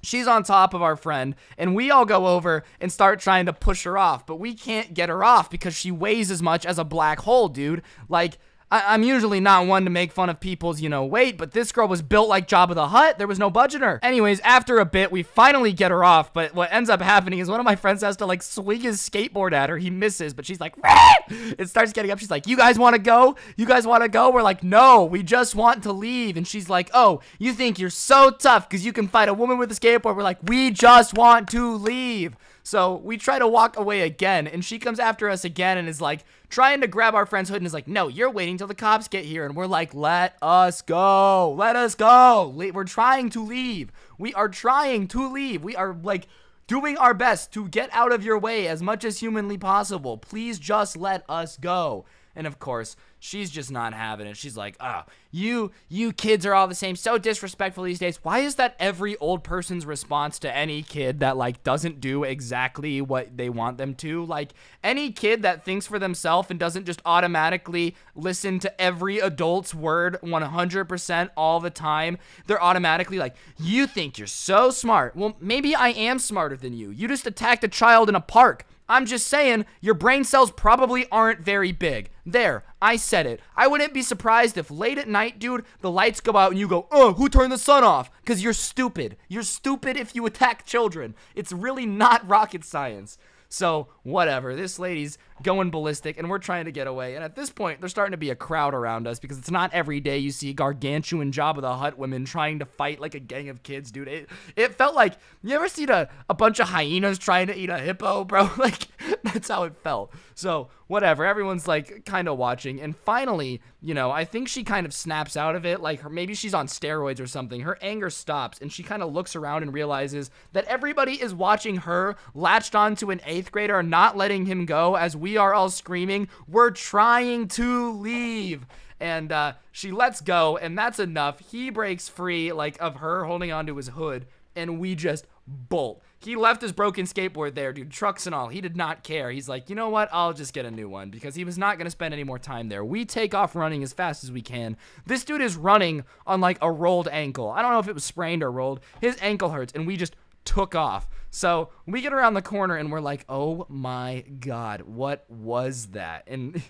she's on top of our friend, and we all go over and start trying to push her off, but we can't get her off because she weighs as much as a black hole, dude. Like, I'm usually not one to make fun of people's, you know, weight, but this girl was built like Jabba the Hutt. There was no budget in her. Anyways, after a bit, we finally get her off, but what ends up happening is one of my friends has to, like, swing his skateboard at her. He misses, but she's like, Rah! It starts getting up. She's like, you guys want to go? You guys want to go? We're like, no, we just want to leave. And she's like, oh, you think you're so tough because you can fight a woman with a skateboard? We're like, we just want to leave. So we try to walk away again, and she comes after us again and is like trying to grab our friend's hood and is like, no, you're waiting till the cops get here. And we're like, let us go. Let us go. We're trying to leave. We are trying to leave. We are like doing our best to get out of your way as much as humanly possible. Please just let us go. And of course, she's just not having it. She's like, oh, you kids are all the same. So disrespectful these days. Why is that every old person's response to any kid that, like, doesn't do exactly what they want them to? Like, any kid that thinks for themselves and doesn't just automatically listen to every adult's word 100% all the time, they're automatically like, you think you're so smart. Well, maybe I am smarter than you. You just attacked a child in a park. I'm just saying, your brain cells probably aren't very big. There, I said it. I wouldn't be surprised if late at night, dude, the lights go out and you go, oh, who turned the sun off? Because you're stupid. You're stupid if you attack children. It's really not rocket science. So, whatever. This lady's going ballistic, and we're trying to get away. And at this point, there's starting to be a crowd around us because it's not every day you see gargantuan Jabba the Hutt women trying to fight like a gang of kids, dude. It felt like, you ever seen a bunch of hyenas trying to eat a hippo, bro? Like, that's how it felt. So, whatever. Everyone's, like, kind of watching. And finally, you know, I think she kind of snaps out of it. Like, maybe she's on steroids or something. Her anger stops, and she kind of looks around and realizes that everybody is watching her latched onto an 8th grader or 9th not letting him go as we are all screaming, "We're trying to leave!" And she lets go, and that's enough. He breaks free, like, of her holding onto his hood, and we just bolt. He left his broken skateboard there, dude, trucks and all. He did not care. He's like, you know what? I'll just get a new one, because he was not going to spend any more time there. We take off running as fast as we can. This dude is running on, like, a rolled ankle. I don't know if it was sprained or rolled. His ankle hurts, and we just took off. So we get around the corner and we're like, oh my God, what was that? And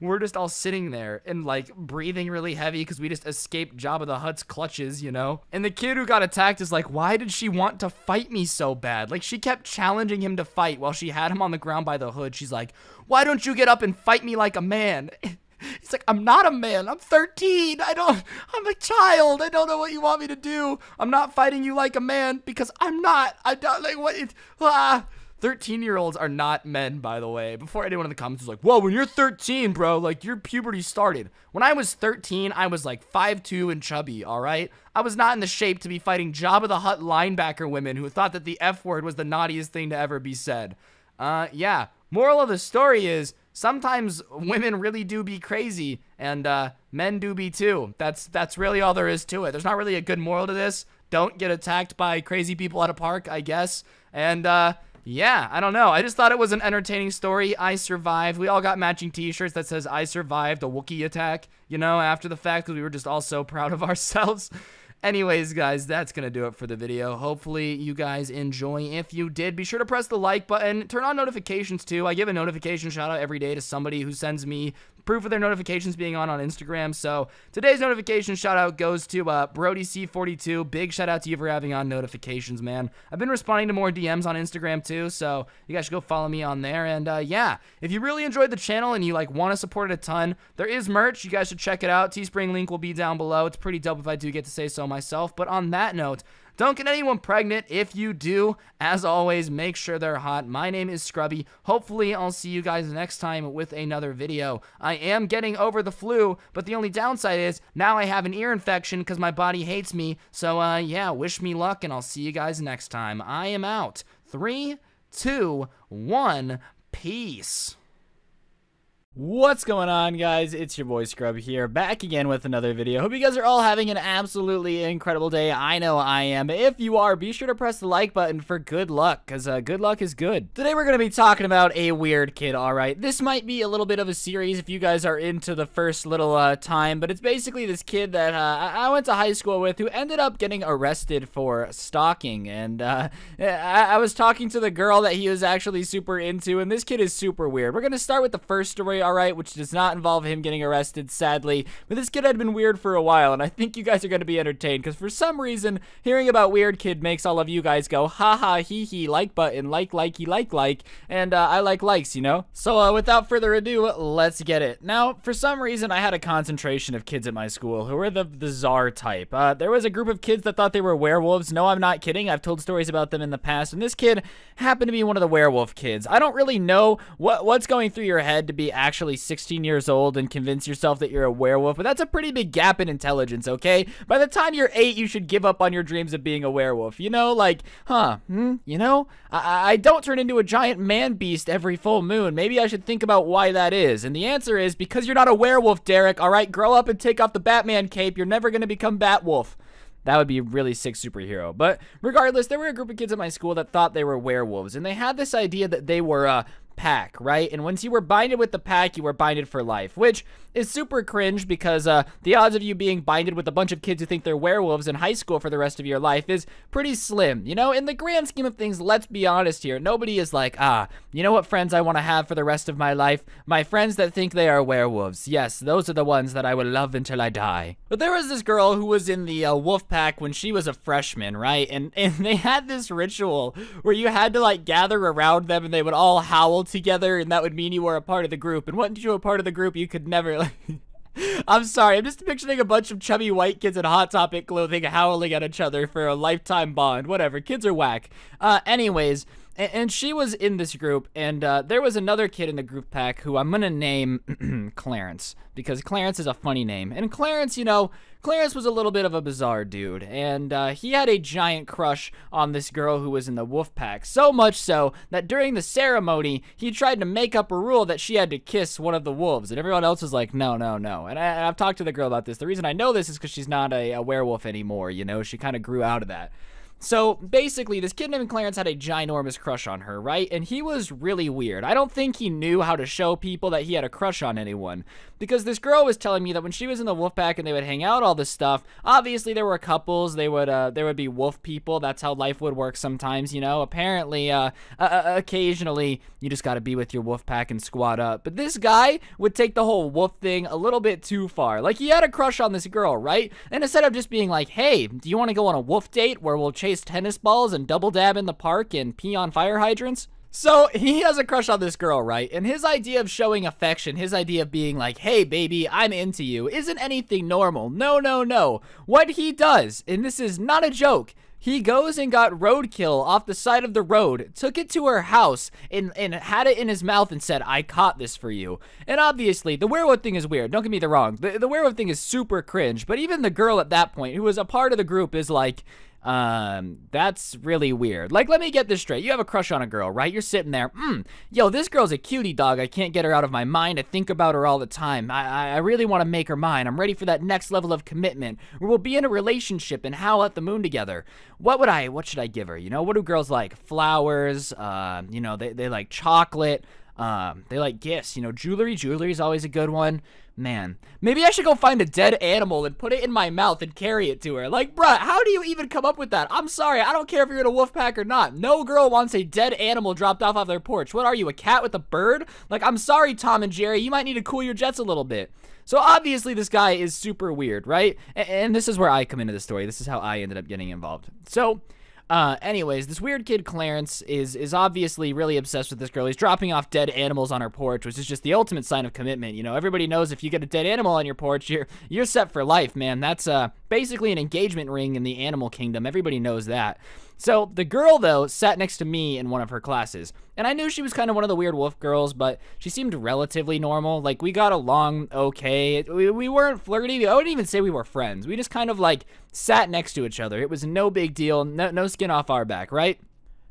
we're just all sitting there and like breathing really heavy because we just escaped Jabba the Hutt's clutches, you know? And the kid who got attacked is like, why did she want to fight me so bad? Like, she kept challenging him to fight while she had him on the ground by the hood. She's like, why don't you get up and fight me like a man? He's like, I'm not a man. I'm 13. I'm a child. I don't know what you want me to do. I'm not fighting you like a man because I'm not. I don't, like, what? 13-year-olds are not men, by the way. Before anyone in the comments was like, whoa, when you're 13, bro, like, your puberty started. When I was 13, I was, like, 5'2 and chubby, all right? I was not in the shape to be fighting Jabba the Hutt linebacker women who thought that the F word was the naughtiest thing to ever be said. Yeah. Moral of the story is, sometimes women really do be crazy, and men do be too. That's really all there is to it. There's not really a good moral to this. Don't get attacked by crazy people at a park, I guess. And yeah, I don't know. I just thought it was an entertaining story. I survived. We all got matching t-shirts that says I survived a Wookiee attack, you know, after the fact, because we were just all so proud of ourselves. Anyways, guys, that's going to do it for the video. Hopefully, you guys enjoy. If you did, be sure to press the like button. Turn on notifications, too. I give a notification shout-out every day to somebody who sends me proof of their notifications being on Instagram. So, today's notification shout-out goes to BrodyC42. Big shout-out to you for having on notifications, man. I've been responding to more DMs on Instagram, too, so you guys should go follow me on there. And, yeah, if you really enjoyed the channel and you, like, want to support it a ton, there is merch. You guys should check it out. Teespring link will be down below. It's pretty dope if I do get to say so myself. But on that note, don't get anyone pregnant. If you do, as always, make sure they're hot. My name is Scrubby. Hopefully, I'll see you guys next time with another video. I am getting over the flu, but the only downside is now I have an ear infection because my body hates me. So, yeah, wish me luck, and I'll see you guys next time. I am out. 3, 2, 1, peace. What's going on, guys? It's your boy Scrub here, back again with another video. Hope you guys are all having an absolutely incredible day. I know I am. If you are, be sure to press the like button for good luck, because good luck is good. Today we're going to be talking about a weird kid, alright? This might be a little bit of a series if you guys are into the first little time, but it's basically this kid that I went to high school with who ended up getting arrested for stalking, and I was talking to the girl that he was actually super into, and this kid is super weird. We're going to start with the first story, alright, which does not involve him getting arrested, sadly, but this kid had been weird for a while, and I think you guys are going to be entertained, because for some reason, hearing about weird kid makes all of you guys go, haha, hee, like button, like, and I like likes, you know? So, without further ado, let's get it. Now, for some reason, I had a concentration of kids at my school who were the czar type. There was a group of kids that thought they were werewolves. No, I'm not kidding. I've told stories about them in the past, and this kid happened to be one of the werewolf kids. I don't really know what's going through your head to be actually 16 years old and convince yourself that you're a werewolf, but that's a pretty big gap in intelligence, okay? By the time you're 8, you should give up on your dreams of being a werewolf, you know? Like, you know? I don't turn into a giant man-beast every full moon. Maybe I should think about why that is, and the answer is because you're not a werewolf, Derek, alright? Grow up and take off the Batman cape. You're never gonna become Batwolf. That would be a really sick superhero. But regardless, there were a group of kids at my school that thought they were werewolves, and they had this idea that they were, pack, right? And once you were binded with the pack, you were binded for life, which is super cringe because the odds of you being binded with a bunch of kids who think they're werewolves in high school for the rest of your life is pretty slim, you know? In the grand scheme of things, let's be honest here. Nobody is like, you know what friends I want to have for the rest of my life? My friends that think they are werewolves. Yes, those are the ones that I will love until I die. But there was this girl who was in the wolf pack when she was a freshman, right? And they had this ritual where you had to like gather around them and they would all howl together, and that would mean you were a part of the group, and once you were a part of the group, you could never, like, I'm sorry, I'm just picturing a bunch of chubby white kids in Hot Topic clothing howling at each other for a lifetime bond, whatever, kids are whack. Anyways, And she was in this group, and there was another kid in the group pack who I'm going to name Clarence, because Clarence is a funny name. And Clarence, you know, Clarence was a little bit of a bizarre dude, and he had a giant crush on this girl who was in the wolf pack, so much so that during the ceremony, he tried to make up a rule that she had to kiss one of the wolves, and everyone else was like, no, no, no. And I've talked to the girl about this. The reason I know this is because she's not a werewolf anymore, you know? She kind of grew out of that. So, basically, this kid named Clarence had a ginormous crush on her, right? And he was really weird. I don't think he knew how to show people that he had a crush on anyone. Because this girl was telling me that when she was in the wolf pack and they would hang out, all this stuff, obviously there were couples, there would be wolf people, that's how life would work sometimes, you know? Apparently, occasionally, you just gotta be with your wolf pack and squat up. But this guy would take the whole wolf thing a little bit too far. Like, he had a crush on this girl, right? And instead of just being like, hey, do you want to go on a wolf date where we'll chase tennis balls and double dab in the park and pee on fire hydrants? So he has a crush on this girl, right? And his idea of showing affection, his idea of being like, hey baby, I'm into you, isn't anything normal. No, no, no. What he does, and this is not a joke, he goes and got roadkill off the side of the road, took it to her house, and had it in his mouth and said, I caught this for you. And obviously, the werewolf thing is weird. Don't get me wrong. The werewolf thing is super cringe, but even the girl at that point, who was a part of the group, is like, that's really weird. Like, let me get this straight. You have a crush on a girl, right? You're sitting there, yo, this girl's a cutie dog. I can't get her out of my mind. I think about her all the time. I really want to make her mine. I'm ready for that next level of commitment where we'll be in a relationship and howl at the moon together. What should I give her? You know, what do girls like? Flowers, you know, they like chocolate, they like gifts, you know, jewelry is always a good one. Man, maybe I should go find a dead animal and put it in my mouth and carry it to her. Like, bruh, how do you even come up with that? I'm sorry, I don't care if you're in a wolf pack or not. No girl wants a dead animal dropped off their porch. What are you, a cat with a bird? Like, I'm sorry, Tom and Jerry, you might need to cool your jets a little bit. So obviously this guy is super weird, right? And this is where I come into the story. This is how I ended up getting involved. So... anyways, this weird kid Clarence is obviously really obsessed with this girl. He's dropping off dead animals on her porch, which is just the ultimate sign of commitment. You know, everybody knows if you get a dead animal on your porch, you're set for life, man. That's basically an engagement ring in the animal kingdom. Everybody knows that. So the girl, though, sat next to me in one of her classes, and I knew she was kind of one of the weird wolf girls, but she seemed relatively normal. Like, we got along okay. We weren't flirty. I wouldn't even say we were friends. We just kind of, like, sat next to each other. It was no big deal. No skin off our back, right?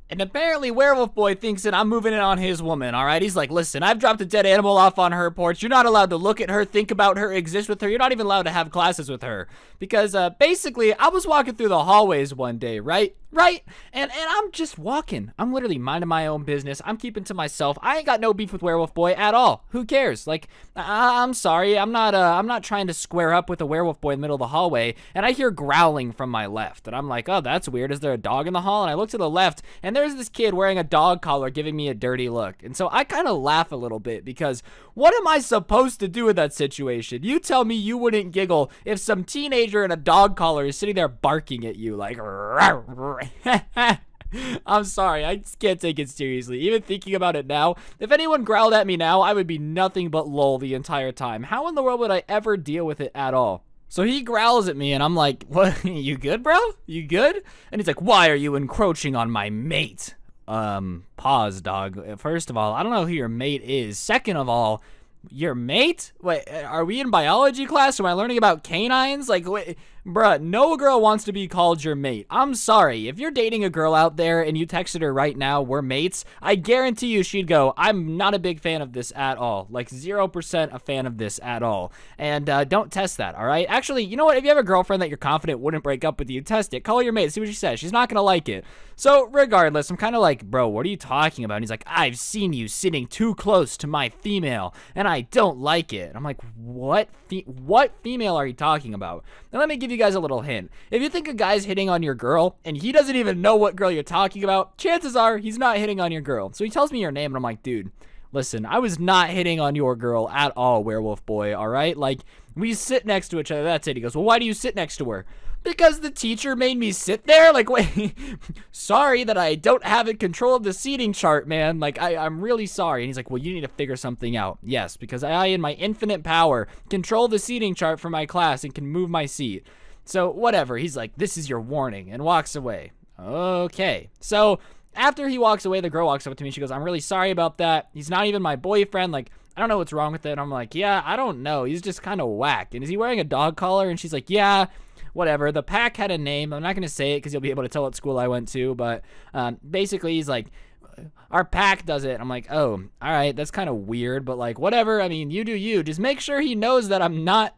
And apparently Werewolf Boy thinks that I'm moving in on his woman, alright? He's like, listen, I've dropped a dead animal off on her porch. You're not allowed to look at her, think about her, exist with her. You're not even allowed to have classes with her. Because, basically, I was walking through the hallways one day, right? Right? And I'm just walking. I'm literally minding my own business. I'm keeping to myself. I ain't got no beef with Werewolf Boy at all. Who cares? Like, I'm sorry. I'm not trying to square up with a Werewolf Boy in the middle of the hallway. And I hear growling from my left. And I'm like, oh, that's weird. Is there a dog in the hall? And I look to the left, and there's this kid wearing a dog collar giving me a dirty look. And so I kind of laugh a little bit because what am I supposed to do with that situation? You tell me you wouldn't giggle if some teenager in a dog collar is sitting there barking at you like, rawr, rawr. I'm sorry, I just can't take it seriously. Even thinking about it now, if anyone growled at me now, I would be nothing but lol the entire time. How in the world would I ever deal with it at all? So he growls at me, and I'm like, what, you good, bro? You good? And he's like, why are you encroaching on my mate? Pause, dog. First of all, I don't know who your mate is. Second of all, your mate? Wait, are we in biology class? Am I learning about canines? Like, wait, bruh, no girl wants to be called your mate. I'm sorry. If you're dating a girl out there and you texted her right now, we're mates, I guarantee you she'd go, I'm not a big fan of this at all. Like, 0% a fan of this at all. And don't test that, all right? Actually, you know what? If you have a girlfriend that you're confident wouldn't break up with you, test it. Call your mate. See what she says. She's not going to like it. So, regardless, I'm kind of like, bro, what are you talking about? And he's like, I've seen you sitting too close to my female, and I don't like it. And I'm like, what female are you talking about? Now, let me give you guys a little hint. If you think a guy's hitting on your girl, and he doesn't even know what girl you're talking about, chances are he's not hitting on your girl. So he tells me your name, and I'm like, dude, listen, I was not hitting on your girl at all, Werewolf Boy, all right? Like, we sit next to each other, that's it. He goes, well, why do you sit next to her? Because the teacher made me sit there? Like, wait, sorry that I don't have it control of the seating chart, man. Like, I'm really sorry. And he's like, well, you need to figure something out. Yes, because I, in my infinite power, control the seating chart for my class and can move my seat. So, whatever. He's like, this is your warning, and walks away. Okay. So, After he walks away, the girl walks up to me. She goes, I'm really sorry about that. He's not even my boyfriend. Like, I don't know what's wrong with it. And I'm like, yeah, I don't know. He's just kind of whack. And is he wearing a dog collar? And she's like, yeah, whatever. The pack had a name. I'm not going to say it because you'll be able to tell what school I went to. But basically, he's like, our pack does it. I'm like, oh, all right. That's kind of weird. But like, whatever. I mean, you do you. Just make sure he knows that I'm not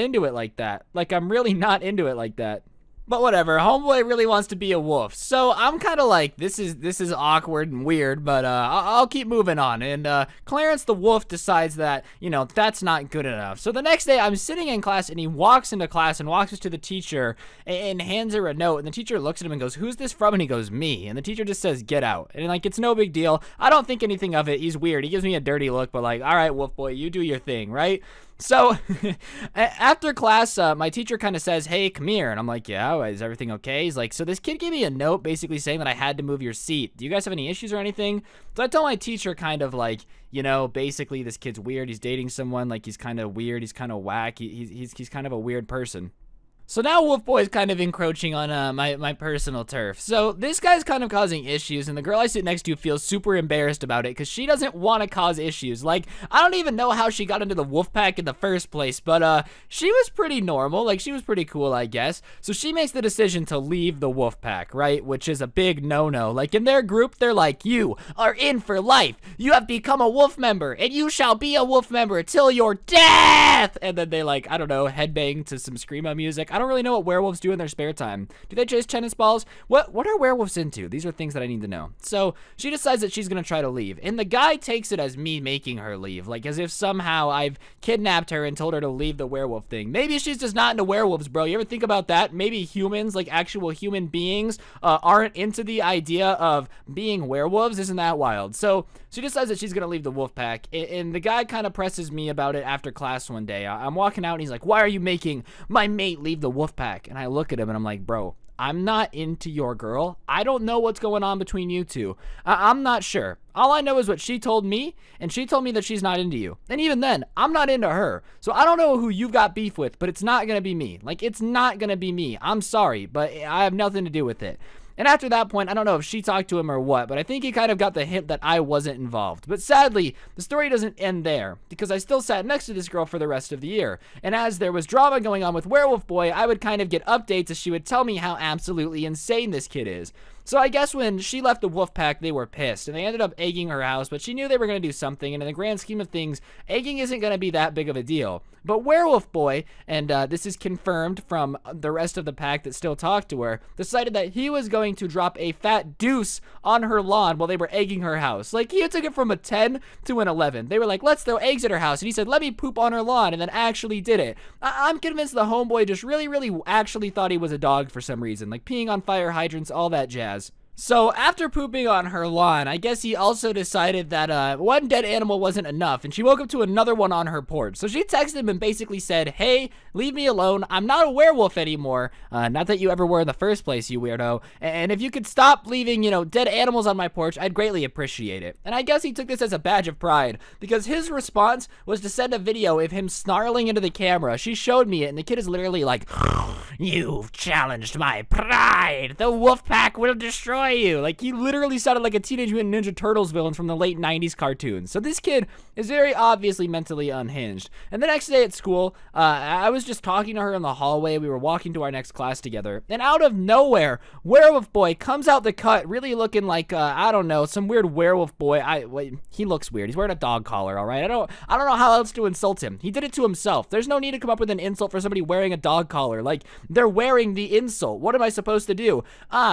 into it like that. Like, I'm really not into it like that. But whatever, homeboy really wants to be a wolf. So I'm kind of like, this is awkward and weird, but I'll keep moving on. And Clarence the wolf decides that, you know, that's not good enough. So the next day I'm sitting in class and he walks into class and walks us to the teacher and hands her a note. And the teacher looks at him and goes, who's this from? And he goes, me. And the teacher just says, get out. And like, it's no big deal. I don't think anything of it. He's weird. He gives me a dirty look, but like, all right, wolf boy, you do your thing, right? So after class, my teacher kind of says, hey, come here. And I'm like, yeah, is everything okay? He's like, so this kid gave me a note basically saying that I had to move your seat. Do you guys have any issues or anything? So I tell my teacher kind of like, you know, basically this kid's weird. He's dating someone, like he's kind of weird. He's kind of whack. He's kind of a weird person. So now Wolf Boy is kind of encroaching on my personal turf. So this guy's kind of causing issues, and the girl I sit next to feels super embarrassed about it because she doesn't want to cause issues. Like, I don't even know how she got into the wolf pack in the first place, but she was pretty normal. Like, she was pretty cool, I guess. So she makes the decision to leave the wolf pack, right? Which is a big no-no. Like, in their group, they're like, you are in for life. You have become a wolf member, and you shall be a wolf member till your death. And then they, like, I don't know, headbang to some screamo music. I don't really know what werewolves do in their spare time. Do they chase tennis balls? What are werewolves into? These are things that I need to know. So she decides that she's gonna try to leave, and the guy takes it as me making her leave, like as if somehow I've kidnapped her and told her to leave the werewolf thing. Maybe she's just not into werewolves, bro. You ever think about that? Maybe humans, like actual human beings, aren't into the idea of being werewolves. Isn't that wild? So she decides that she's gonna leave the wolf pack, and the guy kind of presses me about it after class one day. I'm walking out, and he's like, why are you making my mate leave the wolf pack? And I look at him and I'm like, bro, I'm not into your girl. I don't know what's going on between you two. I'm not sure. All I know is what she told me, and she told me that she's not into you. And even then, I'm not into her. So I don't know who you've got beef with, but it's not gonna be me. Like, it's not gonna be me. I'm sorry, but I have nothing to do with it. And after that point, I don't know if she talked to him or what, but I think he kind of got the hint that I wasn't involved. But sadly, the story doesn't end there, because I still sat next to this girl for the rest of the year. And as there was drama going on with Werewolf Boy, I would kind of get updates as she would tell me how absolutely insane this kid is. So I guess when she left the wolf pack, they were pissed, and they ended up egging her house, but she knew they were going to do something, and in the grand scheme of things, egging isn't going to be that big of a deal. But Werewolf Boy, and this is confirmed from the rest of the pack that still talked to her, decided that he was going to drop a fat deuce on her lawn while they were egging her house. Like, he took it from a 10 to an 11. They were like, let's throw eggs at her house, and he said, let me poop on her lawn, and then actually did it. I'm convinced the homeboy just really, really actually thought he was a dog for some reason, like peeing on fire hydrants, all that jazz. So after pooping on her lawn, I guess he also decided that one dead animal wasn't enough, and she woke up to another one on her porch. So she texted him and basically said, hey, leave me alone. I'm not a werewolf anymore. Not that you ever were in the first place, you weirdo. And if you could stop leaving, you know, dead animals on my porch, I'd greatly appreciate it. And I guess he took this as a badge of pride, because his response was to send a video of him snarling into the camera. She showed me it, and the kid is literally like, you've challenged my pride. The wolf pack will destroy you. Like, he literally sounded like a Teenage Mutant Ninja Turtles villain from the late 90s cartoons. So this kid is very obviously mentally unhinged. And the next day at school, I was just talking to her in the hallway. We were walking to our next class together, and out of nowhere, Werewolf Boy comes out the cut, really looking like I don't know, some weird werewolf boy. He looks weird. He's wearing a dog collar. All right, I don't know how else to insult him. He did it to himself. There's no need to come up with an insult for somebody wearing a dog collar. Like, they're wearing the insult. What am I supposed to do?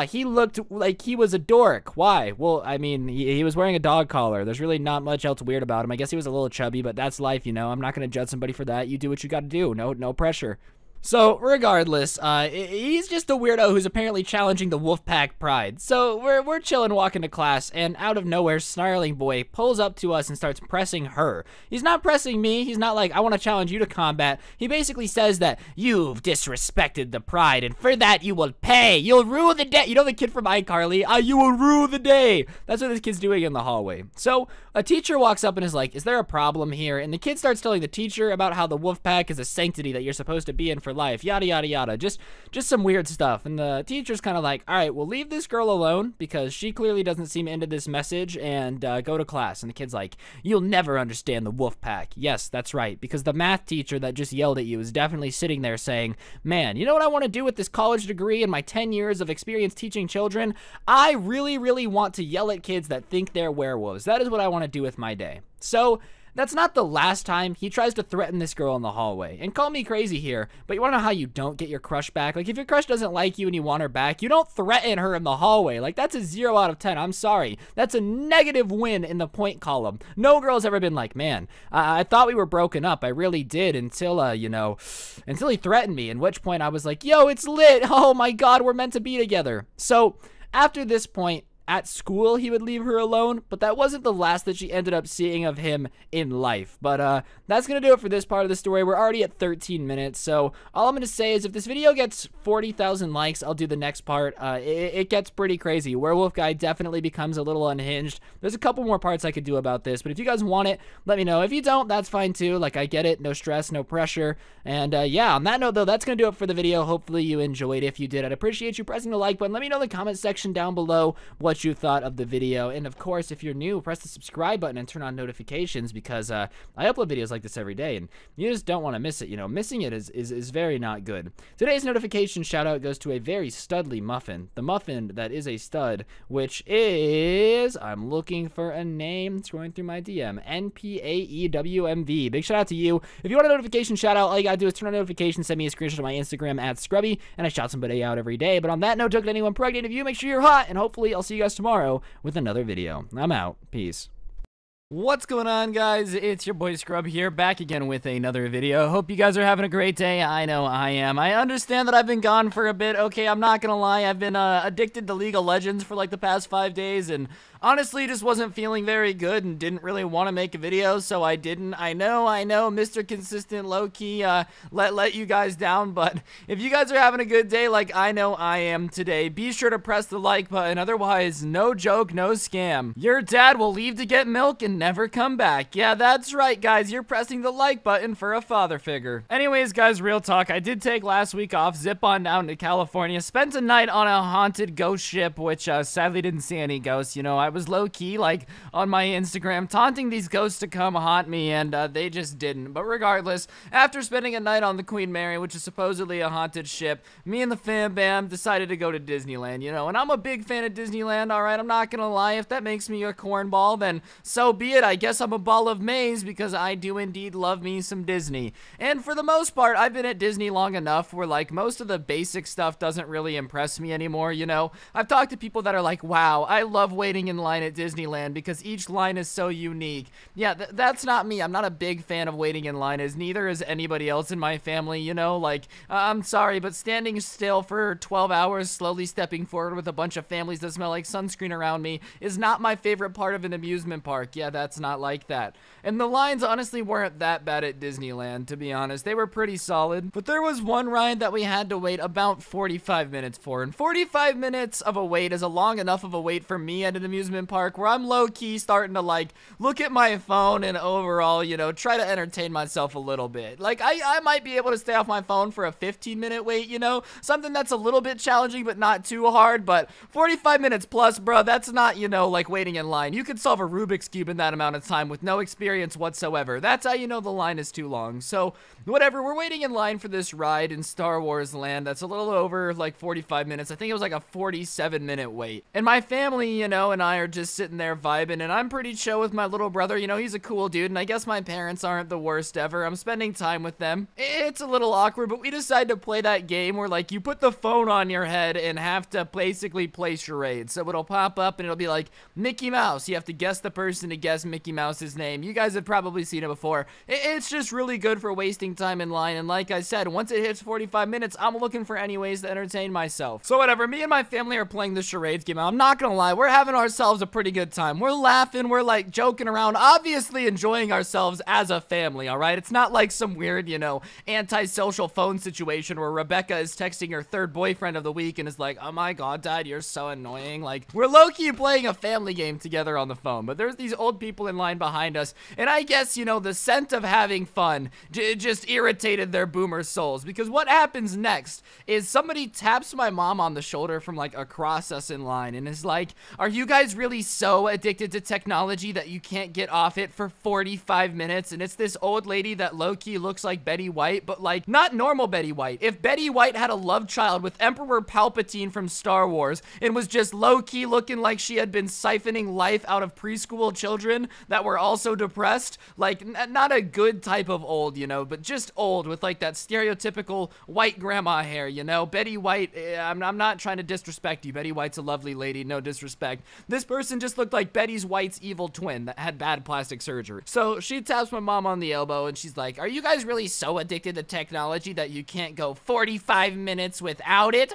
He looked like he was a dork. Why? Well, I mean, he was wearing a dog collar. There's really not much else weird about him. I guess he was a little chubby, but that's life, you know. I'm not gonna judge somebody for that. You do what you gotta do. No pressure. So, regardless, he's just a weirdo who's apparently challenging the Wolfpack pride. So, we're chilling, walking to class, and out of nowhere, Snarling Boy pulls up to us and starts pressing her. He's not pressing me. He's not like, I want to challenge you to combat. He basically says that, you've disrespected the pride, and for that, you will pay. You'll rue the day. You know the kid from iCarly? You will rue the day. That's what this kid's doing in the hallway. So, A teacher walks up and is like, is there a problem here? And the kid starts telling the teacher about how the wolf pack is a sanctity that you're supposed to be in for life, yada, yada, yada. Just some weird stuff. And the teacher's kind of like, all right, we'll leave this girl alone because she clearly doesn't seem into this message, and go to class. And the kid's like, you'll never understand the wolf pack. Yes, that's right, because the math teacher that just yelled at you is definitely sitting there saying, man, you know what I want to do with this college degree and my 10 years of experience teaching children? I really, really want to yell at kids that think they're werewolves. That is what I want to do with my day. So that's not the last time he tries to threaten this girl in the hallway. And call me crazy here, but you want to know how you don't get your crush back? Like, if your crush doesn't like you and you want her back, you don't threaten her in the hallway. Like, that's a 0 out of 10. I'm sorry. That's a negative win in the point column. No girl's ever been like, man, I thought we were broken up. I really did until, you know, until he threatened me, at which point I was like, yo, it's lit. Oh my God, we're meant to be together. So after this point, at school, he would leave her alone, but that wasn't the last that she ended up seeing of him in life. But that's going to do it for this part of the story. We're already at 13 minutes, so all I'm going to say is if this video gets 40,000 likes, I'll do the next part. It gets pretty crazy. Werewolf guy definitely becomes a little unhinged. There's a couple more parts I could do about this, but if you guys want it, let me know. If you don't, that's fine too. Like, I get it. No stress, no pressure. And yeah, on that note, though, that's going to do it for the video. Hopefully you enjoyed. If you did, I'd appreciate you pressing the like button. Let me know in the comment section down below what you thought of the video, and of course, if you're new, press the subscribe button and turn on notifications, because I upload videos like this every day and you just don't want to miss it. You know, missing it is very not good. Today's notification shout out goes to a very studly muffin, the muffin that is a stud, which is, I'm looking for a name, scrolling through my DM, NPAEWMV. Big shout out to you. If you want a notification shout out, all you gotta do is turn on notifications, send me a screenshot of my Instagram @Scrubby, and I shout somebody out every day. But on that note, don't get anyone pregnant. If you, make sure you're hot, and hopefully I'll see you guys tomorrow with another video. I'm out. Peace. What's going on, guys? It's your boy Scrub here, back again with another video. Hope you guys are having a great day. I know I am. I understand that I've been gone for a bit. Okay, I'm not gonna lie, I've been addicted to League of Legends for like the past 5 days, and honestly just wasn't feeling very good and didn't really want to make a video, so I didn't. I know, Mr. Consistent Low-Key let you guys down, but if you guys are having a good day like I know I am today, be sure to press the like button. Otherwise, no joke, no scam. Your dad will leave to get milk and never come back. Yeah, that's right, guys. You're pressing the like button for a father figure. Anyways, guys, real talk. I did take last week off, zip on down to California, spent a night on a haunted ghost ship, which sadly didn't see any ghosts. You know, I was low-key, like, on my Instagram, taunting these ghosts to come haunt me, and they just didn't. But regardless, after spending a night on the Queen Mary, which is supposedly a haunted ship, me and the fam bam decided to go to Disneyland, you know, and I'm a big fan of Disneyland, alright, I'm not gonna lie. If that makes me a cornball, then so be it. I guess I'm a ball of maize, because I do indeed love me some Disney. And for the most part, I've been at Disney long enough where, like, most of the basic stuff doesn't really impress me anymore, you know. I've talked to people that are like, wow, I love waiting in line at Disneyland because each line is so unique. Yeah, that's not me. I'm not a big fan of waiting in line, as neither is anybody else in my family, you know. Like, I'm sorry, but standing still for 12 hours, slowly stepping forward with a bunch of families that smell like sunscreen around me, is not my favorite part of an amusement park. Yeah, that's not like that. And the lines honestly weren't that bad at Disneyland, to be honest. They were pretty solid, but there was one ride that we had to wait about 45 minutes for, and 45 minutes of a wait is a long enough of a wait for me at an amusement park where I'm low-key starting to, like, look at my phone and overall, you know, try to entertain myself a little bit. Like, I might be able to stay off my phone for a 15-minute wait, you know, something that's a little bit challenging but not too hard. But 45 minutes plus, bro, that's not, you know, like waiting in line. You could solve a Rubik's Cube in that amount of time with no experience whatsoever. That's how you know the line is too long. So whatever, we're waiting in line for this ride in Star Wars Land that's a little over like 45 minutes. I think it was like a 47-minute wait, and my family, you know, and I are just sitting there vibing, and I'm pretty chill with my little brother. You know, he's a cool dude, and I guess my parents aren't the worst ever. I'm spending time with them. It's a little awkward, but we decided to play that game where, like, you put the phone on your head and have to basically play charades. So it'll pop up and it'll be like Mickey Mouse. You have to guess the person to guess Mickey Mouse's name. You guys have probably seen it before. It's just really good for wasting time in line, and like I said, once it hits 45 minutes, I'm looking for any ways to entertain myself. So whatever, me and my family are playing the charades game. I'm not gonna lie, we're having ourselves ourselves a pretty good time. We're laughing, we're like joking around, obviously enjoying ourselves as a family, all right? It's not like some weird, you know, antisocial phone situation where Rebecca is texting her third boyfriend of the week and is like, oh my god, Dad, you're so annoying. Like, we're low-key playing a family game together on the phone, but there's these old people in line behind us, and I guess, you know, the scent of having fun just irritated their boomer souls, because what happens next is somebody taps my mom on the shoulder from like across us in line and is like, are you guys really so addicted to technology that you can't get off it for 45 minutes? And it's this old lady that low-key looks like Betty White, but like not normal Betty White. If Betty White had a love child with Emperor Palpatine from Star Wars and was just low-key looking like she had been siphoning life out of preschool children that were also depressed, like not a good type of old, you know, but just old with like that stereotypical white grandma hair, you know? Betty White, I'm not trying to disrespect you. Betty White's a lovely lady, no disrespect. This person just looked like Betty White's evil twin that had bad plastic surgery. So she taps my mom on the elbow and she's like, are you guys really so addicted to technology that you can't go 45 minutes without it?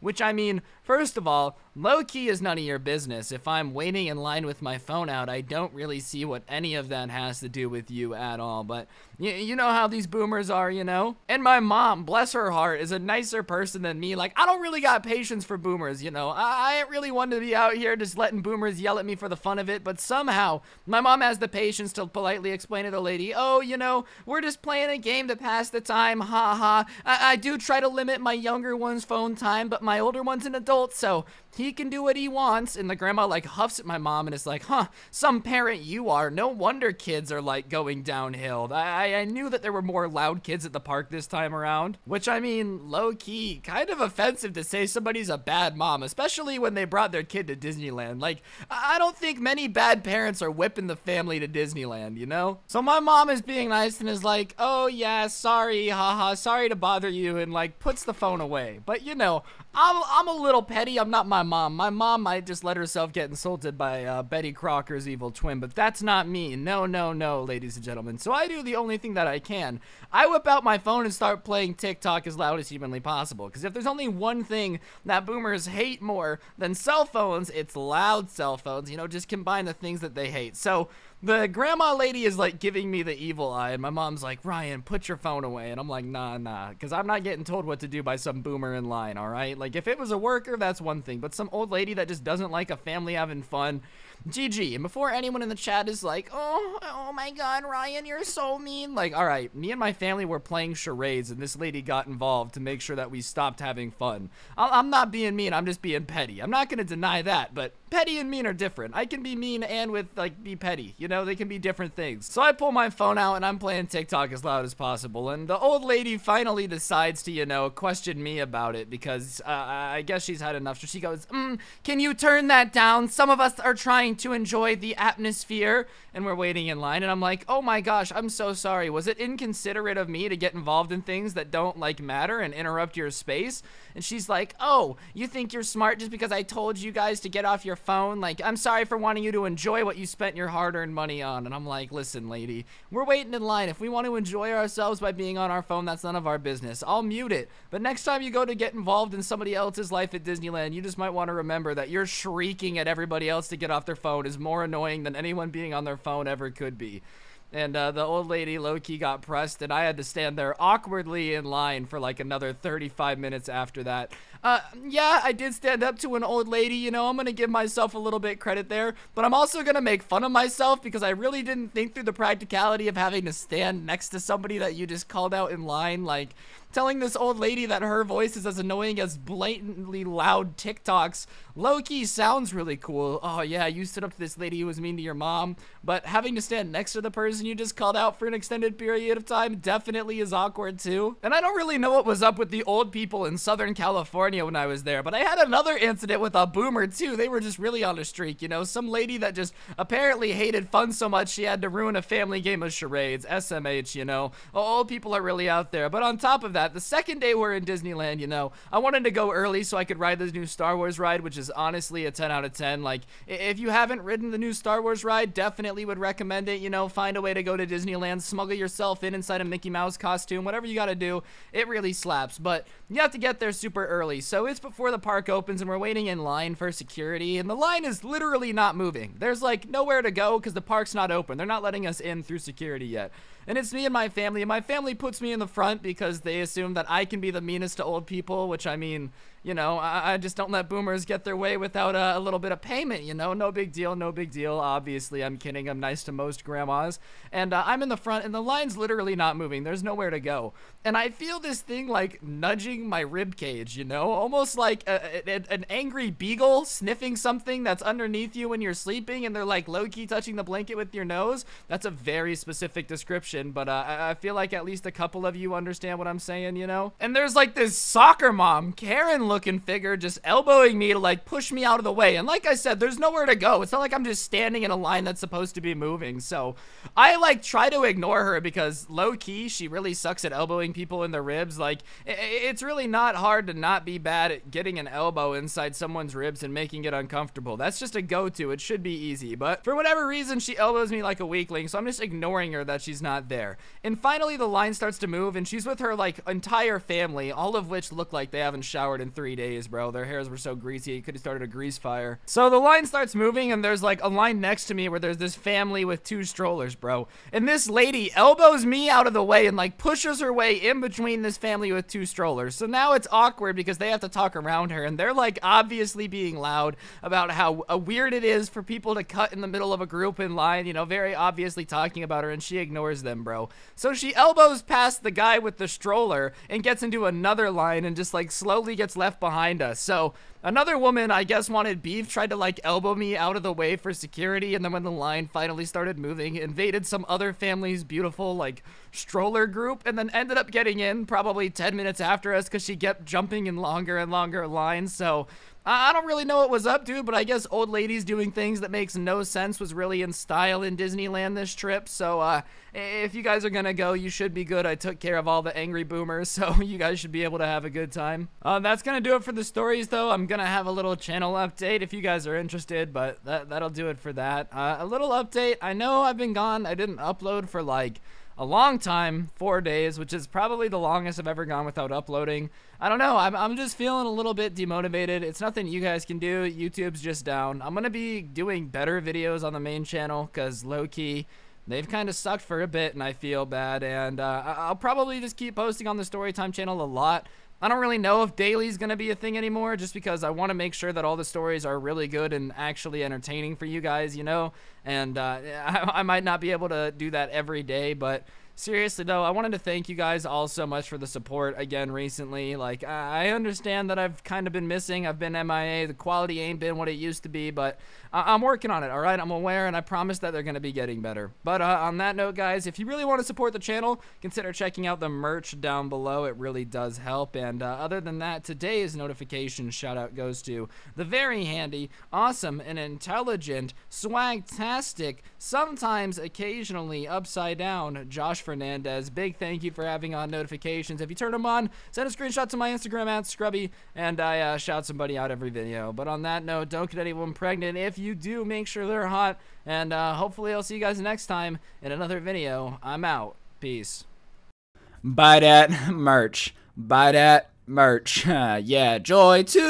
Which, I mean, first of all, low-key is none of your business. If I'm waiting in line with my phone out, I don't really see what any of that has to do with you at all, but you know how these boomers are, you know? And my mom, bless her heart, is a nicer person than me. Like, I don't really got patience for boomers, you know? I ain't really one to be out here just letting boomers yell at me for the fun of it, but somehow, my mom has the patience to politely explain to the lady, oh, you know, we're just playing a game to pass the time, ha ha. I do try to limit my younger one's phone time, but my older one's an adult, so he can do what he wants. And the grandma like huffs at my mom and is like, huh, some parent you are. No wonder kids are like going downhill. I knew that there were more loud kids at the park this time around, which, I mean, low-key, kind of offensive to say somebody's a bad mom, especially when they brought their kid to Disneyland. Like, I don't think many bad parents are whipping the family to Disneyland, you know? So my mom is being nice and is like, oh yeah, sorry, haha, sorry to bother you, and like puts the phone away. But you know, I'm a little petty. I'm not my mom. My mom might just let herself get insulted by Betty Crocker's evil twin, but that's not me. No, no, no, ladies and gentlemen. So I do the only thing that I can. I whip out my phone and start playing TikTok as loud as humanly possible, because if there's only one thing that boomers hate more than cell phones, it's loud cell phones. You know, just combine the things that they hate. So the grandma lady is like giving me the evil eye, and my mom's like, Ryan, put your phone away. And I'm like, nah, because I'm not getting told what to do by some boomer in line, all right? Like, if it was a worker, that's one thing, but some old lady that just doesn't like a family having fun, GG. And before anyone in the chat is like, oh my god, Ryan, you're so mean, like, all right, me and my family were playing charades and this lady got involved to make sure that we stopped having fun. I'm not being mean, I'm just being petty. I'm not gonna deny that, but petty and mean are different. I can be mean and with like be petty, you know, they can be different things. So I pull my phone out and I'm playing TikTok as loud as possible, and the old lady finally decides to, you know, question me about it, because I guess she's had enough. So she goes, can you turn that down? Some of us are trying to enjoy the atmosphere, and we're waiting in line. And I'm like, oh my gosh, I'm so sorry. Was it inconsiderate of me to get involved in things that don't like matter and interrupt your space? And she's like, oh, you think you're smart just because I told you guys to get off your phone? Like, I'm sorry for wanting you to enjoy what you spent your hard-earned money on. And I'm like, listen, lady, we're waiting in line. If we want to enjoy ourselves by being on our phone, that's none of our business. I'll mute it, but next time you go to get involved in somebody else's life at Disneyland, you just might want to remember that you're shrieking at everybody else to get off their phone is more annoying than anyone being on their phone ever could be. And the old lady low-key got pressed, and I had to stand there awkwardly in line for like another 35 minutes after that. Yeah, I did stand up to an old lady, you know, I'm gonna give myself a little bit credit there, but I'm also gonna make fun of myself because I really didn't think through the practicality of having to stand next to somebody that you just called out in line. Like, telling this old lady that her voice is as annoying as blatantly loud TikToks low-key sounds really cool. Oh yeah, you stood up to this lady who was mean to your mom, but having to stand next to the person you just called out for an extended period of time definitely is awkward too. And I don't really know what was up with the old people in Southern California when I was there, but I had another incident with a boomer too. They were just really on a streak, you know, some lady that just apparently hated fun so much she had to ruin a family game of charades. SMH, you know, old people are really out there. But on top of that, that. The second day we're in Disneyland, you know, I wanted to go early so I could ride this new Star Wars ride, which is honestly a 10 out of 10. Like, if you haven't ridden the new Star Wars ride, definitely would recommend it. You know, find a way to go to Disneyland, smuggle yourself in inside a Mickey Mouse costume, whatever you gotta do. It really slaps, but you have to get there super early. So it's before the park opens, and we're waiting in line for security, and the line is literally not moving. There's like nowhere to go because the park's not open. They're not letting us in through security yet. And it's me and my family puts me in the front because they assume that I can be the meanest to old people, which, I mean, you know, I just don't let boomers get their way without a little bit of payment, you know? No big deal, no big deal. Obviously, I'm kidding. I'm nice to most grandmas. And I'm in the front, and the line's literally not moving. There's nowhere to go. And I feel this thing, like, nudging my rib cage, you know? Almost like an angry beagle sniffing something that's underneath you when you're sleeping, and they're, like, low-key touching the blanket with your nose. That's a very specific description, but I feel like at least a couple of you understand what I'm saying, you know? And there's, like, this soccer mom, Karen, looking figure just elbowing me to like push me out of the way. And like I said, there's nowhere to go. It's not like I'm just standing in a line that's supposed to be moving. So I like try to ignore her because low key, she really sucks at elbowing people in the ribs. Like it's really not hard to not be bad at getting an elbow inside someone's ribs and making it uncomfortable. That's just a go-to. It should be easy, but for whatever reason, she elbows me like a weakling. So I'm just ignoring her that she's not there. And finally the line starts to move and she's with her like entire family, all of which look like they haven't showered in 3 days, bro. Their hairs were so greasy, it could have started a grease fire. So the line starts moving, and there's like a line next to me where there's this family with two strollers, bro. And this lady elbows me out of the way and like pushes her way in between this family with two strollers. So now it's awkward because they have to talk around her, and they're like obviously being loud about how weird it is for people to cut in the middle of a group in line, you know, very obviously talking about her, and she ignores them, bro. So she elbows past the guy with the stroller and gets into another line and just like slowly gets left behind us. So another woman, I guess, wanted beef, tried to like elbow me out of the way for security, and then when the line finally started moving, invaded some other family's beautiful like stroller group, and then ended up getting in probably 10 minutes after us because she kept jumping in longer and longer lines. So I don't really know what was up, dude, but I guess old ladies doing things that makes no sense was really in style in Disneyland this trip. So if you guys are gonna go, you should be good. I took care of all the angry boomers, so you guys should be able to have a good time. That's gonna do it for the stories, though. I'm gonna have a little channel update if you guys are interested, but that'll do it for that. A little update. I know I've been gone. I didn't upload for like a long time, 4 days, which is probably the longest I've ever gone without uploading. I don't know, I'm just feeling a little bit demotivated. It's nothing you guys can do. YouTube's just down. I'm gonna be doing better videos on the main channel because low-key they've kind of sucked for a bit, and I feel bad. And I'll probably just keep posting on the Storytime channel a lot. I don't really know if daily's gonna be a thing anymore, just because I want to make sure that all the stories are really good and actually entertaining for you guys, you know? And I might not be able to do that every day, but seriously though, I wanted to thank you guys all so much for the support again recently. Like, I understand that I've kind of been missing. I've been MIA. The quality ain't been what it used to be, but I'm working on it, all right? I'm aware, and I promise that they're going to be getting better. But on that note, guys, if you really want to support the channel, consider checking out the merch down below. It really does help. And other than that, today's notification shout-out goes to the very handy, awesome, and intelligent, swagtastic, sometimes occasionally upside down, Josh Fernandez. Big thank you for having on notifications. If you turn them on, send a screenshot to my Instagram @Scrubby, and I shout somebody out every video. But on that note, don't get anyone pregnant. If you do, make sure they're hot. And hopefully I'll see you guys next time in another video. I'm out. Peace. Buy that merch. Buy that merch. Yeah, joy to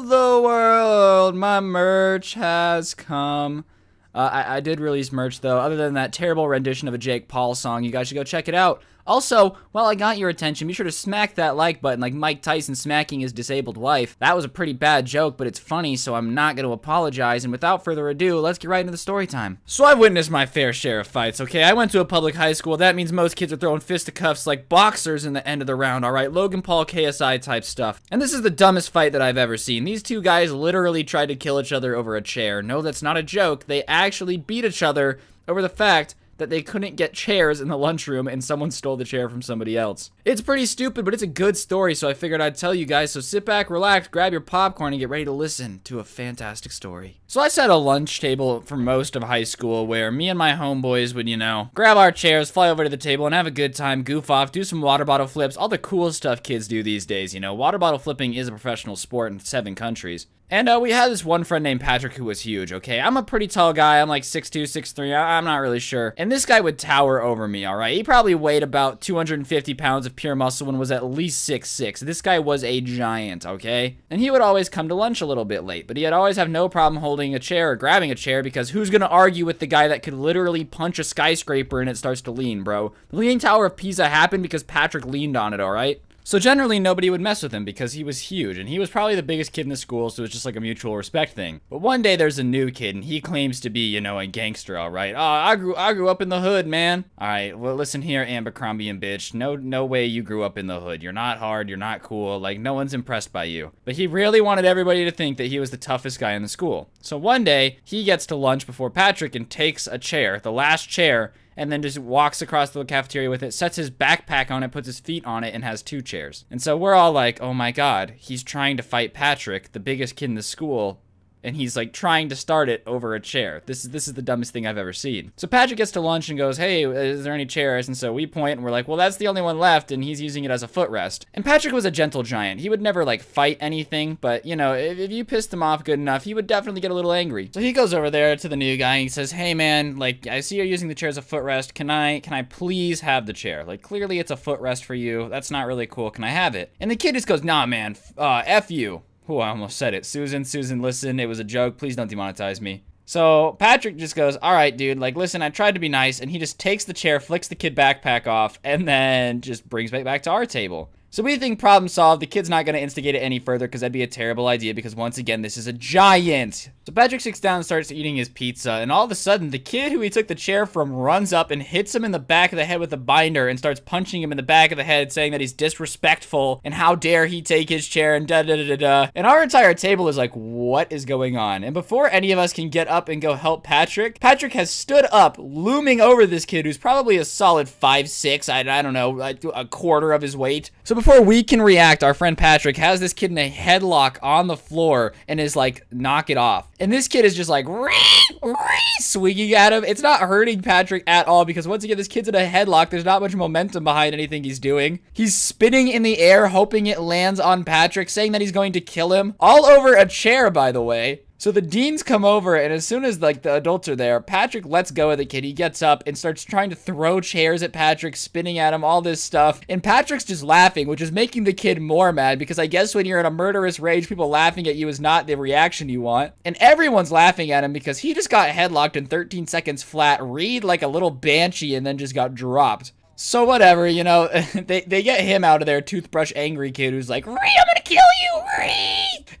the world. My merch has come. I did release merch, though. Other than that terrible rendition of a Jake Paul song, you guys should go check it out. Also, while I got your attention, be sure to smack that like button like Mike Tyson smacking his disabled wife. That was a pretty bad joke, but it's funny, so I'm not going to apologize. And without further ado, let's get right into the story time. So I've witnessed my fair share of fights, okay? I went to a public high school. That means most kids are throwing fisticuffs like boxers in the end of the round, all right? Logan Paul, KSI type stuff. And this is the dumbest fight that I've ever seen. These two guys literally tried to kill each other over a chair. No, that's not a joke. They actually beat each other over the fact that they couldn't get chairs in the lunchroom and someone stole the chair from somebody else. It's pretty stupid, but it's a good story, so I figured I'd tell you guys. So sit back, relax, grab your popcorn, and get ready to listen to a fantastic story. So I sat at a lunch table for most of high school where me and my homeboys would, you know, grab our chairs, fly over to the table, and have a good time, goof off, do some water bottle flips, all the cool stuff kids do these days, you know. Water bottle flipping is a professional sport in 7 countries. And we had this one friend named Patrick who was huge, okay? I'm a pretty tall guy. I'm like 6'2", 6'3". I'm not really sure. And this guy would tower over me, all right? He probably weighed about 250 pounds of pure muscle and was at least 6'6". This guy was a giant, okay? And he would always come to lunch a little bit late, but he'd always have no problem holding a chair or grabbing a chair because who's going to argue with the guy that could literally punch a skyscraper and it starts to lean, bro? The Leaning Tower of Pisa happened because Patrick leaned on it, all right? So generally, nobody would mess with him because he was huge, and he was probably the biggest kid in the school, so it's just like a mutual respect thing. But one day, there's a new kid, and he claims to be, you know, a gangster, all right? Oh, I grew up in the hood, man. All right, well, listen here, Abercrombie and bitch. No way you grew up in the hood. You're not hard. You're not cool. Like, no one's impressed by you. But he really wanted everybody to think that he was the toughest guy in the school. So one day, he gets to lunch before Patrick and takes a chair, the last chair, and then just walks across the cafeteria with it, sets his backpack on it, puts his feet on it, and has 2 chairs. And so we're all like, oh my god, he's trying to fight Patrick, the biggest kid in the school, and he's like trying to start it over a chair. This is the dumbest thing I've ever seen. So Patrick gets to lunch and goes, hey, is there any chairs? And so we point and we're like, well, that's the only one left, and he's using it as a footrest. And Patrick was a gentle giant. He would never like fight anything, but you know, if you pissed him off good enough, he would definitely get a little angry. So he goes over there to the new guy and he says, hey man, like I see you're using the chair as a footrest. Can I please have the chair? Like clearly it's a footrest for you. That's not really cool. Can I have it? And the kid just goes, nah man, F you. Oh, I almost said it. Susan, listen, it was a joke. Please don't demonetize me. So Patrick just goes, all right, dude, like, listen, I tried to be nice. And he just takes the chair, flicks the kid backpack off, and then just brings it back to our table. So we think problem solved. The kid's not going to instigate it any further because that'd be a terrible idea because once again, this is a giant. So Patrick sits down and starts eating his pizza. And all of a sudden, the kid who he took the chair from runs up and hits him in the back of the head with a binder and starts punching him in the back of the head saying that he's disrespectful and how dare he take his chair and da-da-da-da-da. And our entire table is like, what is going on? And before any of us can get up and go help Patrick, Patrick has stood up looming over this kid who's probably a solid 5'6", I don't know, a quarter of his weight. So before we can react, our friend Patrick has this kid in a headlock on the floor and is like, knock it off. And this kid is just like, swinging at him. It's not hurting Patrick at all because once again, this kid's in a headlock. There's not much momentum behind anything he's doing. He's spinning in the air, hoping it lands on Patrick, saying that he's going to kill him. All over a chair, by the way. So the deans come over, and as soon as, like, the adults are there, Patrick lets go of the kid. He gets up and starts trying to throw chairs at Patrick, spinning at him, all this stuff. And Patrick's just laughing, which is making the kid more mad, because I guess when you're in a murderous rage, people laughing at you is not the reaction you want. And everyone's laughing at him because he just got headlocked in 13 seconds flat, read like a little banshee, and then just got dropped. So whatever, you know, they get him out of there, toothbrush angry kid who's like, I'm gonna kill you,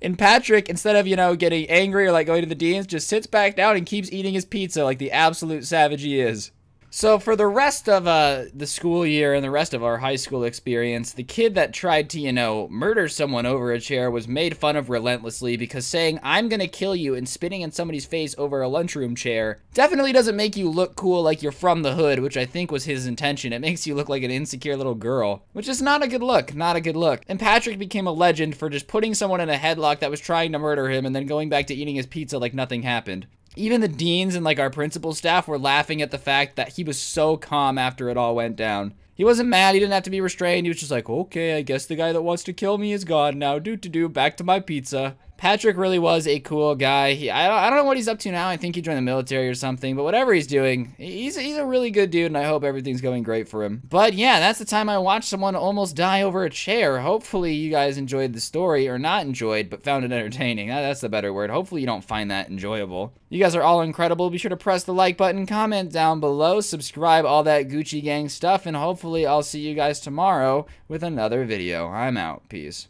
And Patrick, instead of, you know, getting angry or like going to the deans, just sits back down and keeps eating his pizza like the absolute savage he is. So for the rest of the school year and the rest of our high school experience, the kid that tried to, you know, murder someone over a chair was made fun of relentlessly because saying, I'm gonna kill you and spitting in somebody's face over a lunchroom chair definitely doesn't make you look cool like you're from the hood, which I think was his intention. It makes you look like an insecure little girl, which is not a good look, not a good look. And Patrick became a legend for just putting someone in a headlock that was trying to murder him and then going back to eating his pizza like nothing happened. Even the deans and like our principal staff were laughing at the fact that he was so calm after it all went down. He wasn't mad. He didn't have to be restrained. He was just like, okay, I guess the guy that wants to kill me is gone now. Do-do-do, back to my pizza. Patrick really was a cool guy. I don't know what he's up to now. I think he joined the military or something, but whatever he's doing, he's a really good dude, and I hope everything's going great for him. But yeah, that's the time I watched someone almost die over a chair. Hopefully you guys enjoyed the story, or not enjoyed, but found it entertaining. That's the better word. Hopefully you don't find that enjoyable. You guys are all incredible. Be sure to press the like button, comment down below, subscribe, all that Gucci Gang stuff, and hopefully I'll see you guys tomorrow with another video. I'm out. Peace.